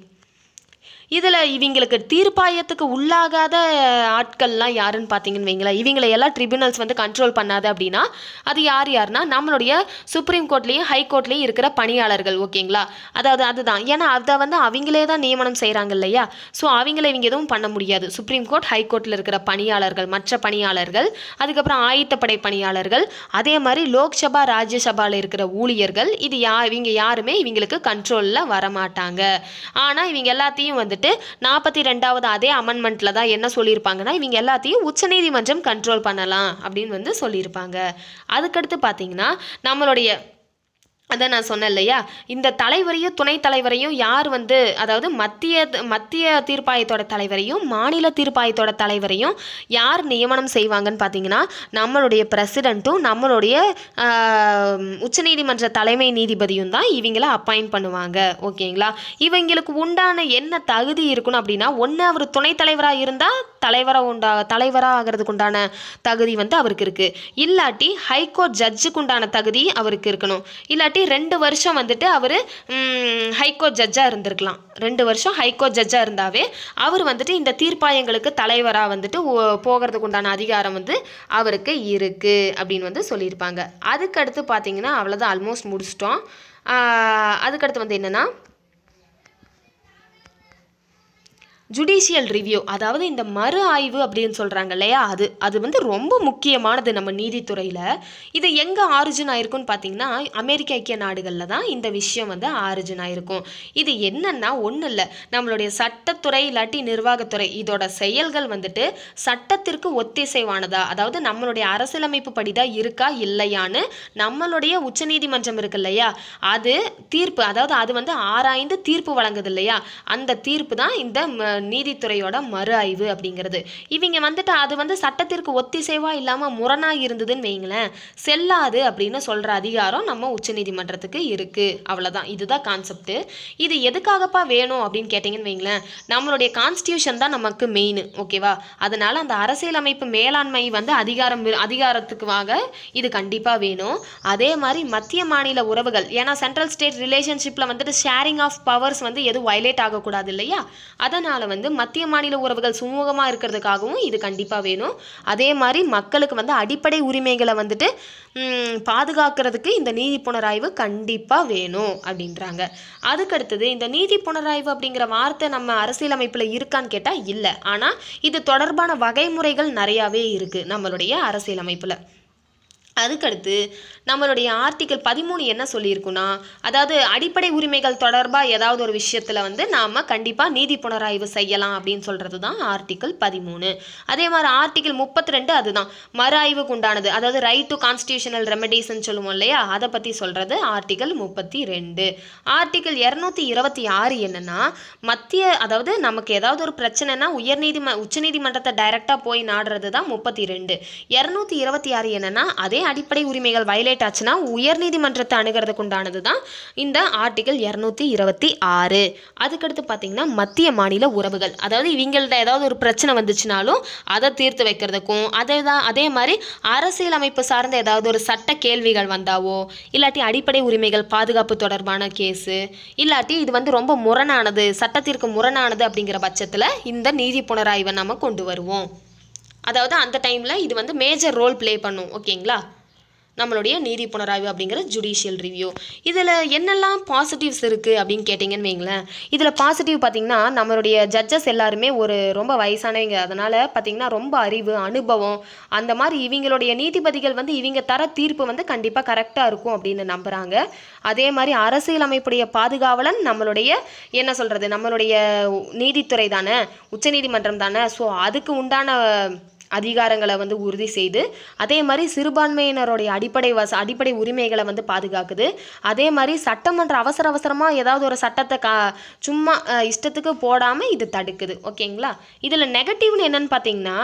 இதில் இவங்களுக்கு தீர்ப்பாயத்துக்கு உள்ளாகாத ஆட்கள்லாம் யாருன்னு பார்த்தீங்கன்னு வைங்களேன் இவங்களை எல்லாம் ட்ரிபியூனல்ஸ் வந்து கண்ட்ரோல் பண்ணாது அப்படின்னா அது யாருன்னா நம்மளுடைய சுப்ரீம் கோர்ட்லேயும் ஹை கோர்ட்லேயும் இருக்கிற பணியாளர்கள் ஓகேங்களா அதாவது அதுதான் ஏன்னா அதை வந்து அவங்களே தான் நியமனம் செய்கிறாங்க இல்லையா ஸோ அவங்கள இவங்க எதுவும் பண்ண முடியாது சுப்ரீம் கோர்ட் ஹை கோர்ட்டில் இருக்கிற பணியாளர்கள் மற்ற பணியாளர்கள் அதுக்கப்புறம் ஆயத்தப்படை பணியாளர்கள் அதே மாதிரி லோக்சபா ராஜ்யசபாவில் இருக்கிற ஊழியர்கள் இது இவங்க யாருமே இவங்களுக்கு கண்ட்ரோலில் வரமாட்டாங்க ஆனால் இவங்க எல்லாத்தையும் வந்து 42வது அதே அமெண்ட்மெண்ட்ல தான் என்ன சொல்லியிருப்பாங்கன்னா இவங்க எல்லாத்தையும் உச்சநீதிமன்றம் கண்ட்ரோல் பண்ணலாம் அப்படின்னு வந்து சொல்லியிருப்பாங்க அதுக்கடுத்து பாத்தீங்கன்னா நம்மளுடைய அதான் நான் சொன்னேன் இல்லையா இந்த தலைவரையும் துணைத் தலைவரையும் யார் வந்து அதாவது மத்திய தீர்ப்பாயத்தோட தலைவரையும் மாநில தீர்ப்பாயத்தோட தலைவரையும் யார் நியமனம் செய்வாங்கன்னு பார்த்தீங்கன்னா நம்மளுடைய பிரசிடெண்ட்டும் நம்மளுடைய உச்சநீதிமன்ற தலைமை நீதிபதியும் தான் இவங்கள அப்பாயிண்ட் பண்ணுவாங்க ஓகேங்களா இவங்களுக்கு உண்டான என்ன தகுதி இருக்கணும் அப்படின்னா ஒன்று அவர் துணைத் தலைவராக இருந்தால் தலைவராக ஆகிறதுக்கு உண்டான தகுதி வந்து அவருக்கு இருக்குது இல்லாட்டி ஹைகோர்ட் ஜட்ஜுக்கு உண்டான தகுதி அவருக்கு இருக்கணும் இல்லாட்டி 2 வருஷம் வந்துட்டு அவரு ஹைகோர்ட் ஜட்ஜா இருந்திருக்கலாம் 2 வருஷம் ஹைகோர்ட் ஜட்ஜா இருந்தாவே அவர் வந்துட்டு இந்த தீர்ப்பாயங்களுக்கு தலைவரா வந்துட்டு போகிறதுக்கு உண்டான அதிகாரம் வந்து அவருக்கு இருக்கு அப்படின்னு வந்து சொல்லியிருப்பாங்க அதுக்கு அடுத்து பாத்தீங்கன்னா அவ்வளவுதான் ஆல்மோஸ்ட் முடிச்சிட்டோம் அதுக்கு அடுத்து வந்து என்னன்னா ஜுடிஷியல் ரிவ்யூ அதாவது இந்த மறு ஆய்வு அப்படின்னு சொல்கிறாங்க இல்லையா அது வந்து ரொம்ப முக்கியமானது நம்ம நீதித்துறையில் இது எங்கே ஆரிஜின் ஆயிருக்குன்னு பார்த்தீங்கன்னா அமெரிக்க ஐக்கிய நாடுகளில் தான் இந்த விஷயம் வந்து ஆரிஜின் ஆயிருக்கும் இது என்னன்னா ஒன்றும் இல்லை நம்மளுடைய சட்டத்துறை இல்லாட்டி நிர்வாகத்துறை இதோட செயல்கள் வந்துட்டு சட்டத்திற்கு ஒத்திசைவானதா அதாவது நம்மளுடைய அரசியலமைப்பு படிதான் இருக்கா இல்லையான்னு நம்மளுடைய உச்சநீதிமன்றம் இருக்கு இல்லையா அது தீர்ப்பு அதாவது அது வந்து ஆராய்ந்து தீர்ப்பு வழங்குது இல்லையா அந்த தீர்ப்பு தான் இந்த நீதித்துறையோட மறு ஆய்வு அப்படிங்கிறது. இவங்க வந்துட்டு அது வந்து சட்டத்திற்கு ஒத்திசைவா இல்லாம முரணாக இருந்ததுன்னு வைங்களேன், செல்லாது அப்படின்னு சொல்ற அதிகாரம் நம்ம உச்சநீதிமன்றத்துக்கு இருக்கு. அவ்வளவுதான், இதுதான் கான்செப்ட். இது எதுக்காகப்பா வேணும் அப்படின்னு கேட்டீங்கன்னு வைங்களேன், நம்மளுடைய கான்ஸ்டியூஷன் தான் நமக்கு மெயின், ஓகேவா? அதனால அந்த அரசியலமைப்பு மேலாண்மை வந்து அதிகாரத்துக்காக இது கண்டிப்பா வேணும். அதே மாதிரி மத்திய மாநில உறவுகள், ஏன்னா சென்ட்ரல் ஸ்டேட் ரிலேஷன்ஷிப்ல வந்துட்டு ஷேரிங் ஆஃப் பவர்ஸ் வந்து எதுவும் வயலேட் ஆகக்கூடாது இல்லையா? அதனால வந்து மத்திய மாநில உறவுகள் சுமூகமா இருக்கிறதுக்காகவும் இது கண்டிப்பா வேணும். அதே மாதிரி மக்களுக்கு வந்து அடிப்படை உரிமைகளை வந்துட்டு பாதுகாக்கிறதுக்கு இந்த நீதி புனராய்வு கண்டிப்பா வேணும் அப்படின்றாங்க. அதுக்கடுத்தது, இந்த நீதி புனராய்வு அப்படிங்கிற வார்த்தை நம்ம அரசியலமைப்புல இருக்கான்னு கேட்டா இல்ல, ஆனா இது தொடர்பான வகைமுறைகள் நிறையவே இருக்கு நம்மளுடைய அரசியலமைப்புல. அதுக்கடுத்து நம்மளுடைய ஆர்டிக்கல் 13 என்ன சொல்லியிருக்குன்னா, அதாவது அடிப்படை உரிமைகள் தொடர்பாக ஏதாவது ஒரு விஷயத்தில் வந்து நாம் கண்டிப்பாக நீதி புனராய்வு செய்யலாம் அப்படின்னு சொல்கிறது தான் ஆர்டிக்கல் 13. அதே மாதிரி ஆர்டிக்கல் 32 அதுதான் மறுஆய்வுக்கு உண்டானது, அதாவது ரைட் டு கான்ஸ்டியூஷனல் ரெமடிஸ்ன்னு சொல்லுவோம் இல்லையா, அதை பற்றி சொல்கிறது ஆர்டிக்கல் 32. ஆர்டிக்கல் 226 என்னென்னா, மத்திய அதாவது நமக்கு ஏதாவது ஒரு பிரச்சனைனா உச்சநீதிமன்றத்தை டைரெக்டாக போய் நாடுறது தான் 32. 226 என்னென்னா, அதே அடிப்படை உரிமைகள் வயலேட் ஆச்சுன்னா உயர் நீதிமன்றத்தை அணுகிறதுக்கு உண்டானது தான் இந்த ஆர்டிகல் 226. அதுக்கடுத்து பார்த்தீங்கன்னா மத்திய மாநில உறவுகள், அதாவது இவங்கள்ட்ட ஏதாவது ஒரு பிரச்சனை வந்துச்சுனாலும் அதை தீர்த்து வைக்கிறதுக்கும், அதே மாதிரி அரசியல் அமைப்பு சார்ந்த ஏதாவது ஒரு சட்ட கேள்விகள் வந்தாவோ, இல்லாட்டி அடிப்படை உரிமைகள் பாதுகாப்பு தொடர்பான கேஸு, இல்லாட்டி இது வந்து ரொம்ப முரணானது, சட்டத்திற்கு முரணானது அப்படிங்கிற பட்சத்தில் இந்த நீதி புனராய்வை நம்ம கொண்டு வருவோம். அதாவது அந்த டைமில் இது வந்து மேஜர் ரோல் ப்ளே பண்ணும், ஓகேங்களா? நம்மளுடைய நீதி புனராய்வு அப்படிங்கிற ஜுடிஷியல் ரிவ்யூ. இதில் என்னெல்லாம் பாசிட்டிவ்ஸ் இருக்குது அப்படின்னு கேட்டிங்கன்னு வைங்களேன், இதில் பாசிட்டிவ் பார்த்திங்கன்னா நம்மளுடைய ஜட்ஜஸ் எல்லாருமே ஒரு ரொம்ப வயசானவங்க, அதனால் பார்த்திங்கன்னா ரொம்ப அறிவு அனுபவம் அந்த மாதிரி இவங்களுடைய நீதிபதிகள் வந்து இவங்க தர தீர்ப்பு வந்து கண்டிப்பாக கரெக்டாக இருக்கும் அப்படின்னு நம்புகிறாங்க. அதே மாதிரி அரசியலமைப்புடைய பாதுகாவலன் நம்மளுடைய என்ன சொல்கிறது, நம்மளுடைய நீதித்துறை தானே, உச்சநீதிமன்றம் தானே, ஸோ அதுக்கு உண்டான அதிகாரங்களை வந்து உறுதி செய்து, அதே மாதிரி சிறுபான்மையினருடைய அடிப்படை உரிமைகளை வந்து பாதுகாக்குது. அதே மாதிரி சட்டமன்ற அவசரமாக ஏதாவது ஒரு சட்டத்தை சும்மா இஷ்டத்துக்கு போடாமல் இது தடுக்குது, ஓகேங்களா? இதில் நெகட்டிவ்னு என்னன்னு பார்த்தீங்கன்னா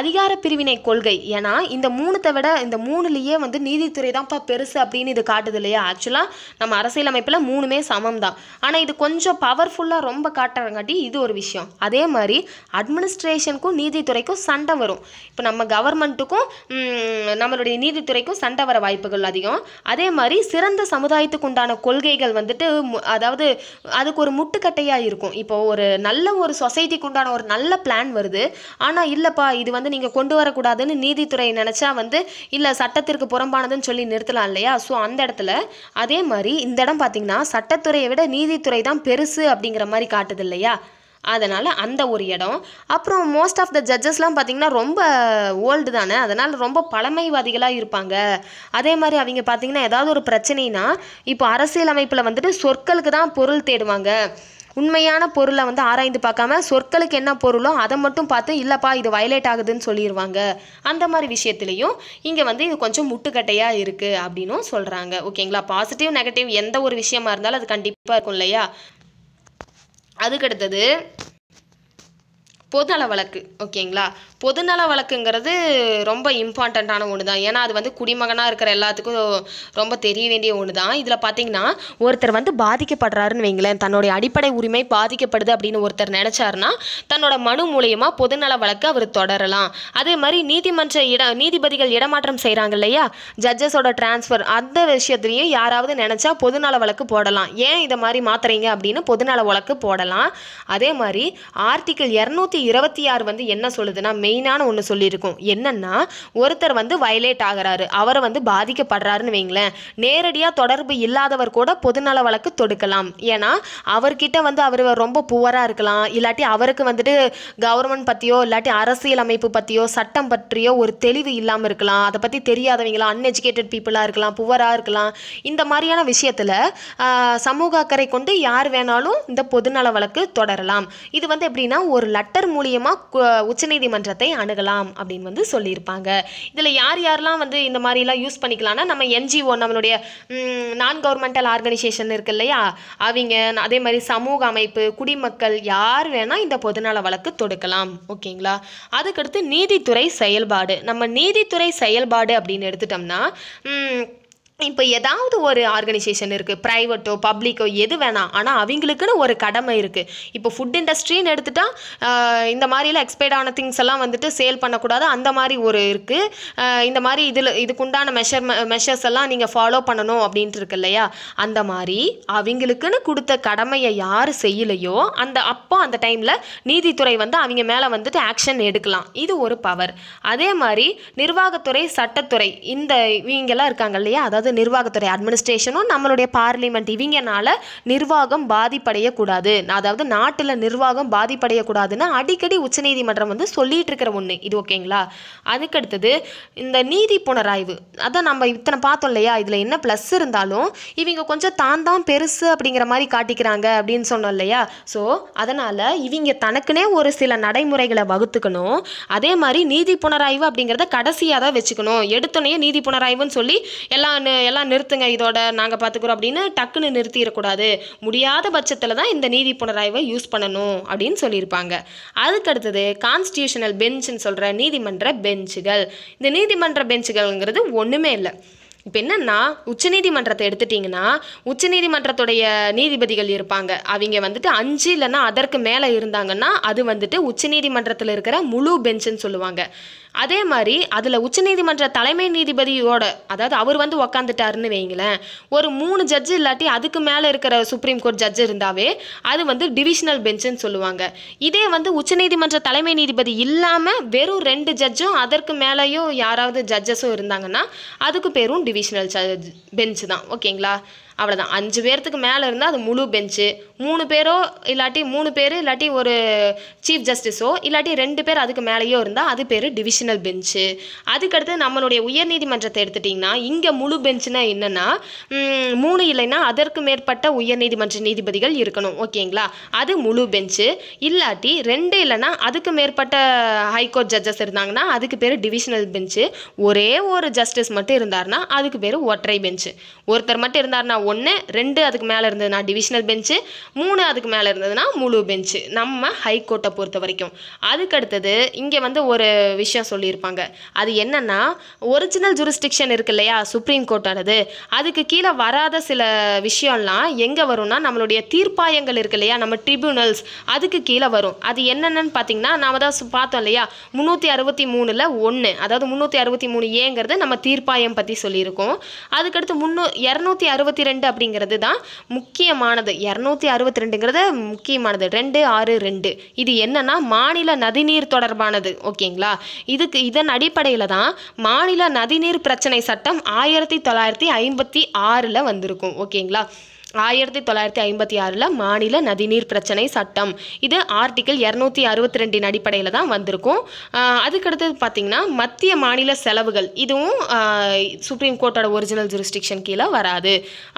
அதிகார பிரிவினை கொள்கை, ஏன்னா இந்த மூணுலேயே வந்து நீதித்துறை தான்ப்பா பெருசு அப்படின்னு இது காட்டுது இல்லையா? ஆக்சுவலாக நம்ம அரசியலமைப்பில் மூணுமே சமம் தான், ஆனால் இது கொஞ்சம் பவர்ஃபுல்லாக ரொம்ப காட்டுறங்காட்டி இது ஒரு விஷயம். அதே மாதிரி அட்மினிஸ்ட்ரேஷனுக்கும் நீதித்துறைக்கும் சண்டை வரும். இப்போ நம்ம கவர்மெண்ட்டுக்கும் நம்மளுடைய நீதித்துறைக்கும் சண்டை வர வாய்ப்புகள் அதிகம். அதே மாதிரி சிறந்த சமுதாயத்துக்கு உண்டான கொள்கைகள் வந்துட்டு அதாவது அதுக்கு ஒரு முட்டுக்கட்டையாக இருக்கும். இப்போ ஒரு நல்ல ஒரு சொசைட்டிக்கு உண்டான ஒரு நல்ல பிளான் வருது, ஆனால் இல்லைப்பா இது வந்து நீங்கள் கொண்டு வரக்கூடாதுன்னு நீதித்துறை நினச்சா வந்து இல்லை சட்டத்திற்கு புறம்பானதுன்னு சொல்லி நிறுத்தலாம் இல்லையா? ஸோ அந்த இடத்துல அதே மாதிரி இந்த இடம் பார்த்தீங்கன்னா சட்டத்துறையை விட நீதித்துறை தான் பெருசு அப்படிங்கிற மாதிரி காட்டுது இல்லையா? அதனால் அந்த ஒரு இடம். அப்புறம் மோஸ்ட் ஆஃப் த ஜட்ஜஸ்லாம் பார்த்திங்கன்னா ரொம்ப ஓல்டு தானே, அதனால் ரொம்ப பழமைவாதிகளாக இருப்பாங்க. அதே மாதிரி அவங்க பார்த்திங்கன்னா ஏதாவது ஒரு பிரச்சனைனா இப்போ அரசியலமைப்பில் வந்துட்டு சொற்களுக்கு தான் பொருள் தேடுவாங்க, உண்மையான பொருளை வந்து ஆராய்ந்து பார்க்காம சொற்களுக்கு என்ன பொருளோ அதை மட்டும் பார்த்து இல்லைப்பா இது வயலேட் ஆகுதுன்னு சொல்லிடுவாங்க. அந்த மாதிரி விஷயத்துலையும் இங்கே வந்து இது கொஞ்சம் முட்டுக்கட்டையாக இருக்குது அப்படின்னும் சொல்கிறாங்க, ஓகேங்களா? பாசிட்டிவ் நெகட்டிவ் எந்த ஒரு விஷயமா இருந்தாலும் அது கண்டிப்பாக இருக்கும் இல்லையா? அதுக்கடுத்தது பொதுநல வழக்கு, ஓகேங்களா? பொதுநல வழக்குங்கிறது ரொம்ப இம்பார்ட்டண்ட்டான ஒன்று தான், ஏன்னா அது வந்து குடிமகனாக இருக்கிற எல்லாத்துக்கும் ரொம்ப தெரிய வேண்டிய ஒன்று தான். இதில் பார்த்தீங்கன்னா ஒருத்தர் வந்து பாதிக்கப்படுறாருன்னு வைங்களேன், தன்னுடைய அடிப்படை உரிமை பாதிக்கப்படுது அப்படின்னு ஒருத்தர் நினச்சாருன்னா தன்னோட மனு மூலயமா பொதுநல வழக்கு அவர் தொடரலாம். அதே மாதிரி நீதிபதிகள் இடமாற்றம் செய்கிறாங்க இல்லையா, ஜட்ஜஸோட டிரான்ஸ்ஃபர், அந்த விஷயத்துலையும் யாராவது நினச்சா பொதுநல வழக்கு போடலாம். ஏன் இதை மாதிரி மாத்துறீங்க அப்படின்னு பொதுநல வழக்கு போடலாம். அதே மாதிரி ஆர்டிக்கல் 226 வந்து என்ன சொல்லுதுன்னா மெயினான ஒன்று சொல்லியிருக்கும், என்னன்னா ஒருத்தர் வந்து வயலேட் ஆகிறாரு, அவரை வந்து பாதிக்கப்படுறாருன்னு வைங்களேன், நேரடியாக தொடர்பு இல்லாதவர் கூட பொதுநல வழக்கு தொடுக்கலாம். ஏன்னா அவர்கிட்ட வந்து அவர் ரொம்ப புவராக இருக்கலாம், இல்லாட்டி அவருக்கு வந்துட்டு கவர்மெண்ட் பற்றியோ இல்லாட்டி அரசியலமைப்பு பற்றியோ சட்டம் பற்றியோ ஒரு தெளிவு இல்லாமல் இருக்கலாம், அதை பற்றி தெரியாதவங்களா, அன்எஜுகேட்டட் பீப்புளாக இருக்கலாம், புவராக இருக்கலாம். இந்த மாதிரியான விஷயத்தில் சமூக அக்கறை கொண்டு யார் வேணாலும் இந்த பொதுநல வழக்கு தொடரலாம். இது வந்து எப்படின்னா ஒரு லெட்டர் இவர் மூலமா உச்சநீதிமன்றத்தை அணுகலாம் அப்படினு வந்து சொல்லிருப்பாங்க. இதுல யார் யாரெல்லாம் வந்து இந்த மாதிரி எல்லாம் யூஸ் பண்ணிக்கலாம்னா நம்ம NGO நம்மளுடைய நான் கவர்மெண்டல் ஆர்கனைசேஷன் இருக்கு இல்லையா அவங்க அதே மாதிரி சமூக அமைப்பு குடிமக்கள் யார் வேணா இந்த பொதுநல வழக்கு தொடுக்கலாம். ஓகேங்களா? அதுக்கு அடுத்து நீதித்துறை செயல்பாடு. நம்ம நீதித்துறை செயல்பாடு அப்படினு எடுத்துட்டோம்னா இப்போ ஏதாவது ஒரு ஆர்கனைசேஷன் இருக்குது ப்ரைவேட்டோ பப்ளிக்கோ எது வேணாம் ஆனால் அவங்களுக்குன்னு ஒரு கடமை இருக்குது. இப்போ ஃபுட் இண்டஸ்ட்ரின்னு எடுத்துட்டால் இந்த மாதிரிலாம் எக்ஸ்பைர்ட் ஆன திங்ஸ் எல்லாம் வந்துட்டு சேல் பண்ணக்கூடாது அந்த மாதிரி ஒரு இருக்குது. இந்த மாதிரி இதுக்குண்டான மெஷர்ஸ் எல்லாம் நீங்கள் ஃபாலோ பண்ணணும் அப்படின்ட்டு இருக்கு இல்லையா அந்த மாதிரி அவங்களுக்குன்னு கொடுத்த கடமையை யார் செய்யலையோ அந்த டைமில் நீதித்துறை வந்து அவங்க மேலே வந்துட்டு ஆக்ஷன் எடுக்கலாம். இது ஒரு பவர். அதே மாதிரி நிர்வாகத்துறை சட்டத்துறை இந்த இவங்கெல்லாம் இருக்காங்க இல்லையா அதாவது நிர்வாகத்துறை அட்மினிஸ்ட்ரேஷனும் நம்மளுடைய பார்லிமெண்ட் இவங்கனால நிர்வாகம் பாதிப்படையக்கூடாது. அதாவது நாட்டில் நிர்வாகம் பாதிப்படையக்கூடாதுன்னு அடிக்கடி உச்சநீதிமன்றம் வந்து சொல்லிட்டு இருக்கிற ஒன்று இது. ஓகேங்களா? அதுக்கடுத்தது இந்த நீதி புனராய்வு. அதான் நம்ம இத்தனை பார்த்தோம் இல்லையா இதில் என்ன ப்ளஸ் இருந்தாலும் இவங்க கொஞ்சம் தான் தான் பெருசு அப்படிங்கிற மாதிரி காட்டிக்கிறாங்க அப்படின்னு சொன்னோம் இல்லையா. ஸோ அதனால் இவங்க தனக்குனே ஒரு சில நடைமுறைகளை வகுத்துக்கணும். அதே மாதிரி நீதி புனராய்வு அப்படிங்கிறத கடைசியாக தான் வச்சுக்கணும். எடுத்தோடனே நீதி புனராய்வுன்னு சொல்லி எல்லாம் நிறுத்துங்க இதோட நாங்கள் பார்த்துக்கிறோம் அப்படின்னு டக்குன்னு நிறுத்திடக்கூடாது. முடியாத பட்சத்தில் தான் இந்த நீதி புனராய்வை யூஸ் பண்ணணும் அப்படின்னு சொல்லியிருப்பாங்க. அதுக்கடுத்தது கான்ஸ்டியூஷனல் பெஞ்சுன்னு சொல்கிற நீதிமன்ற பெஞ்சுகள். இந்த நீதிமன்ற பெஞ்சுகள்ங்கிறது ஒன்றுமே இல்லை. இப்போ என்னென்னா உச்சநீதிமன்றத்தை எடுத்துட்டிங்கன்னா உச்சநீதிமன்றத்துடைய நீதிபதிகள் இருப்பாங்க. அவங்க வந்துட்டு 5 இல்லைன்னா அதற்கு மேலே இருந்தாங்கன்னா அது வந்துட்டு உச்சநீதிமன்றத்தில் இருக்கிற முழு பெஞ்சுன்னு சொல்லுவாங்க. அதே மாதிரி அதில் உச்சநீதிமன்ற தலைமை நீதிபதியோட அதாவது அவர் வந்து உக்காந்துட்டாருன்னு வைங்களேன் ஒரு 3 ஜட்ஜு இல்லாட்டி அதுக்கு மேலே இருக்கிற சுப்ரீம் கோர்ட் ஜட்ஜு இருந்தாவே அது வந்து டிவிஷனல் பெஞ்சுன்னு சொல்லுவாங்க. இதே வந்து உச்சநீதிமன்ற தலைமை நீதிபதி இல்லாமல் வெறும் 2 ஜட்ஜும் அதற்கு மேலேயும் யாராவது ஜட்ஜஸும் இருந்தாங்கன்னா அதுக்கு பேரும் டிவிஷனல் பெஞ்சு தான். ஓகேங்களா? அவ்வளோதான். 5 பேர்த்துக்கு மேலே இருந்தால் அது முழு பெஞ்சு. 3 பேர் இல்லாட்டி ஒரு சீஃப் ஜஸ்டிஸோ இல்லாட்டி 2 பேர் அதுக்கு மேலேயோ இருந்தால் அது பேர் டிவிஷனல் பெஞ்சு. அதுக்கடுத்து நம்மளுடைய உயர்நீதிமன்றத்தை எடுத்துட்டிங்கன்னா இங்கே முழு பெஞ்சுனா என்னென்னா 3 இல்லைன்னா அதற்கு மேற்பட்ட உயர்நீதிமன்ற நீதிபதிகள் இருக்கணும். ஓகேங்களா? அது முழு பெஞ்சு. இல்லாட்டி 2 இல்லைன்னா அதுக்கு மேற்பட்ட ஹைகோர்ட் ஜட்ஜஸ் இருந்தாங்கன்னா அதுக்கு பேர் டிவிஷனல் பெஞ்சு. ஒரே ஒரு ஜஸ்டிஸ் மட்டும் இருந்தார்னா அதுக்கு பேர் ஒற்றை பெஞ்சு. ஒருத்தர் மட்டும் இருந்தார்னா 1, 2 அதுக்கு மேலே இருந்ததுன்னா டிவிஷனல் பெஞ்சு, 3 அதுக்கு மேலே இருந்ததுன்னா முழு பெஞ்சு நம்ம ஹைகோர்ட்டை பொறுத்த வரைக்கும். அதுக்கடுத்தது இங்கே வந்து ஒரு விஷயம் சொல்லியிருப்பாங்க. அது என்னன்னா ஒரிஜினல் ஜூரிஸ்டிக்ஷன் இருக்கு இல்லையா சுப்ரீம் கோர்ட்டானது அதுக்கு கீழே வராத சில விஷயம்லாம் எங்கே வரும்னா நம்மளுடைய தீர்ப்பாயங்கள் இருக்கு இல்லையா நம்ம ட்ரிபியூனல்ஸ் அதுக்கு கீழே வரும். அது என்னென்னு பார்த்தீங்கன்னா நாம் தான் பார்த்தோம் இல்லையா 363ல் 1 அதாவது 363A நம்ம தீர்ப்பாயம் பற்றி சொல்லியிருக்கோம். அதுக்கடுத்து 262 அப்படிங்கிறது தான் முக்கியமானது. 262ங்கிறது முக்கியமானது 262. இது என்னன்னா மாநில நதிநீர் தொடர்பானது. ஓகேங்களா? இதுக்கு இதன் அடிப்படையில் தான் மாநில நதிநீர் பிரச்சனை சட்டம் 1956ல் வந்திருக்கும். ஓகேங்களா? 1956ல் மாநில நதிநீர் பிரச்சனை சட்டம் இது ஆர்டிக்கல் 262 அடிப்படையில் தான் வந்திருக்கும். அதுக்கடுத்தது பார்த்திங்கன்னா மத்திய மாநில செலவுகள் இதுவும் சுப்ரீம் கோர்ட்டோட ஒரிஜினல் ஜூரிஸ்டிக்ஷன் கீழே வராது.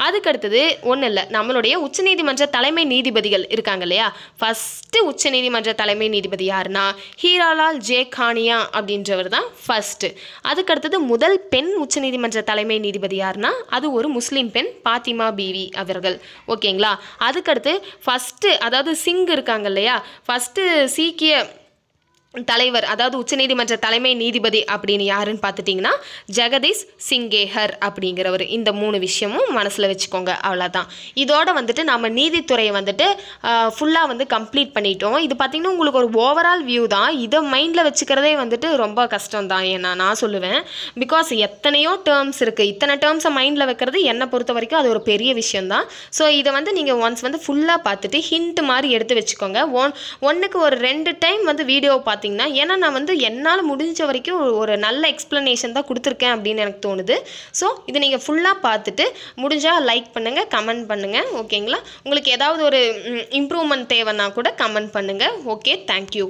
அதுக்கடுத்தது ஒன்றும் இல்லை நம்மளுடைய உச்சநீதிமன்ற தலைமை நீதிபதிகள் இருக்காங்க இல்லையா ஃபஸ்ட்டு உச்சநீதிமன்ற தலைமை நீதிபதி யாருன்னா ஹீராலால் ஜே கானியா அப்படின்றவர் தான் ஃபஸ்ட்டு. அதுக்கடுத்தது முதல் பெண் உச்சநீதிமன்ற தலைமை நீதிபதி யாருன்னா அது ஒரு முஸ்லீம் பெண் பாத்திமா பீவி அவர்கள். ஓகேங்களா? அதுக்கடுத்து ஃபர்ஸ்ட் அதாவது சிங் இருக்காங்க இல்லையா ஃபர்ஸ்ட் சீக்கிய தலைவர் அதாவது உச்சநீதிமன்ற தலைமை நீதிபதி அப்படின்னு யாருன்னு பார்த்துட்டிங்கன்னா ஜெகதீஷ் சிங்கேஹர் அப்படிங்கிறவர். இந்த 3 விஷயமும் மனசில் வச்சுக்கோங்க. அவ்வளோதான். இதோடு வந்துட்டு நம்ம நீதித்துறையை வந்துட்டு ஃபுல்லாக வந்து கம்ப்ளீட் பண்ணிட்டோம். இது பார்த்திங்கன்னா உங்களுக்கு ஒரு ஓவரால் வியூ தான். இதை மைண்டில் வச்சுக்கிறதே வந்துட்டு ரொம்ப கஷ்டம் தான் நான் சொல்லுவேன். பிகாஸ் எத்தனையோ டேர்ம்ஸ் இருக்குது. இத்தனை டேர்ம்ஸை மைண்டில் வைக்கிறது என்னை பொறுத்த வரைக்கும் அது ஒரு பெரிய விஷயந்தான். ஸோ இதை வந்து நீங்கள் ஒன்ஸ் வந்து ஃபுல்லாக பார்த்துட்டு ஹிண்ட் மாதிரி எடுத்து வச்சுக்கோங்க. ஒன்றுக்கு ஒரு 2 டைம் வந்து வீடியோ பார்த்து ஏன்னா நான் வந்து என்னால் முடிஞ்ச வரைக்கும் ஒரு நல்ல எக்ஸ்பிளனேஷன் தான் கொடுத்துருக்கேன் அப்படின்னு எனக்கு தோணுது. ஸோ இதை நீங்கள் ஃபுல்லாக பார்த்துட்டு முடிஞ்சால் லைக் பண்ணுங்கள், கமெண்ட் பண்ணுங்கள். ஓகேங்களா? உங்களுக்கு ஏதாவது ஒரு இம்ப்ரூவ்மெண்ட் தேவைன்னா கூட கமெண்ட் பண்ணுங்கள். Okay, thank you.